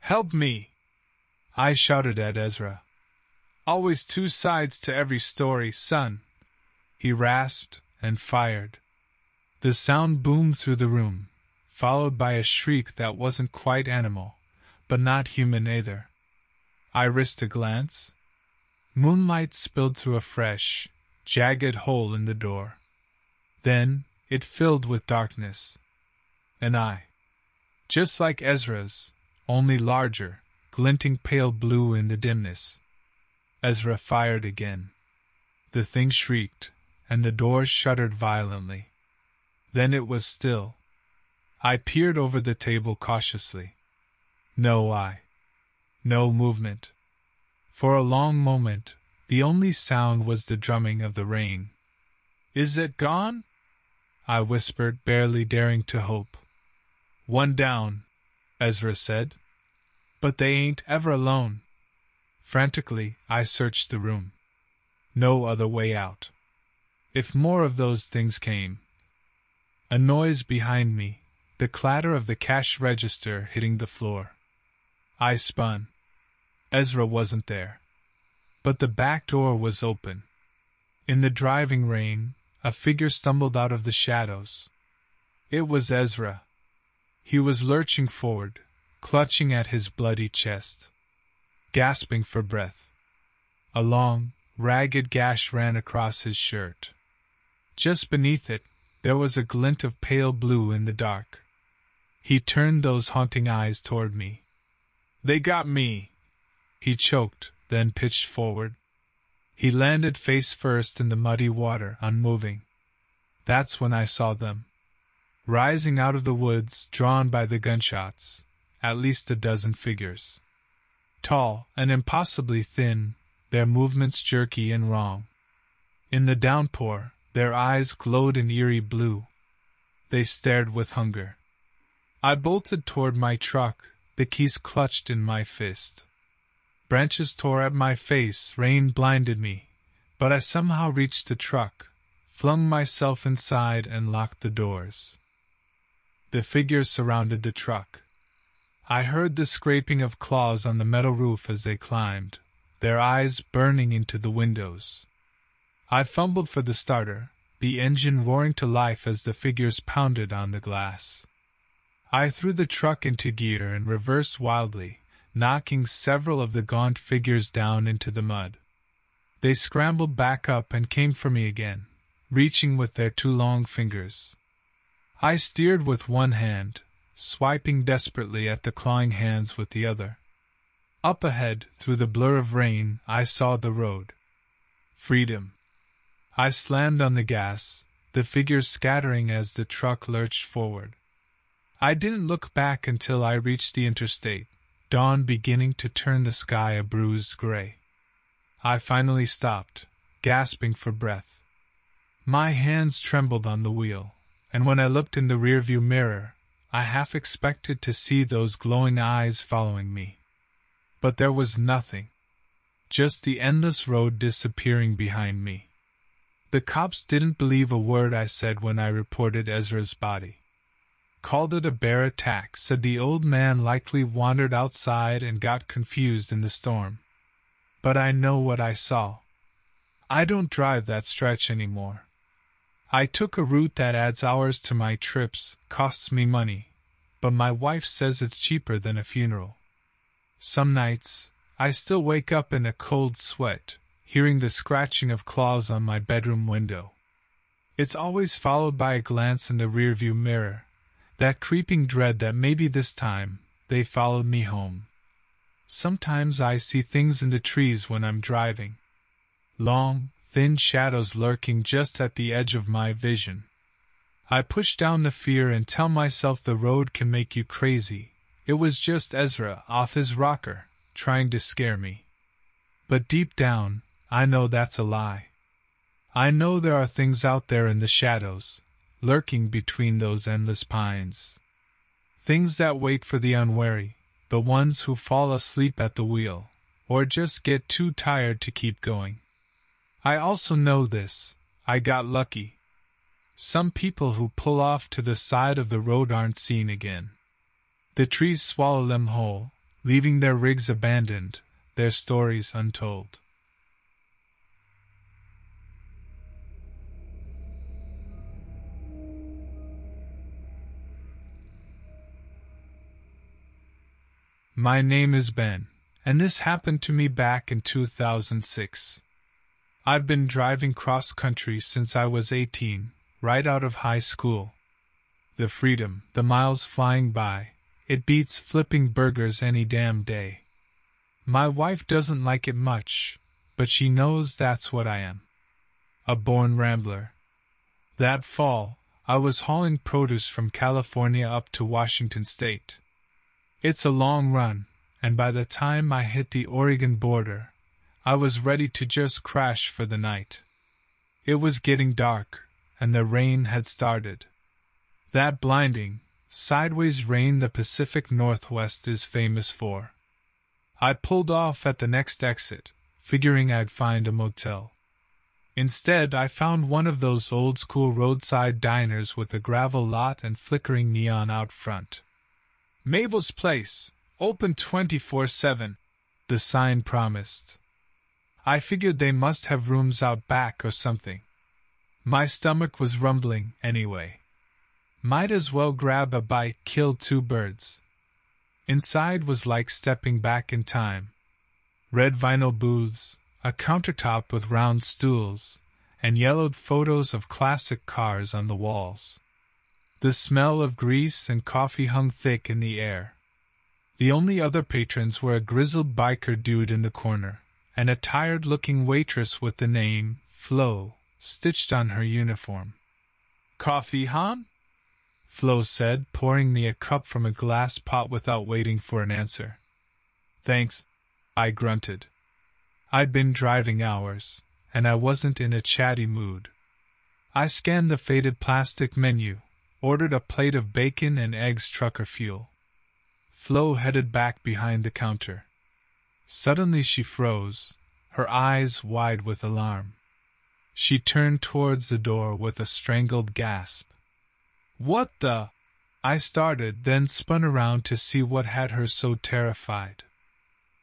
"Help me!" I shouted at Ezra. "Always two sides to every story, son," he rasped and fired. The sound boomed through the room, followed by a shriek that wasn't quite animal, but not human either. I risked a glance. Moonlight spilled through a fresh, jagged hole in the door. Then it filled with darkness. An eye. Just like Ezra's, only larger, glinting pale blue in the dimness. Ezra fired again. The thing shrieked, and the door shuddered violently. Then it was still. I peered over the table cautiously. No eye. No movement. For a long moment, the only sound was the drumming of the rain. "Is it gone?" I whispered, barely daring to hope. "One down," Ezra said. "But they ain't ever alone." Frantically, I searched the room. No other way out. If more of those things came. A noise behind me, the clatter of the cash register hitting the floor. I spun. Ezra wasn't there. But the back door was open. In the driving rain, a figure stumbled out of the shadows. It was Ezra. He was lurching forward, clutching at his bloody chest, gasping for breath. A long, ragged gash ran across his shirt. Just beneath it, there was a glint of pale blue in the dark. He turned those haunting eyes toward me. "They got me!" He choked, then pitched forward. He landed face first in the muddy water, unmoving. That's when I saw them. Rising out of the woods, drawn by the gunshots, at least a dozen figures. Tall and impossibly thin, their movements jerky and wrong. In the downpour, their eyes glowed an eerie blue. They stared with hunger. I bolted toward my truck, the keys clutched in my fist. Branches tore at my face, rain blinded me, but I somehow reached the truck, flung myself inside, and locked the doors. The figures surrounded the truck. I heard the scraping of claws on the metal roof as they climbed, their eyes burning into the windows. I fumbled for the starter, the engine roaring to life as the figures pounded on the glass. I threw the truck into gear and reversed wildly, knocking several of the gaunt figures down into the mud. They scrambled back up and came for me again, reaching with their two long fingers. I steered with one hand, swiping desperately at the clawing hands with the other. Up ahead, through the blur of rain, I saw the road. Freedom. I slammed on the gas, the figures scattering as the truck lurched forward. I didn't look back until I reached the interstate, dawn beginning to turn the sky a bruised gray. I finally stopped, gasping for breath. My hands trembled on the wheel, and when I looked in the rearview mirror, I half expected to see those glowing eyes following me. But there was nothing. Just the endless road disappearing behind me. The cops didn't believe a word I said when I reported Ezra's body. Called it a bear attack, said the old man likely wandered outside and got confused in the storm. But I know what I saw. I don't drive that stretch anymore. I took a route that adds hours to my trips, costs me money, but my wife says it's cheaper than a funeral. Some nights, I still wake up in a cold sweat, hearing the scratching of claws on my bedroom window. It's always followed by a glance in the rearview mirror, that creeping dread that maybe this time, they followed me home. Sometimes I see things in the trees when I'm driving. Long, thin shadows lurking just at the edge of my vision. I push down the fear and tell myself the road can make you crazy. It was just Ezra off his rocker, trying to scare me. But deep down, I know that's a lie. I know there are things out there in the shadows, lurking between those endless pines. Things that wait for the unwary, the ones who fall asleep at the wheel, or just get too tired to keep going. I also know this. I got lucky. Some people who pull off to the side of the road aren't seen again. The trees swallow them whole, leaving their rigs abandoned, their stories untold. My name is Ben, and this happened to me back in 2006. I've been driving cross-country since I was 18, right out of high school. The freedom, the miles flying by, it beats flipping burgers any damn day. My wife doesn't like it much, but she knows that's what I am. A born rambler. That fall, I was hauling produce from California up to Washington State. It's a long run, and by the time I hit the Oregon border, I was ready to just crash for the night. It was getting dark, and the rain had started. That blinding, sideways rain the Pacific Northwest is famous for. I pulled off at the next exit, figuring I'd find a motel. Instead, I found one of those old-school roadside diners with a gravel lot and flickering neon out front. Mabel's Place, open 24/7, the sign promised. I figured they must have rooms out back or something. My stomach was rumbling, anyway. Might as well grab a bite, kill two birds. Inside was like stepping back in time. Red vinyl booths, a countertop with round stools, and yellowed photos of classic cars on the walls. The smell of grease and coffee hung thick in the air. The only other patrons were a grizzled biker dude in the corner, and a tired-looking waitress with the name, Flo, stitched on her uniform. "Coffee, hon?" Flo said, pouring me a cup from a glass pot without waiting for an answer. "Thanks," I grunted. I'd been driving hours, and I wasn't in a chatty mood. I scanned the faded plastic menu, ordered a plate of bacon and eggs trucker fuel. Flo headed back behind the counter. Suddenly she froze, her eyes wide with alarm. She turned towards the door with a strangled gasp. "What the?" I started, then spun around to see what had her so terrified.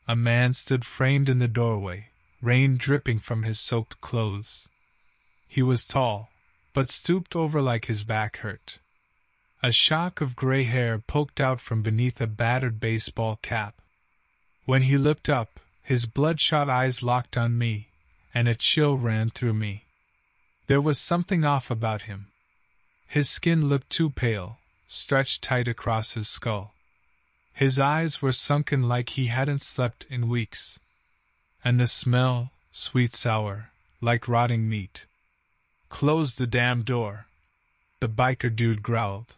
A man stood framed in the doorway, rain dripping from his soaked clothes. He was tall, but stooped over like his back hurt. A shock of gray hair poked out from beneath a battered baseball cap. When he looked up, his bloodshot eyes locked on me, and a chill ran through me. There was something off about him. His skin looked too pale, stretched tight across his skull. His eyes were sunken like he hadn't slept in weeks. And the smell, sweet-sour, like rotting meat. "Close the damn door," the biker dude growled.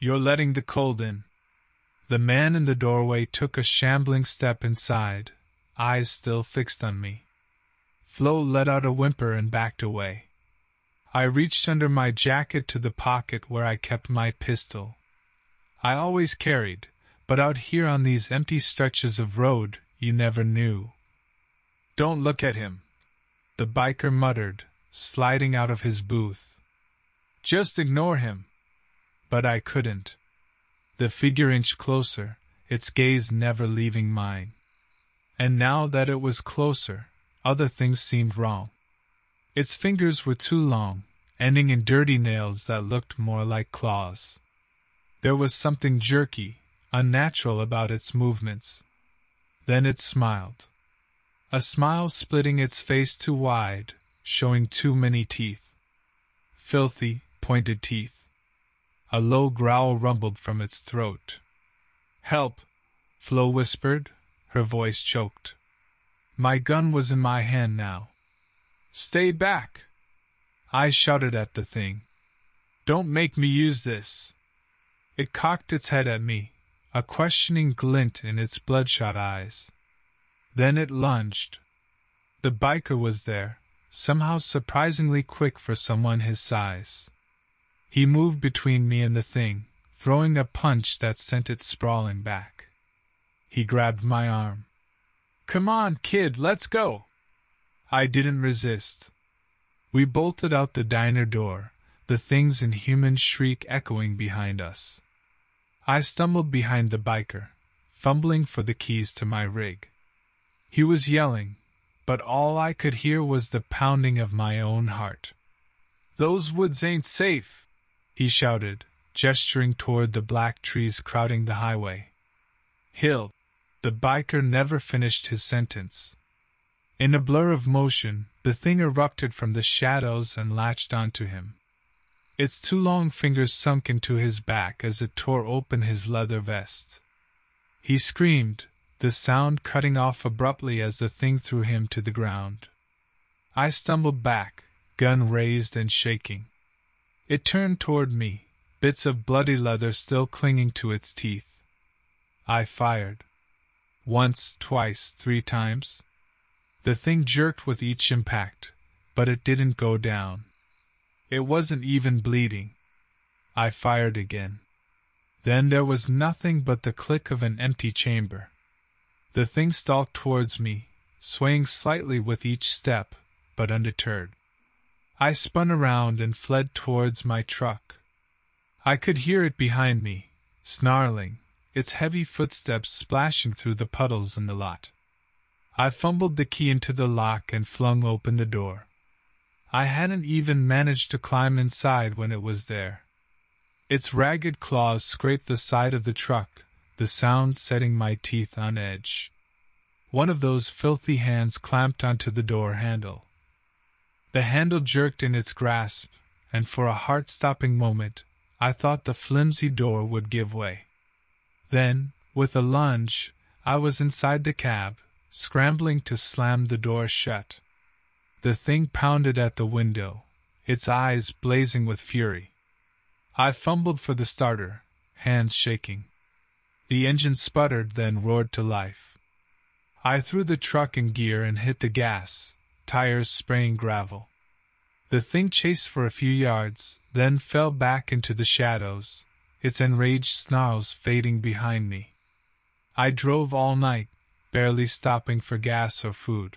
"You're letting the cold in." The man in the doorway took a shambling step inside, eyes still fixed on me. Flo let out a whimper and backed away. I reached under my jacket to the pocket where I kept my pistol. I always carried, but out here on these empty stretches of road, you never knew. "Don't look at him," the biker muttered, sliding out of his booth. "Just ignore him." But I couldn't. The figure inched closer, its gaze never leaving mine. And now that it was closer, other things seemed wrong. Its fingers were too long, ending in dirty nails that looked more like claws. There was something jerky, unnatural about its movements. Then it smiled. A smile splitting its face too wide, showing too many teeth. Filthy, pointed teeth. A low growl rumbled from its throat. "Help," Flo whispered, her voice choked. My gun was in my hand now. "Stay back," I shouted at the thing. "Don't make me use this." It cocked its head at me, a questioning glint in its bloodshot eyes. Then it lunged. The biker was there, somehow surprisingly quick for someone his size. He moved between me and the thing, throwing a punch that sent it sprawling back. He grabbed my arm. "Come on, kid, let's go." I didn't resist. We bolted out the diner door, the thing's inhuman shriek echoing behind us. I stumbled behind the biker, fumbling for the keys to my rig. He was yelling, but all I could hear was the pounding of my own heart. "Those woods ain't safe," he shouted, gesturing toward the black trees crowding the highway. "Hill," the biker never finished his sentence. In a blur of motion, the thing erupted from the shadows and latched onto him. Its two long fingers sunk into his back as it tore open his leather vest. He screamed, the sound cutting off abruptly as the thing threw him to the ground. I stumbled back, gun raised and shaking. It turned toward me, bits of bloody leather still clinging to its teeth. I fired. Once, twice, three times. The thing jerked with each impact, but it didn't go down. It wasn't even bleeding. I fired again. Then there was nothing but the click of an empty chamber. The thing stalked towards me, swaying slightly with each step, but undeterred. I spun around and fled towards my truck. I could hear it behind me, snarling, its heavy footsteps splashing through the puddles in the lot. I fumbled the key into the lock and flung open the door. I hadn't even managed to climb inside when it was there. Its ragged claws scraped the side of the truck, the sound setting my teeth on edge. One of those filthy hands clamped onto the door handle. The handle jerked in its grasp, and for a heart-stopping moment, I thought the flimsy door would give way. Then, with a lunge, I was inside the cab, scrambling to slam the door shut. The thing pounded at the window, its eyes blazing with fury. I fumbled for the starter, hands shaking. The engine sputtered, then roared to life. I threw the truck in gear and hit the gas, tires spraying gravel. The thing chased for a few yards, then fell back into the shadows, its enraged snarls fading behind me. I drove all night, barely stopping for gas or food.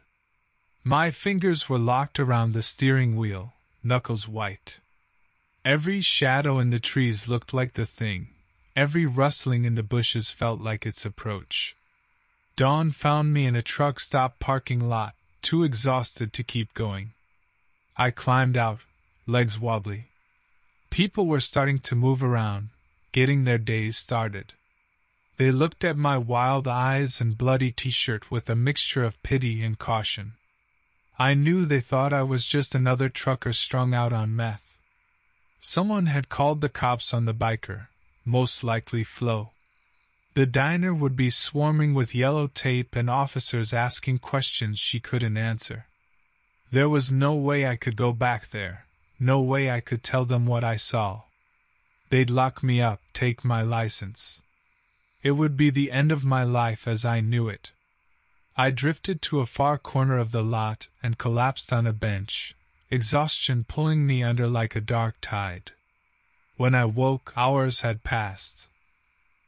My fingers were locked around the steering wheel, knuckles white. Every shadow in the trees looked like the thing. Every rustling in the bushes felt like its approach. Dawn found me in a truck stop parking lot, too exhausted to keep going. I climbed out, legs wobbly. People were starting to move around, getting their days started. They looked at my wild eyes and bloody t-shirt with a mixture of pity and caution. I knew they thought I was just another trucker strung out on meth. Someone had called the cops on the biker, most likely Flo. The diner would be swarming with yellow tape and officers asking questions she couldn't answer. There was no way I could go back there, no way I could tell them what I saw. They'd lock me up, take my license. It would be the end of my life as I knew it. I drifted to a far corner of the lot and collapsed on a bench, exhaustion pulling me under like a dark tide. When I woke, hours had passed.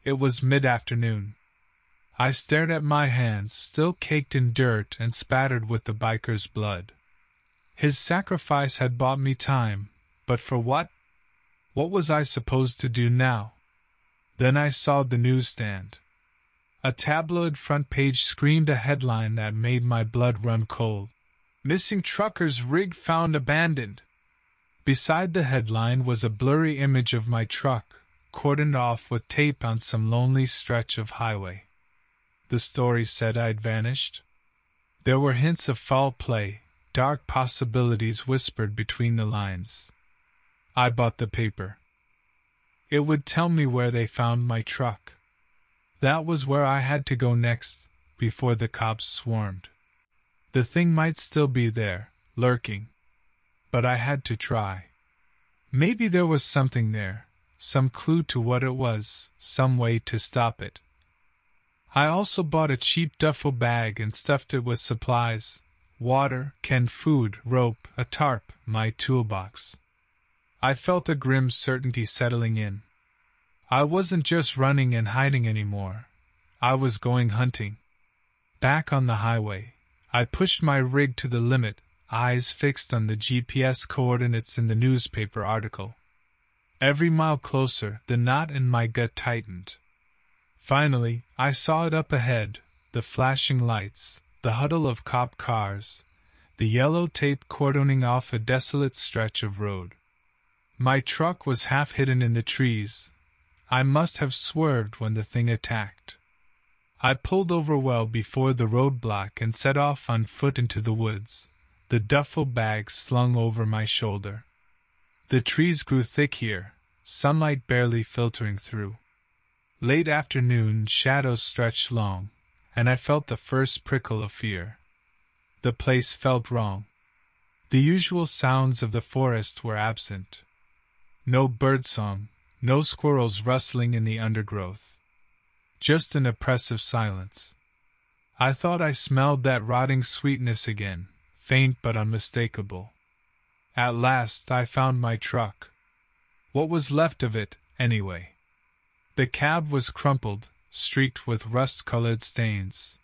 It was mid-afternoon. I stared at my hands, still caked in dirt and spattered with the biker's blood. His sacrifice had bought me time, but for what? What was I supposed to do now? Then I saw the newsstand. A tabloid front page screamed a headline that made my blood run cold. Missing trucker's rig found abandoned. Beside the headline was a blurry image of my truck, cordoned off with tape on some lonely stretch of highway. The story said I'd vanished. There were hints of foul play, dark possibilities whispered between the lines. I bought the paper. It would tell me where they found my truck. That was where I had to go next, before the cops swarmed. The thing might still be there, lurking. But I had to try. Maybe there was something there, some clue to what it was, some way to stop it. I also bought a cheap duffel bag and stuffed it with supplies, water, canned food, rope, a tarp, my toolbox. I felt a grim certainty settling in. I wasn't just running and hiding anymore. I was going hunting. Back on the highway, I pushed my rig to the limit, eyes fixed on the GPS coordinates in the newspaper article. Every mile closer, the knot in my gut tightened. Finally, I saw it up ahead, the flashing lights, the huddle of cop cars, the yellow tape cordoning off a desolate stretch of road. My truck was half hidden in the trees. I must have swerved when the thing attacked. I pulled over well before the roadblock and set off on foot into the woods, the duffel bag slung over my shoulder. The trees grew thick here, sunlight barely filtering through. Late afternoon, shadows stretched long, and I felt the first prickle of fear. The place felt wrong. The usual sounds of the forest were absent. No birdsong. No squirrels rustling in the undergrowth. Just an oppressive silence. I thought I smelled that rotting sweetness again, faint but unmistakable. At last I found my truck. What was left of it, anyway? The cab was crumpled, streaked with rust-colored stains.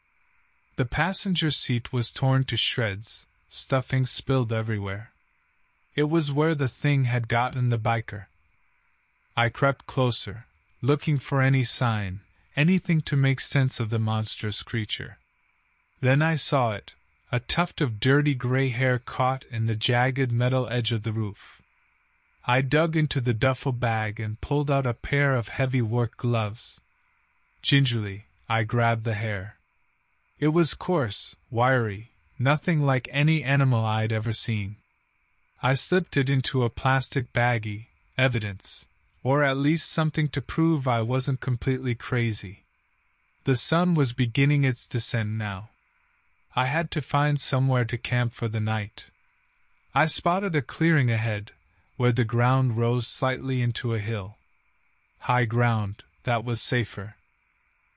The passenger seat was torn to shreds, stuffing spilled everywhere. It was where the thing had gotten the biker. I crept closer, looking for any sign, anything to make sense of the monstrous creature. Then I saw it, a tuft of dirty gray hair caught in the jagged metal edge of the roof. I dug into the duffel bag and pulled out a pair of heavy work gloves. Gingerly, I grabbed the hair. It was coarse, wiry, nothing like any animal I'd ever seen. I slipped it into a plastic baggie, evidence, or at least something to prove I wasn't completely crazy. The sun was beginning its descent now. I had to find somewhere to camp for the night. I spotted a clearing ahead, where the ground rose slightly into a hill. High ground, that was safer.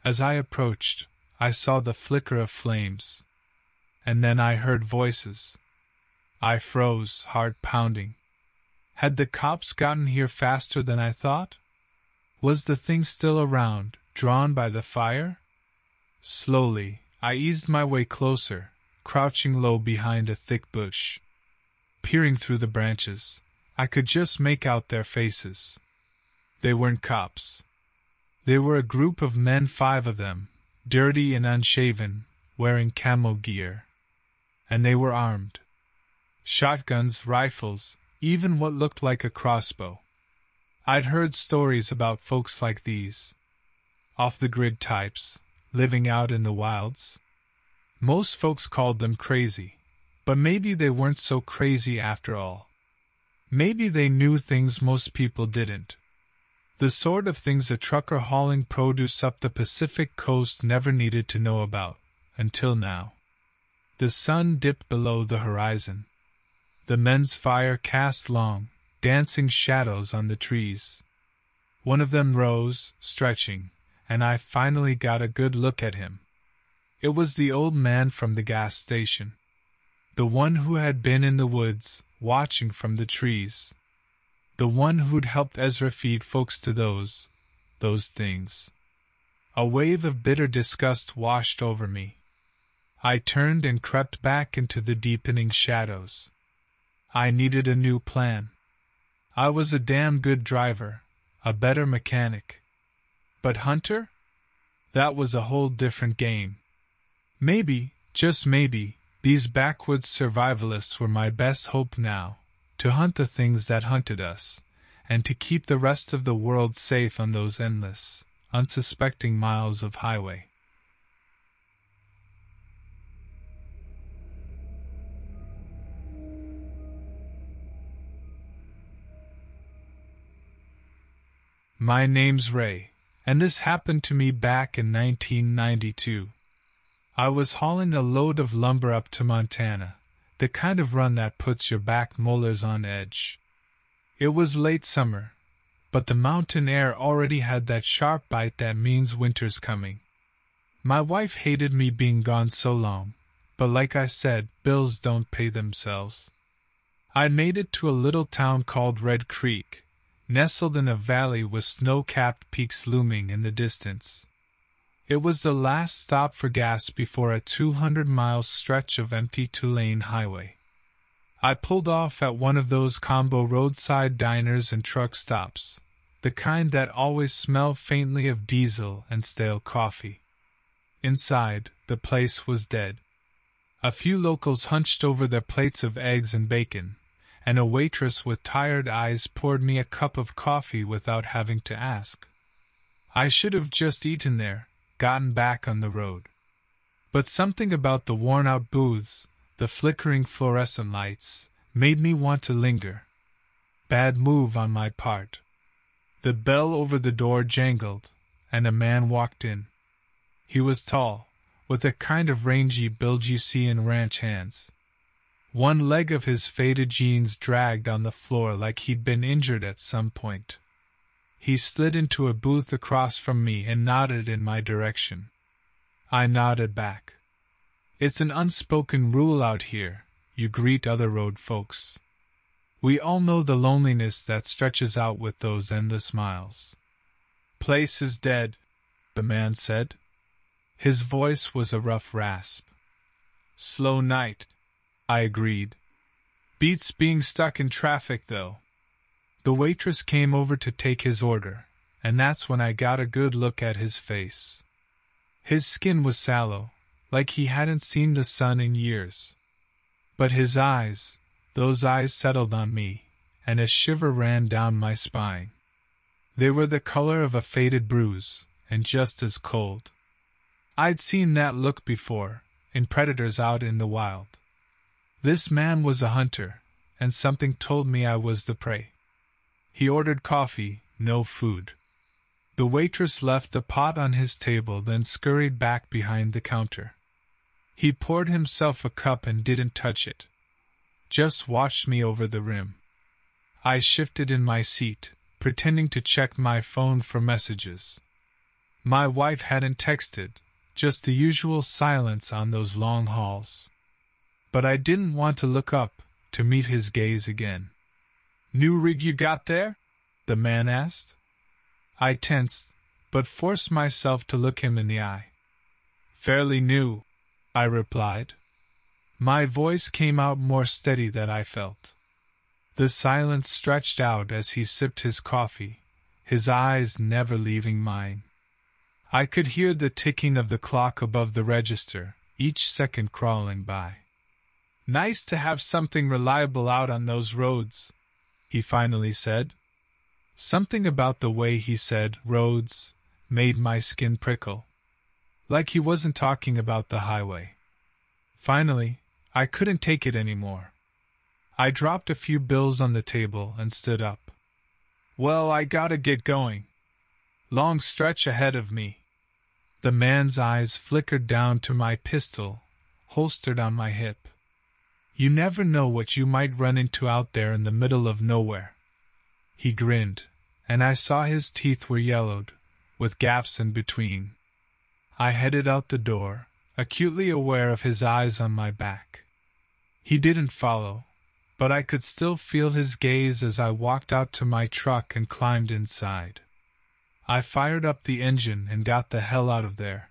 As I approached, I saw the flicker of flames. And then I heard voices. I froze, heart pounding. Had the cops gotten here faster than I thought? Was the thing still around, drawn by the fire? Slowly, I eased my way closer, crouching low behind a thick bush. Peering through the branches, I could just make out their faces. They weren't cops. They were a group of men, 5 of them, dirty and unshaven, wearing camo gear. And they were armed. Shotguns, rifles, even what looked like a crossbow. I'd heard stories about folks like these. Off-the-grid types, living out in the wilds. Most folks called them crazy, but maybe they weren't so crazy after all. Maybe they knew things most people didn't. The sort of things a trucker hauling produce up the Pacific coast never needed to know about, until now. The sun dipped below the horizon. The men's fire cast long, dancing shadows on the trees. One of them rose, stretching, and I finally got a good look at him. It was the old man from the gas station. The one who had been in the woods, watching from the trees. The one who'd helped Ezra feed folks to those things. A wave of bitter disgust washed over me. I turned and crept back into the deepening shadows. I needed a new plan. I was a damn good driver, a better mechanic. But hunter? That was a whole different game. Maybe, just maybe, these backwoods survivalists were my best hope now. To hunt the things that hunted us, and to keep the rest of the world safe on those endless, unsuspecting miles of highway. My name's Ray, and this happened to me back in 1992. I was hauling a load of lumber up to Montana. The kind of run that puts your back molars on edge. It was late summer, but the mountain air already had that sharp bite that means winter's coming. My wife hated me being gone so long, but like I said, bills don't pay themselves. I made it to a little town called Red Creek, nestled in a valley with snow-capped peaks looming in the distance. It was the last stop for gas before a 200-mile stretch of empty 2-lane highway. I pulled off at one of those combo roadside diners and truck stops, the kind that always smell faintly of diesel and stale coffee. Inside, the place was dead. A few locals hunched over their plates of eggs and bacon, and a waitress with tired eyes poured me a cup of coffee without having to ask. I should have just eaten there, gotten back on the road. But something about the worn-out booths, the flickering fluorescent lights, made me want to linger. Bad move on my part. The bell over the door jangled, and a man walked in. He was tall, with a kind of rangy build you see in ranch hands. One leg of his faded jeans dragged on the floor like he'd been injured at some point. He slid into a booth across from me and nodded in my direction. I nodded back. It's an unspoken rule out here, you greet other road folks. We all know the loneliness that stretches out with those endless miles. Place is dead, the man said. His voice was a rough rasp. Slow night, I agreed. Beats being stuck in traffic, though. The waitress came over to take his order, and that's when I got a good look at his face. His skin was sallow, like he hadn't seen the sun in years. But his eyes, those eyes settled on me, and a shiver ran down my spine. They were the color of a faded bruise, and just as cold. I'd seen that look before, in predators out in the wild. This man was a hunter, and something told me I was the prey. He ordered coffee, no food. The waitress left the pot on his table, then scurried back behind the counter. He poured himself a cup and didn't touch it. Just watched me over the rim. I shifted in my seat, pretending to check my phone for messages. My wife hadn't texted, just the usual silence on those long hauls. But I didn't want to look up, to meet his gaze again. "New rig you got there?" the man asked. I tensed, but forced myself to look him in the eye. "Fairly new," I replied. My voice came out more steady than I felt. The silence stretched out as he sipped his coffee, his eyes never leaving mine. I could hear the ticking of the clock above the register, each second crawling by. "Nice to have something reliable out on those roads," he finally said. Something about the way he said "roads" made my skin prickle. Like he wasn't talking about the highway. Finally, I couldn't take it anymore. I dropped a few bills on the table and stood up. "Well, I gotta get going. Long stretch ahead of me." The man's eyes flickered down to my pistol, holstered on my hip. "You never know what you might run into out there in the middle of nowhere." He grinned, and I saw his teeth were yellowed, with gaps in between. I headed out the door, acutely aware of his eyes on my back. He didn't follow, but I could still feel his gaze as I walked out to my truck and climbed inside. I fired up the engine and got the hell out of there.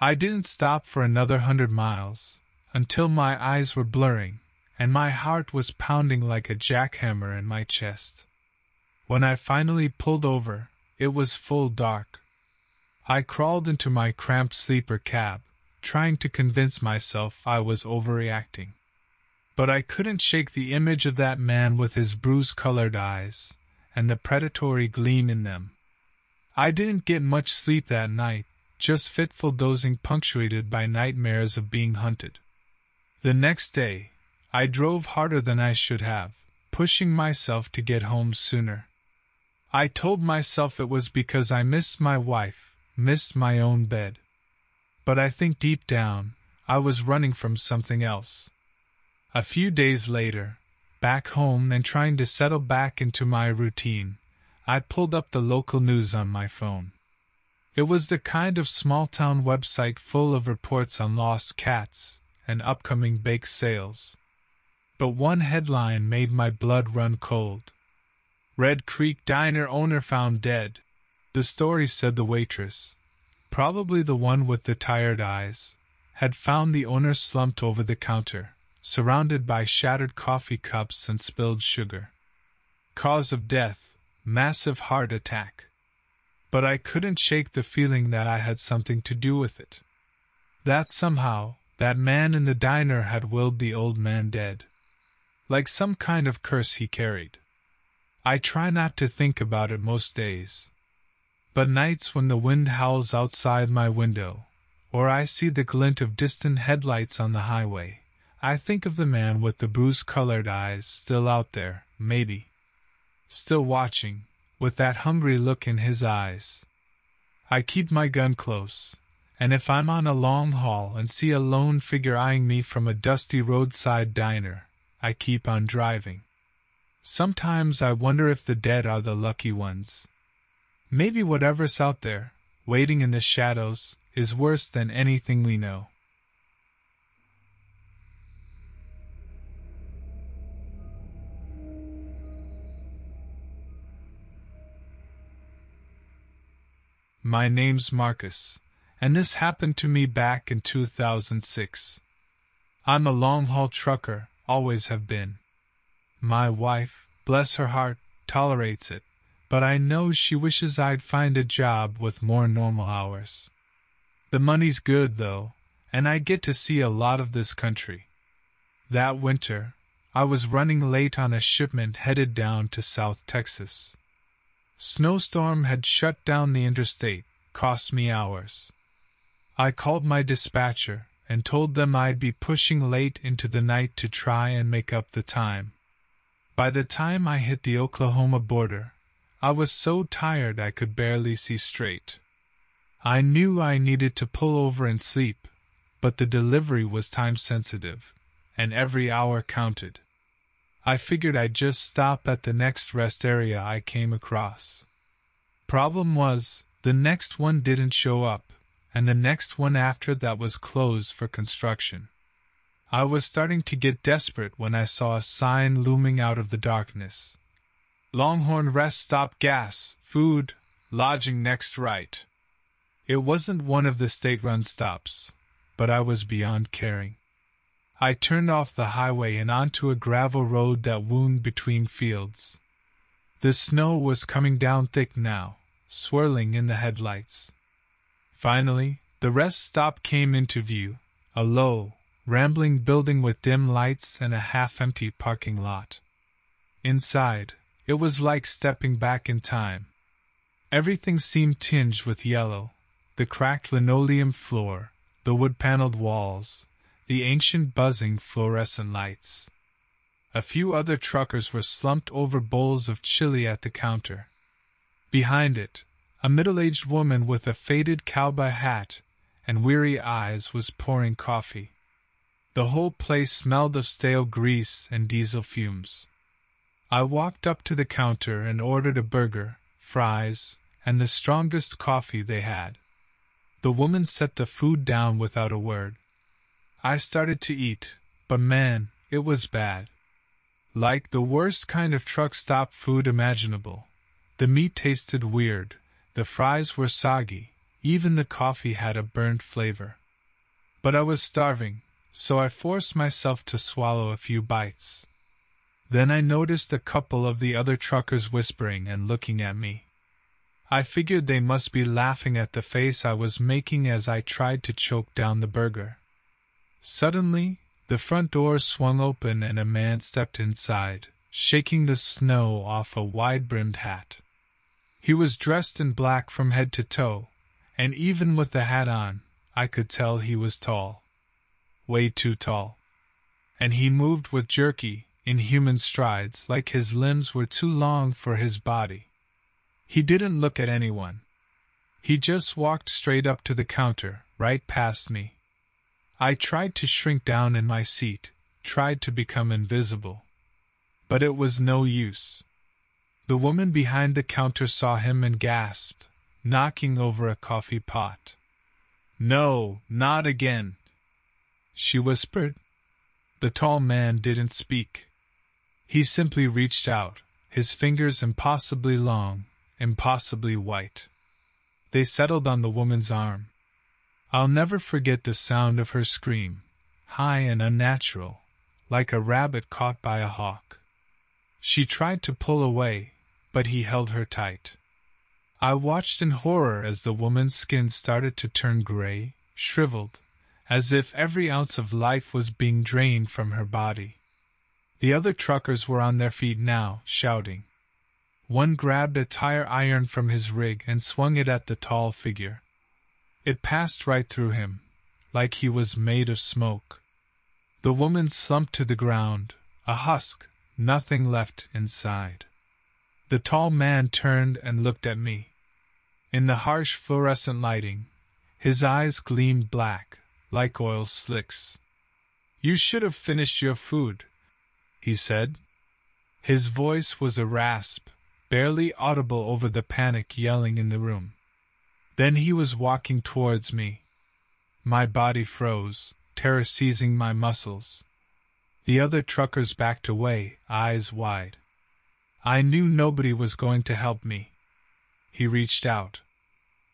I didn't stop for another 100 miles, until my eyes were blurring, and my heart was pounding like a jackhammer in my chest. When I finally pulled over, it was full dark. I crawled into my cramped sleeper cab, trying to convince myself I was overreacting. But I couldn't shake the image of that man with his bruise-colored eyes, and the predatory gleam in them. I didn't get much sleep that night, just fitful dozing punctuated by nightmares of being hunted. The next day, I drove harder than I should have, pushing myself to get home sooner. I told myself it was because I missed my wife, missed my own bed. But I think deep down, I was running from something else. A few days later, back home and trying to settle back into my routine, I pulled up the local news on my phone. It was the kind of small-town website full of reports on lost cats and upcoming bake sales. But one headline made my blood run cold. "Red Creek Diner owner found dead," the story said. The waitress, probably the one with the tired eyes, had found the owner slumped over the counter, surrounded by shattered coffee cups and spilled sugar. Cause of death: massive heart attack. But I couldn't shake the feeling that I had something to do with it. That somehow, that man in the diner had willed the old man dead. Like some kind of curse he carried. I try not to think about it most days. But nights when the wind howls outside my window, or I see the glint of distant headlights on the highway, I think of the man with the bruise-colored eyes still out there, maybe. Still watching, with that hungry look in his eyes. I keep my gun close, and if I'm on a long haul and see a lone figure eyeing me from a dusty roadside diner, I keep on driving. Sometimes I wonder if the dead are the lucky ones. Maybe whatever's out there, waiting in the shadows, is worse than anything we know. My name's Marcus, and this happened to me back in 2006. I'm a long-haul trucker, always have been. My wife, bless her heart, tolerates it, but I know she wishes I'd find a job with more normal hours. The money's good, though, and I get to see a lot of this country. That winter, I was running late on a shipment headed down to South Texas. Snowstorm had shut down the interstate, cost me hours. I called my dispatcher and told them I'd be pushing late into the night to try and make up the time. By the time I hit the Oklahoma border, I was so tired I could barely see straight. I knew I needed to pull over and sleep, but the delivery was time-sensitive, and every hour counted. I figured I'd just stop at the next rest area I came across. Problem was, the next one didn't show up, and the next one after that was closed for construction. I was starting to get desperate when I saw a sign looming out of the darkness. Longhorn Rest Stop Gas, Food, Lodging Next Right. It wasn't one of the state-run stops, but I was beyond caring. I turned off the highway and onto a gravel road that wound between fields. The snow was coming down thick now, swirling in the headlights. Finally, the rest stop came into view, a low, rambling building with dim lights and a half-empty parking lot. Inside, it was like stepping back in time. Everything seemed tinged with yellow, the cracked linoleum floor, the wood-paneled walls, the ancient buzzing fluorescent lights. A few other truckers were slumped over bowls of chili at the counter. Behind it, a middle-aged woman with a faded cowboy hat and weary eyes was pouring coffee. The whole place smelled of stale grease and diesel fumes. I walked up to the counter and ordered a burger, fries, and the strongest coffee they had. The woman set the food down without a word. I started to eat, but man, it was bad. Like the worst kind of truck stop food imaginable. The meat tasted weird, the fries were soggy, even the coffee had a burnt flavor. But I was starving, so I forced myself to swallow a few bites. Then I noticed a couple of the other truckers whispering and looking at me. I figured they must be laughing at the face I was making as I tried to choke down the burger. Suddenly, the front door swung open and a man stepped inside, shaking the snow off a wide-brimmed hat. He was dressed in black from head to toe, and even with the hat on, I could tell he was tall. Way too tall. And he moved with jerky, inhuman strides like his limbs were too long for his body. He didn't look at anyone. He just walked straight up to the counter, right past me. I tried to shrink down in my seat, tried to become invisible. But it was no use. The woman behind the counter saw him and gasped, knocking over a coffee pot. "No, not again," she whispered. The tall man didn't speak. He simply reached out, his fingers impossibly long, impossibly white. They settled on the woman's arm. I'll never forget the sound of her scream, high and unnatural, like a rabbit caught by a hawk. She tried to pull away, but he held her tight. I watched in horror as the woman's skin started to turn gray, shriveled, as if every ounce of life was being drained from her body. The other truckers were on their feet now, shouting. One grabbed a tire iron from his rig and swung it at the tall figure. It passed right through him, like he was made of smoke. The woman slumped to the ground, a husk, nothing left inside. The tall man turned and looked at me. In the harsh fluorescent lighting, his eyes gleamed black, like oil slicks. "You should have finished your food," he said. His voice was a rasp, barely audible over the panic yelling in the room. Then he was walking towards me. My body froze, terror seizing my muscles. The other truckers backed away, eyes wide. I knew nobody was going to help me. He reached out.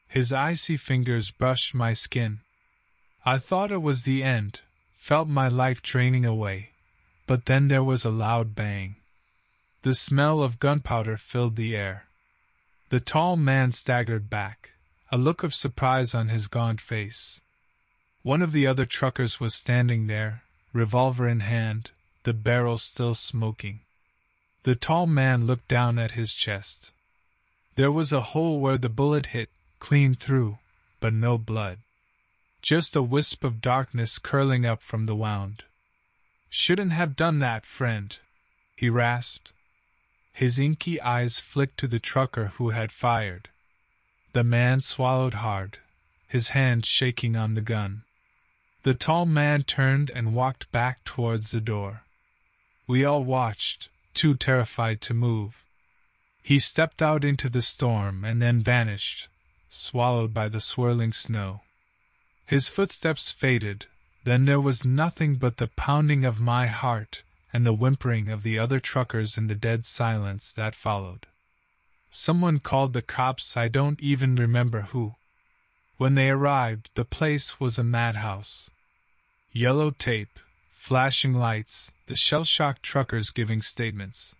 His icy fingers brushed my skin. I thought it was the end, felt my life draining away, but then there was a loud bang. The smell of gunpowder filled the air. The tall man staggered back, a look of surprise on his gaunt face. One of the other truckers was standing there, revolver in hand, the barrel still smoking. The tall man looked down at his chest. There was a hole where the bullet hit, clean through, but no blood. Just a wisp of darkness curling up from the wound. "Shouldn't have done that, friend," he rasped. His inky eyes flicked to the trucker who had fired. The man swallowed hard, his hand shaking on the gun. The tall man turned and walked back towards the door. We all watched, too terrified to move. He stepped out into the storm and then vanished, swallowed by the swirling snow. His footsteps faded, then there was nothing but the pounding of my heart and the whimpering of the other truckers in the dead silence that followed. Someone called the cops, I don't even remember who. When they arrived, the place was a madhouse. Yellow tape, flashing lights, the shell-shocked truckers giving statements.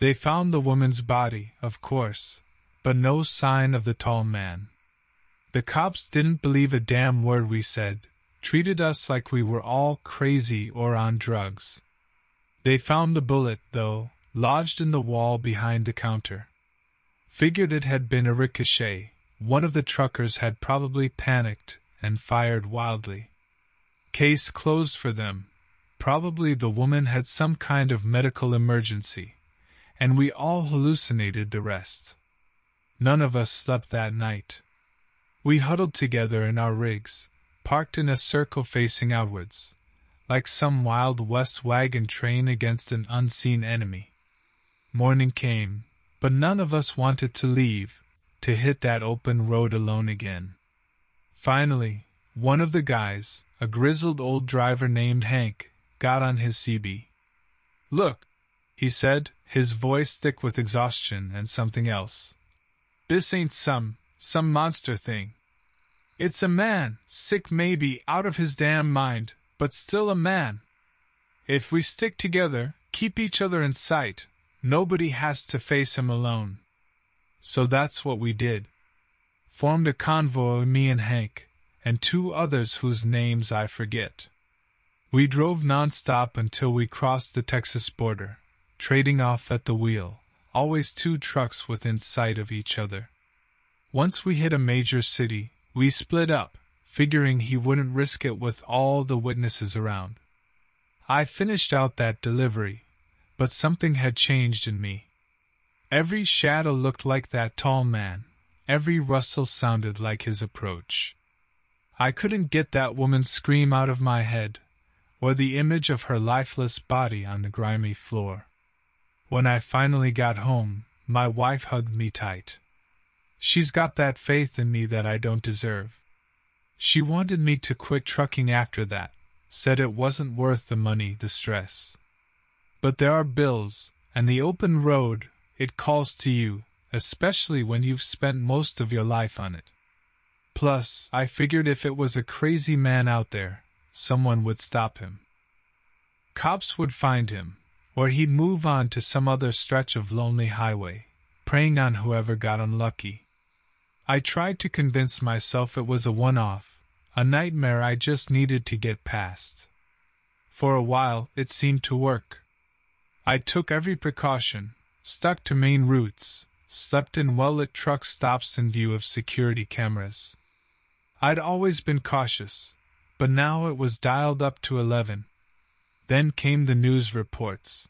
They found the woman's body, of course, but no sign of the tall man. The cops didn't believe a damn word we said, treated us like we were all crazy or on drugs. They found the bullet, though, lodged in the wall behind the counter. Figured it had been a ricochet. One of the truckers had probably panicked and fired wildly. Case closed for them. Probably the woman had some kind of medical emergency, and we all hallucinated the rest. None of us slept that night. We huddled together in our rigs, parked in a circle facing outwards, like some wild west wagon train against an unseen enemy. Morning came, but none of us wanted to leave, to hit that open road alone again. Finally, one of the guys, a grizzled old driver named Hank, got on his CB. "Look," he said, his voice thick with exhaustion and something else. "This ain't some monster thing. It's a man, sick maybe, out of his damn mind, but still a man. If we stick together, keep each other in sight, nobody has to face him alone." So that's what we did. Formed a convoy, me and Hank, and two others whose names I forget. We drove nonstop until we crossed the Texas border, trading off at the wheel, always two trucks within sight of each other. Once we hit a major city, we split up, figuring he wouldn't risk it with all the witnesses around. I finished out that delivery, but something had changed in me. Every shadow looked like that tall man, every rustle sounded like his approach. I couldn't get that woman's scream out of my head, or the image of her lifeless body on the grimy floor. When I finally got home, my wife hugged me tight. She's got that faith in me that I don't deserve. She wanted me to quit trucking after that, said it wasn't worth the money, the stress. But there are bills, and the open road, it calls to you, especially when you've spent most of your life on it. Plus, I figured if it was a crazy man out there, someone would stop him. Cops would find him, or he'd move on to some other stretch of lonely highway, preying on whoever got unlucky. I tried to convince myself it was a one-off, a nightmare I just needed to get past. For a while, it seemed to work. I took every precaution, stuck to main routes, slept in well-lit truck stops in view of security cameras. I'd always been cautious, but now it was dialed up to 11. Then came the news reports.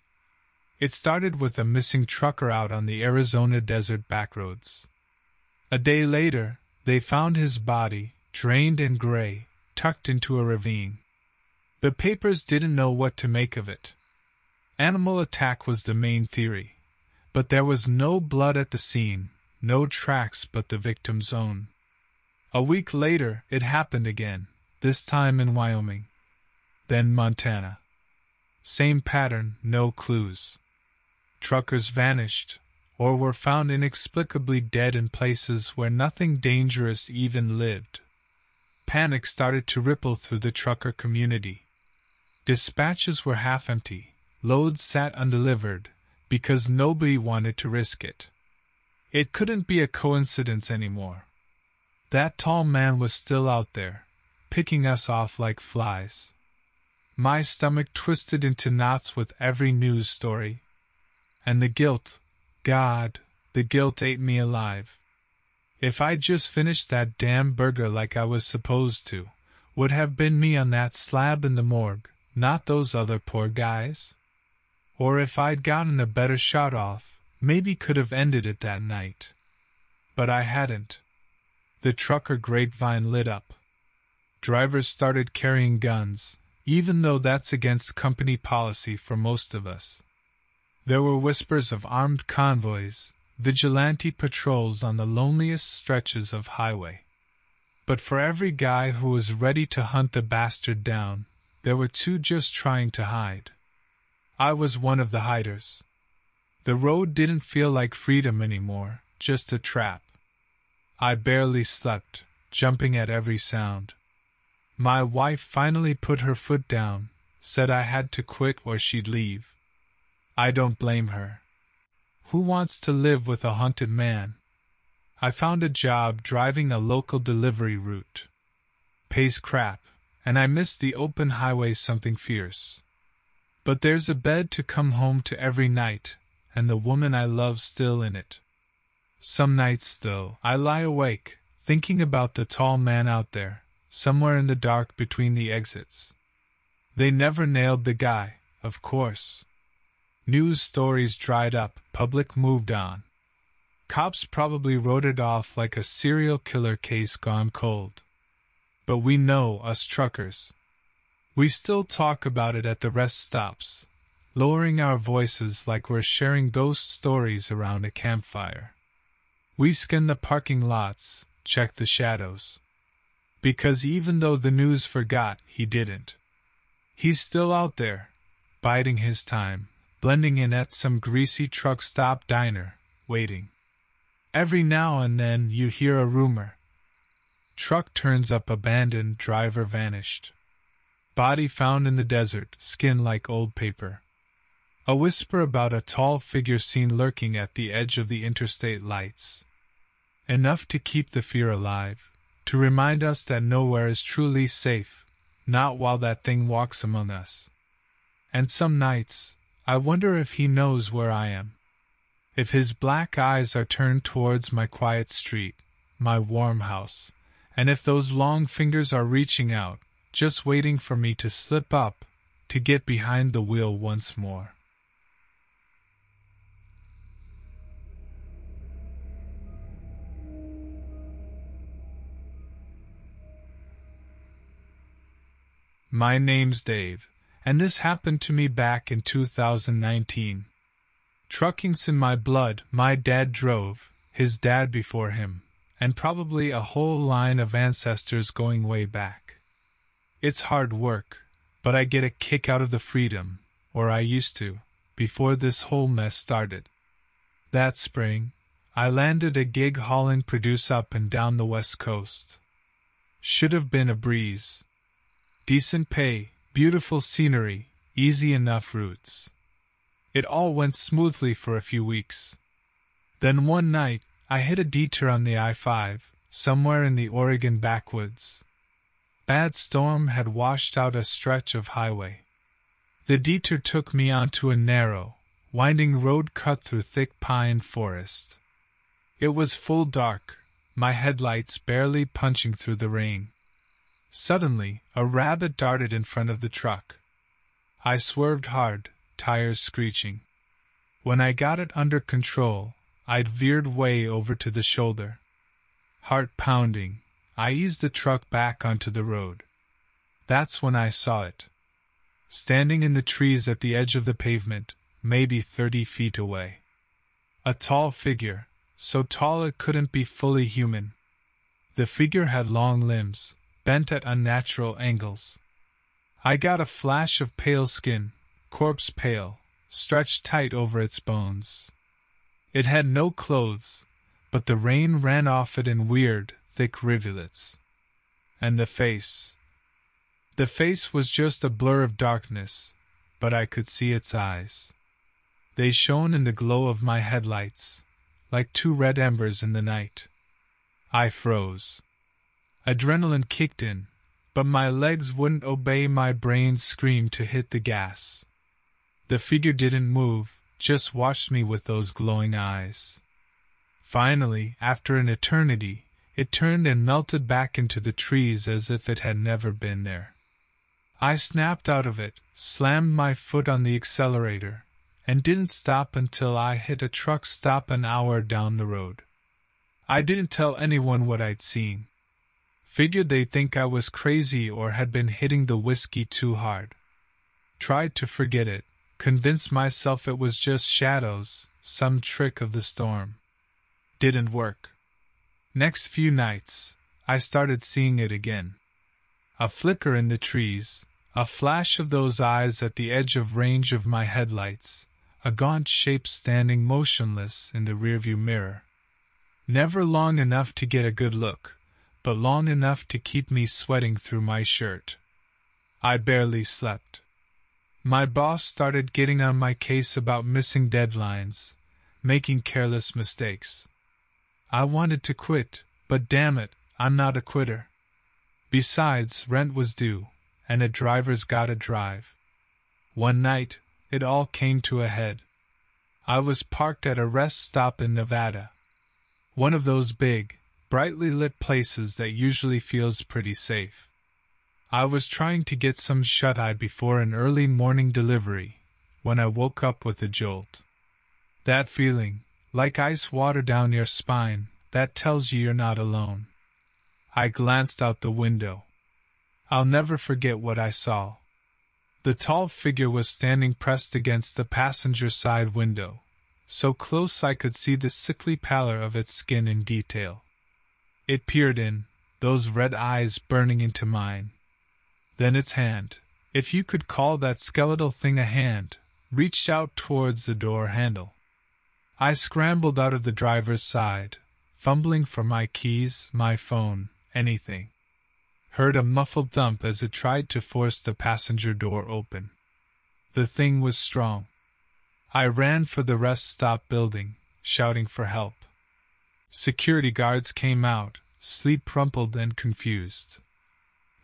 It started with a missing trucker out on the Arizona desert backroads. A day later, they found his body, drained and gray, tucked into a ravine. The papers didn't know what to make of it. Animal attack was the main theory, but there was no blood at the scene, no tracks but the victim's own. A week later, it happened again, this time in Wyoming. Then Montana. Same pattern, no clues. Truckers vanished, or were found inexplicably dead in places where nothing dangerous even lived. Panic started to ripple through the trucker community. Dispatches were half empty, loads sat undelivered, because nobody wanted to risk it. It couldn't be a coincidence anymore. That tall man was still out there, picking us off like flies. My stomach twisted into knots with every news story. And the guilt, God, the guilt ate me alive. If I just finished that damn burger like I was supposed to, would have been me on that slab in the morgue, not those other poor guys. Or if I'd gotten a better shot off, maybe could have ended it that night. But I hadn't. The trucker grapevine lit up. Drivers started carrying guns, even though that's against company policy for most of us. There were whispers of armed convoys, vigilante patrols on the loneliest stretches of highway. But for every guy who was ready to hunt the bastard down, there were two just trying to hide. I was one of the hiders. The road didn't feel like freedom anymore, just a trap. I barely slept, jumping at every sound. My wife finally put her foot down, said I had to quit or she'd leave. I don't blame her. Who wants to live with a hunted man? I found a job driving a local delivery route. Pays crap, and I miss the open highway something fierce. But there's a bed to come home to every night, and the woman I love still in it. Some nights, though, I lie awake, thinking about the tall man out there, somewhere in the dark between the exits. They never nailed the guy, of course. News stories dried up, public moved on. Cops probably wrote it off like a serial killer case gone cold. But we know, us truckers. We still talk about it at the rest stops, lowering our voices like we're sharing ghost stories around a campfire. We scan the parking lots, check the shadows. Because even though the news forgot, he didn't. He's still out there, biding his time. Blending in at some greasy truck stop diner, waiting. Every now and then you hear a rumor. Truck turns up abandoned, driver vanished. Body found in the desert, skin like old paper. A whisper about a tall figure seen lurking at the edge of the interstate lights. Enough to keep the fear alive, to remind us that nowhere is truly safe, not while that thing walks among us. And some nights, I wonder if he knows where I am. If his black eyes are turned towards my quiet street, my warm house, and if those long fingers are reaching out, just waiting for me to slip up, to get behind the wheel once more. My name's Dave. And this happened to me back in 2019. Trucking's in my blood. My dad drove, his dad before him, and probably a whole line of ancestors going way back. It's hard work, but I get a kick out of the freedom, or I used to, before this whole mess started. That spring, I landed a gig hauling produce up and down the West Coast. Should have been a breeze. Decent pay. Beautiful scenery, easy enough routes. It all went smoothly for a few weeks. Then one night, I hit a detour on the I-5, somewhere in the Oregon backwoods. Bad storm had washed out a stretch of highway. The detour took me onto a narrow, winding road cut through thick pine forest. It was full dark, my headlights barely punching through the rain. Suddenly, a rabbit darted in front of the truck. I swerved hard, tires screeching. When I got it under control, I'd veered way over to the shoulder. Heart pounding, I eased the truck back onto the road. That's when I saw it. Standing in the trees at the edge of the pavement, maybe 30 feet away. A tall figure, so tall it couldn't be fully human. The figure had long limbs, bent at unnatural angles. I got a flash of pale skin, corpse pale, stretched tight over its bones. It had no clothes, but the rain ran off it in weird, thick rivulets. And the face. The face was just a blur of darkness, but I could see its eyes. They shone in the glow of my headlights, like two red embers in the night. I froze. Adrenaline kicked in, but my legs wouldn't obey my brain's scream to hit the gas. The figure didn't move, just watched me with those glowing eyes. Finally, after an eternity, it turned and melted back into the trees as if it had never been there. I snapped out of it, slammed my foot on the accelerator, and didn't stop until I hit a truck stop an hour down the road. I didn't tell anyone what I'd seen. Figured they'd think I was crazy or had been hitting the whiskey too hard. Tried to forget it, convinced myself it was just shadows, some trick of the storm. Didn't work. Next few nights, I started seeing it again. A flicker in the trees, a flash of those eyes at the edge of range of my headlights, a gaunt shape standing motionless in the rearview mirror. Never long enough to get a good look, but long enough to keep me sweating through my shirt. I barely slept. My boss started getting on my case about missing deadlines, making careless mistakes. I wanted to quit, but damn it, I'm not a quitter. Besides, rent was due, and a driver's gotta drive. One night, it all came to a head. I was parked at a rest stop in Nevada. One of those big, brightly lit places that usually feels pretty safe. I was trying to get some shut-eye before an early morning delivery, when I woke up with a jolt. That feeling, like ice water down your spine, that tells you you're not alone. I glanced out the window. I'll never forget what I saw. The tall figure was standing pressed against the passenger side window, so close I could see the sickly pallor of its skin in detail. It peered in, those red eyes burning into mine. Then its hand, if you could call that skeletal thing a hand, reached out towards the door handle. I scrambled out of the driver's side, fumbling for my keys, my phone, anything. Heard a muffled thump as it tried to force the passenger door open. The thing was strong. I ran for the rest stop building, shouting for help. Security guards came out, sleep rumpled and confused.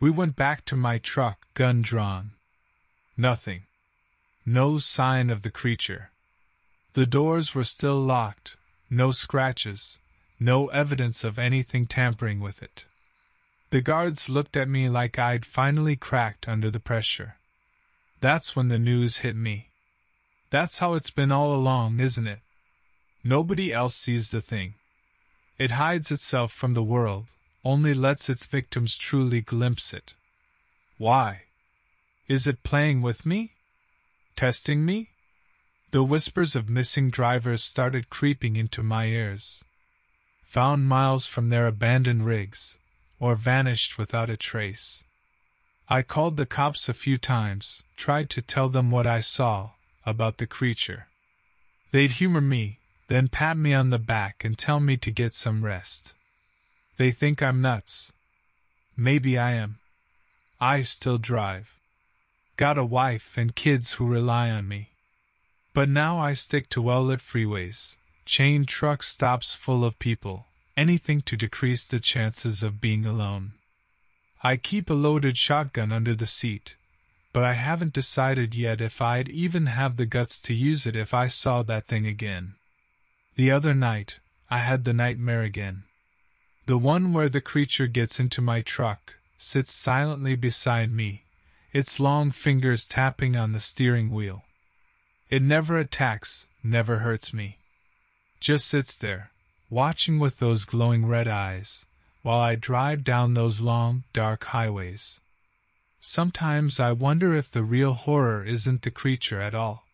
We went back to my truck, gun drawn. Nothing. No sign of the creature. The doors were still locked, no scratches, no evidence of anything tampering with it. The guards looked at me like I'd finally cracked under the pressure. That's when the news hit me. That's how it's been all along, isn't it? Nobody else sees the thing. It hides itself from the world, only lets its victims truly glimpse it. Why? Is it playing with me? Testing me? The whispers of missing drivers started creeping into my ears. Found miles from their abandoned rigs, or vanished without a trace. I called the cops a few times, tried to tell them what I saw, about the creature. They'd humor me, then pat me on the back and tell me to get some rest. They think I'm nuts. Maybe I am. I still drive. Got a wife and kids who rely on me. But now I stick to well-lit freeways, chain truck stops full of people, anything to decrease the chances of being alone. I keep a loaded shotgun under the seat, but I haven't decided yet if I'd even have the guts to use it if I saw that thing again. The other night, I had the nightmare again. The one where the creature gets into my truck, sits silently beside me, its long fingers tapping on the steering wheel. It never attacks, never hurts me. Just sits there, watching with those glowing red eyes, while I drive down those long, dark highways. Sometimes I wonder if the real horror isn't the creature at all.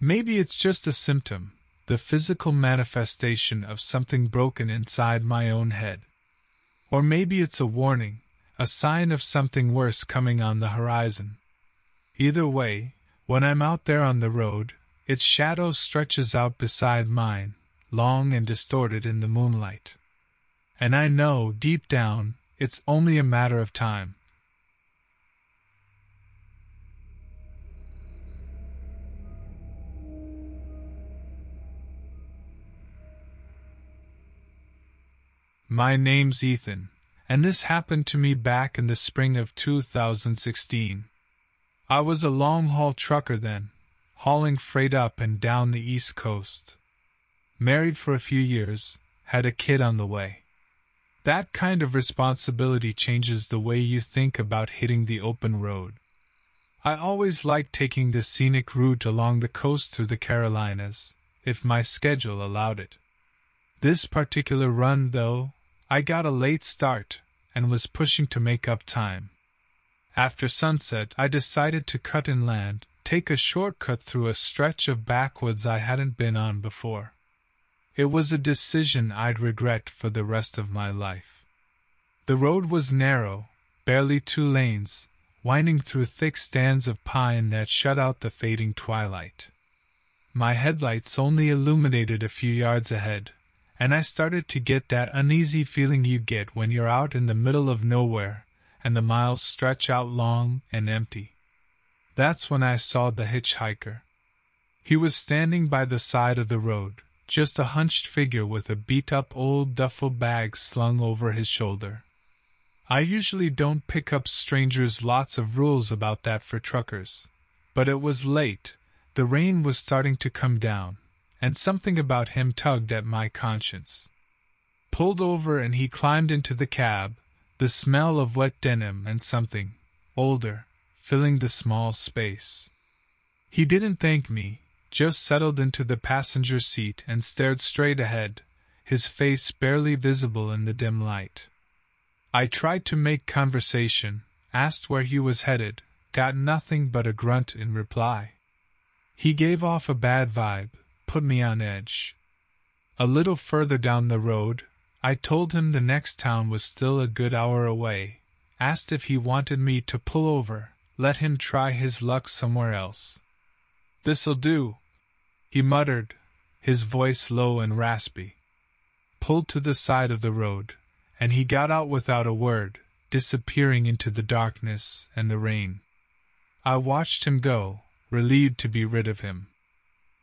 Maybe it's just a symptom, the physical manifestation of something broken inside my own head. Or maybe it's a warning, a sign of something worse coming on the horizon. Either way, when I'm out there on the road, its shadow stretches out beside mine, long and distorted in the moonlight. And I know, deep down, it's only a matter of time. My name's Ethan, and this happened to me back in the spring of 2016. I was a long-haul trucker then, hauling freight up and down the East Coast. Married for a few years, had a kid on the way. That kind of responsibility changes the way you think about hitting the open road. I always liked taking the scenic route along the coast through the Carolinas, if my schedule allowed it. This particular run, though, I got a late start and was pushing to make up time. After sunset, I decided to cut inland, take a shortcut through a stretch of backwoods I hadn't been on before. It was a decision I'd regret for the rest of my life. The road was narrow, barely two lanes, winding through thick stands of pine that shut out the fading twilight. My headlights only illuminated a few yards ahead, and I started to get that uneasy feeling you get when you're out in the middle of nowhere, and the miles stretch out long and empty. That's when I saw the hitchhiker. He was standing by the side of the road, just a hunched figure with a beat-up old duffel bag slung over his shoulder. I usually don't pick up strangers, lots of rules about that for truckers. But it was late, the rain was starting to come down, and something about him tugged at my conscience. Pulled over and he climbed into the cab, the smell of wet denim and something older filling the small space. He didn't thank me, just settled into the passenger seat and stared straight ahead, his face barely visible in the dim light. I tried to make conversation, asked where he was headed, got nothing but a grunt in reply. He gave off a bad vibe, put me on edge. A little further down the road, I told him the next town was still a good hour away, asked if he wanted me to pull over, let him try his luck somewhere else. "This'll do," he muttered, his voice low and raspy. Pulled to the side of the road, and he got out without a word, disappearing into the darkness and the rain. I watched him go, relieved to be rid of him.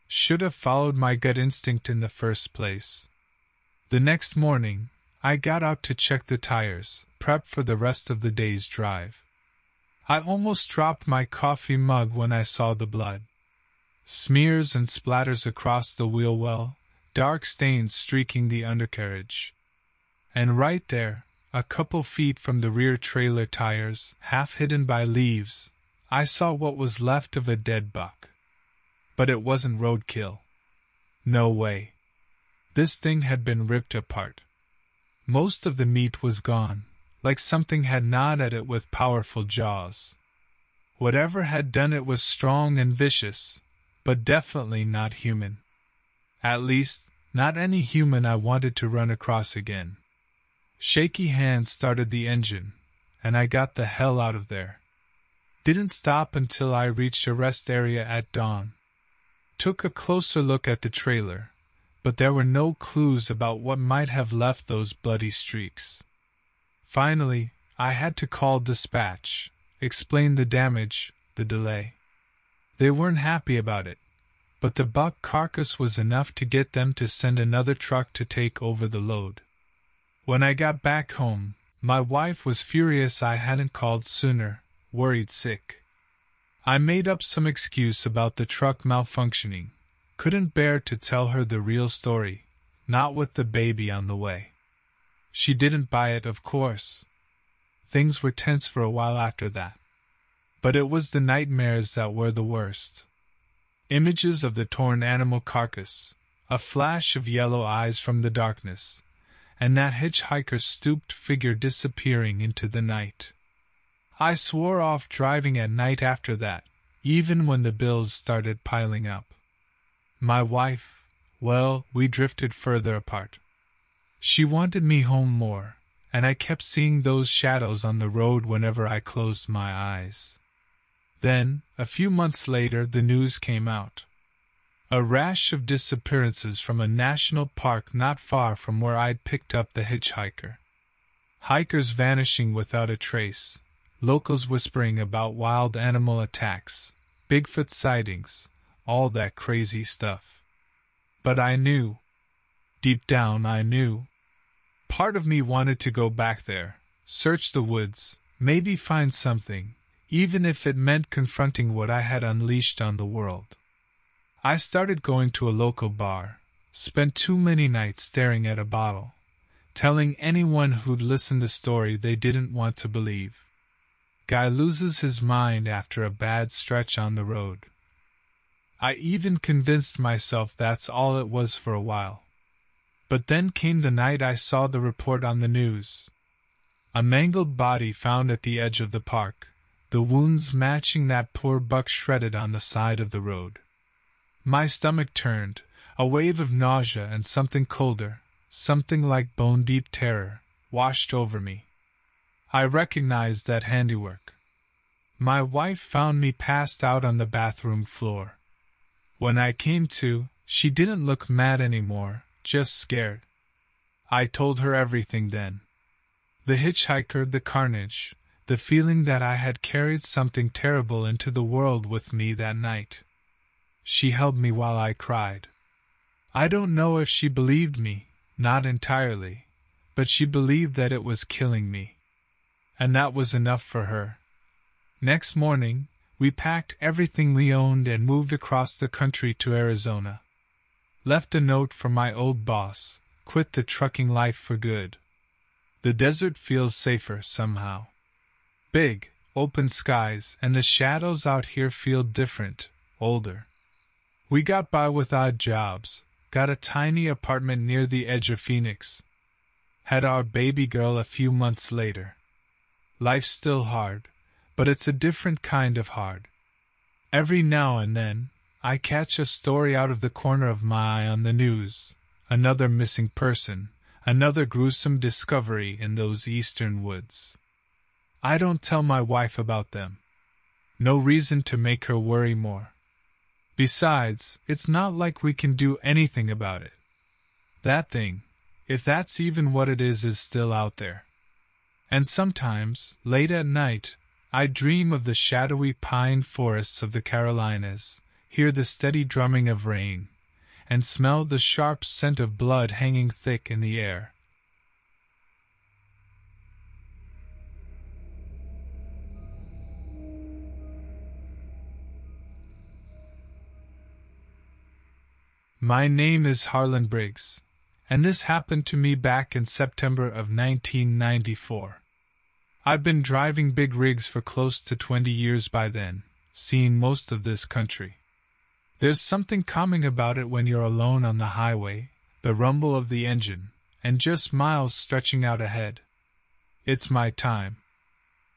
Should have followed my gut instinct in the first place. The next morning, I got out to check the tires, prep for the rest of the day's drive. I almost dropped my coffee mug when I saw the blood. Smears and splatters across the wheel well, dark stains streaking the undercarriage. And right there, a couple feet from the rear trailer tires, half hidden by leaves, I saw what was left of a dead buck. But it wasn't roadkill. No way. This thing had been ripped apart. Most of the meat was gone, like something had gnawed at it with powerful jaws. Whatever had done it was strong and vicious, but definitely not human. At least, not any human I wanted to run across again. Shaky hands started the engine, and I got the hell out of there. Didn't stop until I reached a rest area at dawn. Took a closer look at the trailer, but there were no clues about what might have left those bloody streaks. Finally, I had to call dispatch, explain the damage, the delay. They weren't happy about it, but the buck carcass was enough to get them to send another truck to take over the load. When I got back home, my wife was furious I hadn't called sooner, worried sick. I made up some excuse about the truck malfunctioning, couldn't bear to tell her the real story, not with the baby on the way. She didn't buy it, of course. Things were tense for a while after that. But it was the nightmares that were the worst. Images of the torn animal carcass, a flash of yellow eyes from the darkness, and that hitchhiker's stooped figure disappearing into the night. I swore off driving at night after that, even when the bills started piling up. My wife, well, we drifted further apart. She wanted me home more, and I kept seeing those shadows on the road whenever I closed my eyes. Then, a few months later, the news came out. A rash of disappearances from a national park not far from where I'd picked up the hitchhiker. Hikers vanishing without a trace, locals whispering about wild animal attacks, Bigfoot sightings, all that crazy stuff. But I knew. Deep down I knew. part of me wanted to go back there, search the woods, maybe find something, even if it meant confronting what I had unleashed on the world. I started going to a local bar, spent too many nights staring at a bottle, telling anyone who'd listened the story they didn't want to believe. Guy loses his mind after a bad stretch on the road. I even convinced myself that's all it was for a while. But then came the night I saw the report on the news. A mangled body found at the edge of the park, the wounds matching that poor buck shredded on the side of the road. My stomach turned, a wave of nausea and something colder, something like bone-deep terror, washed over me. I recognized that handiwork. My wife found me passed out on the bathroom floor. When I came to, she didn't look mad anymore, just scared. I told her everything then. The hitchhiker, the carnage, the feeling that I had carried something terrible into the world with me that night. She held me while I cried. I don't know if she believed me, not entirely, but she believed that it was killing me. And that was enough for her. Next morning, we packed everything we owned and moved across the country to Arizona. Left a note for my old boss, quit the trucking life for good. The desert feels safer somehow. Big, open skies, and the shadows out here feel different, older. We got by with odd jobs, got a tiny apartment near the edge of Phoenix. Had our baby girl a few months later. Life's still hard. But it's a different kind of hard. Every now and then, I catch a story out of the corner of my eye on the news, another missing person, another gruesome discovery in those eastern woods. I don't tell my wife about them. No reason to make her worry more. Besides, it's not like we can do anything about it. That thing, if that's even what it is still out there. And sometimes, late at night, I dream of the shadowy pine forests of the Carolinas, hear the steady drumming of rain, and smell the sharp scent of blood hanging thick in the air. My name is Harlan Briggs, and this happened to me back in September of 1994. I've been driving big rigs for close to 20 years by then, seeing most of this country. There's something calming about it when you're alone on the highway, the rumble of the engine, and just miles stretching out ahead. It's my time.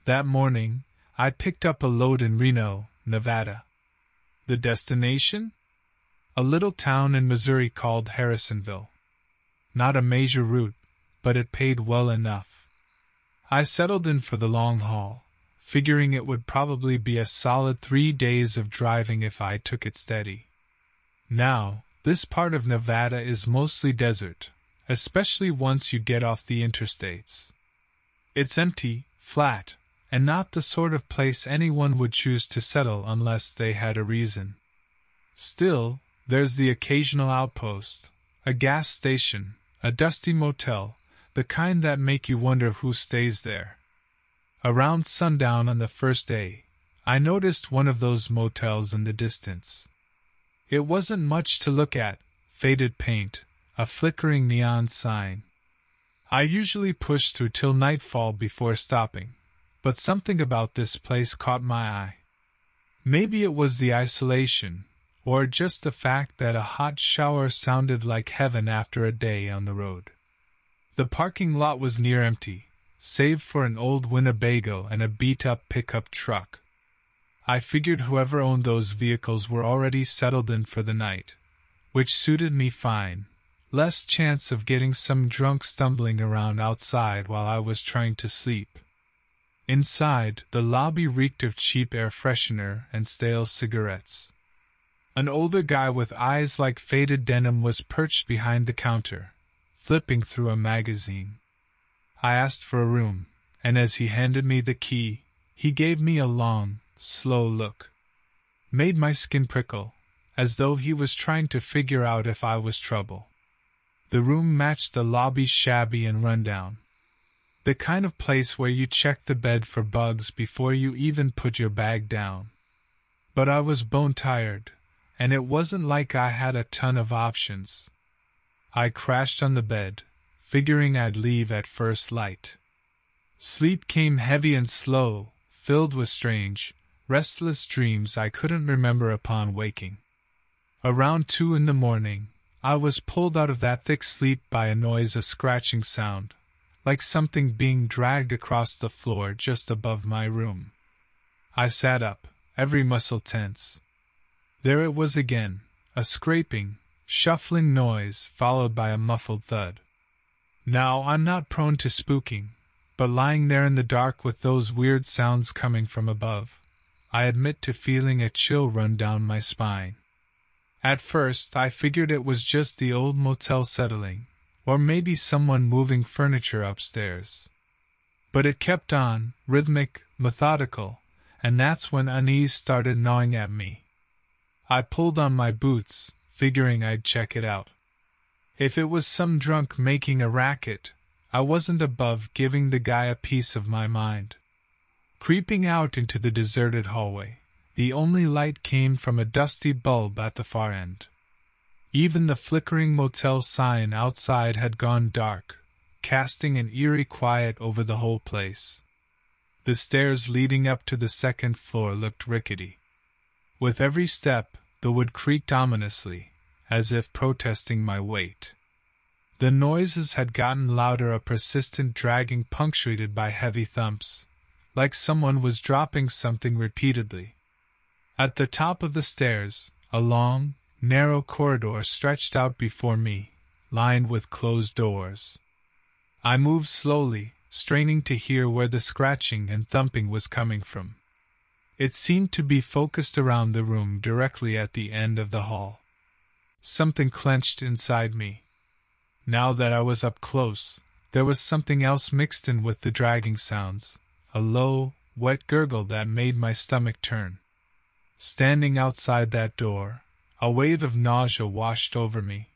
That morning, I picked up a load in Reno, Nevada. The destination? A little town in Missouri called Harrisonville. Not a major route, but it paid well enough. I settled in for the long haul, figuring it would probably be a solid 3 days of driving if I took it steady. Now, this part of Nevada is mostly desert, especially once you get off the interstates. It's empty, flat, and not the sort of place anyone would choose to settle unless they had a reason. Still, there's the occasional outpost, a gas station, a dusty motel, the kind that make you wonder who stays there. Around sundown on the first day, I noticed one of those motels in the distance. It wasn't much to look at, faded paint, a flickering neon sign. I usually push through till nightfall before stopping, but something about this place caught my eye. Maybe it was the isolation, or just the fact that a hot shower sounded like heaven after a day on the road. The parking lot was near empty, save for an old Winnebago and a beat-up pickup truck. I figured whoever owned those vehicles were already settled in for the night, which suited me fine, less chance of getting some drunk stumbling around outside while I was trying to sleep. Inside, the lobby reeked of cheap air freshener and stale cigarettes. An older guy with eyes like faded denim was perched behind the counter, flipping through a magazine. I asked for a room, and as he handed me the key, he gave me a long, slow look. Made my skin prickle, as though he was trying to figure out if I was trouble. The room matched the lobby's shabby and rundown. The kind of place where you check the bed for bugs before you even put your bag down. But I was bone tired, and it wasn't like I had a ton of options. I crashed on the bed, figuring I'd leave at first light. Sleep came heavy and slow, filled with strange, restless dreams I couldn't remember upon waking. Around 2 in the morning, I was pulled out of that thick sleep by a noise, a scratching sound, like something being dragged across the floor just above my room. I sat up, every muscle tense. There it was again, a scraping, shuffling noise followed by a muffled thud. Now I'm not prone to spooking, but lying there in the dark with those weird sounds coming from above, I admit to feeling a chill run down my spine. At first I figured it was just the old motel settling, or maybe someone moving furniture upstairs. But it kept on, rhythmic, methodical, and that's when unease started gnawing at me. I pulled on my boots, figuring I'd check it out. If it was some drunk making a racket, I wasn't above giving the guy a piece of my mind. Creeping out into the deserted hallway, the only light came from a dusty bulb at the far end. Even the flickering motel sign outside had gone dark, casting an eerie quiet over the whole place. The stairs leading up to the 2nd floor looked rickety. With every step, the wood creaked ominously, as if protesting my weight. The noises had gotten louder, a persistent dragging punctuated by heavy thumps, like someone was dropping something repeatedly. At the top of the stairs, a long, narrow corridor stretched out before me, lined with closed doors. I moved slowly, straining to hear where the scratching and thumping was coming from. It seemed to be focused around the room directly at the end of the hall. Something clenched inside me. Now that I was up close, there was something else mixed in with the dragging sounds, a low, wet gurgle that made my stomach turn. Standing outside that door, a wave of nausea washed over me.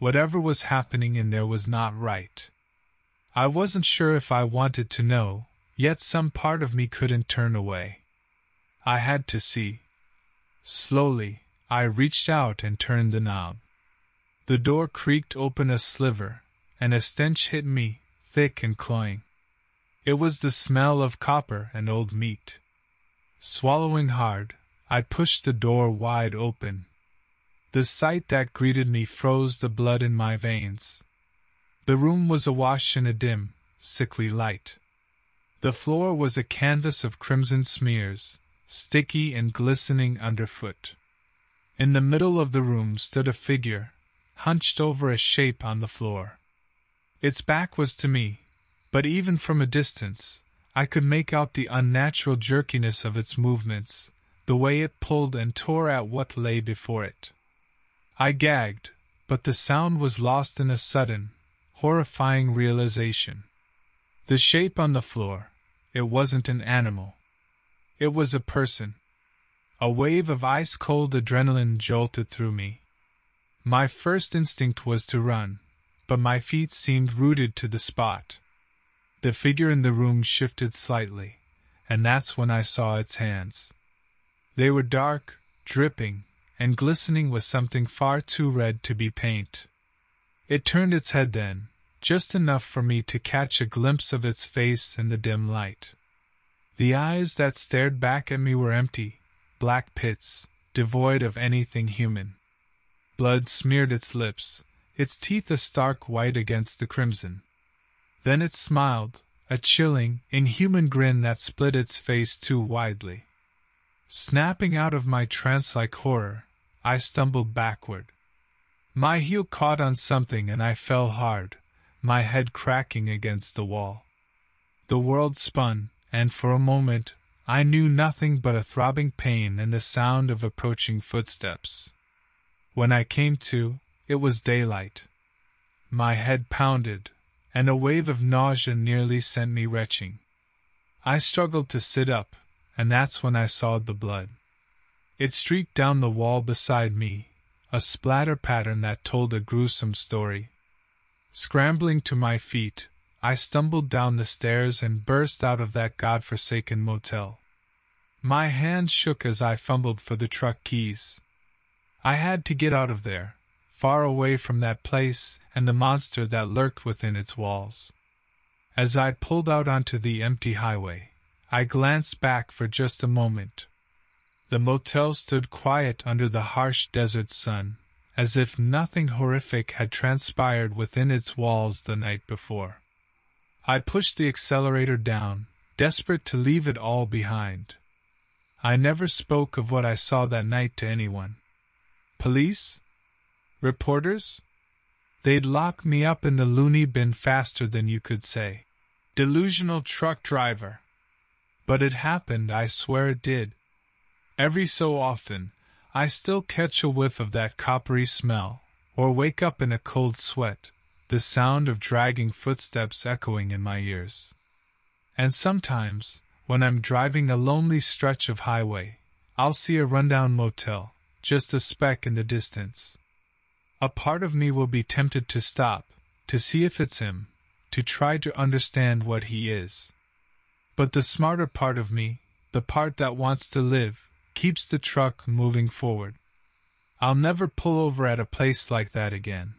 Whatever was happening in there was not right. I wasn't sure if I wanted to know, yet some part of me couldn't turn away. I had to see. Slowly, I reached out and turned the knob. The door creaked open a sliver, and a stench hit me, thick and cloying. It was the smell of copper and old meat. Swallowing hard, I pushed the door wide open. The sight that greeted me froze the blood in my veins. The room was awash in a dim, sickly light. The floor was a canvas of crimson smears, sticky and glistening underfoot. In the middle of the room stood a figure, hunched over a shape on the floor. Its back was to me, but even from a distance, I could make out the unnatural jerkiness of its movements, the way it pulled and tore at what lay before it. I gagged, but the sound was lost in a sudden, horrifying realization. The shape on the floor, it wasn't an animal. It was a person. A wave of ice-cold adrenaline jolted through me. My first instinct was to run, but my feet seemed rooted to the spot. The figure in the room shifted slightly, and that's when I saw its hands. They were dark, dripping, and glistening with something far too red to be paint. It turned its head then, just enough for me to catch a glimpse of its face in the dim light. The eyes that stared back at me were empty, black pits, devoid of anything human. Blood smeared its lips, its teeth a stark white against the crimson. Then it smiled, a chilling, inhuman grin that split its face too widely. Snapping out of my trance-like horror, I stumbled backward. My heel caught on something and I fell hard, my head cracking against the wall. The world spun, and for a moment, I knew nothing but a throbbing pain and the sound of approaching footsteps. When I came to, it was daylight. My head pounded, and a wave of nausea nearly sent me retching. I struggled to sit up, and that's when I saw the blood. It streaked down the wall beside me, a splatter pattern that told a gruesome story. Scrambling to my feet, I stumbled down the stairs and burst out of that godforsaken motel. My hand shook as I fumbled for the truck keys. I had to get out of there, far away from that place and the monster that lurked within its walls. As I pulled out onto the empty highway, I glanced back for just a moment. The motel stood quiet under the harsh desert sun, as if nothing horrific had transpired within its walls the night before. I pushed the accelerator down, desperate to leave it all behind. I never spoke of what I saw that night to anyone. Police? Reporters? They'd lock me up in the loony bin faster than you could say. Delusional truck driver. But it happened, I swear it did. Every so often, I still catch a whiff of that coppery smell, or wake up in a cold sweat, the sound of dragging footsteps echoing in my ears. And sometimes, when I'm driving a lonely stretch of highway, I'll see a rundown motel, just a speck in the distance. A part of me will be tempted to stop, to see if it's him, to try to understand what he is. But the smarter part of me, the part that wants to live, keeps the truck moving forward. I'll never pull over at a place like that again.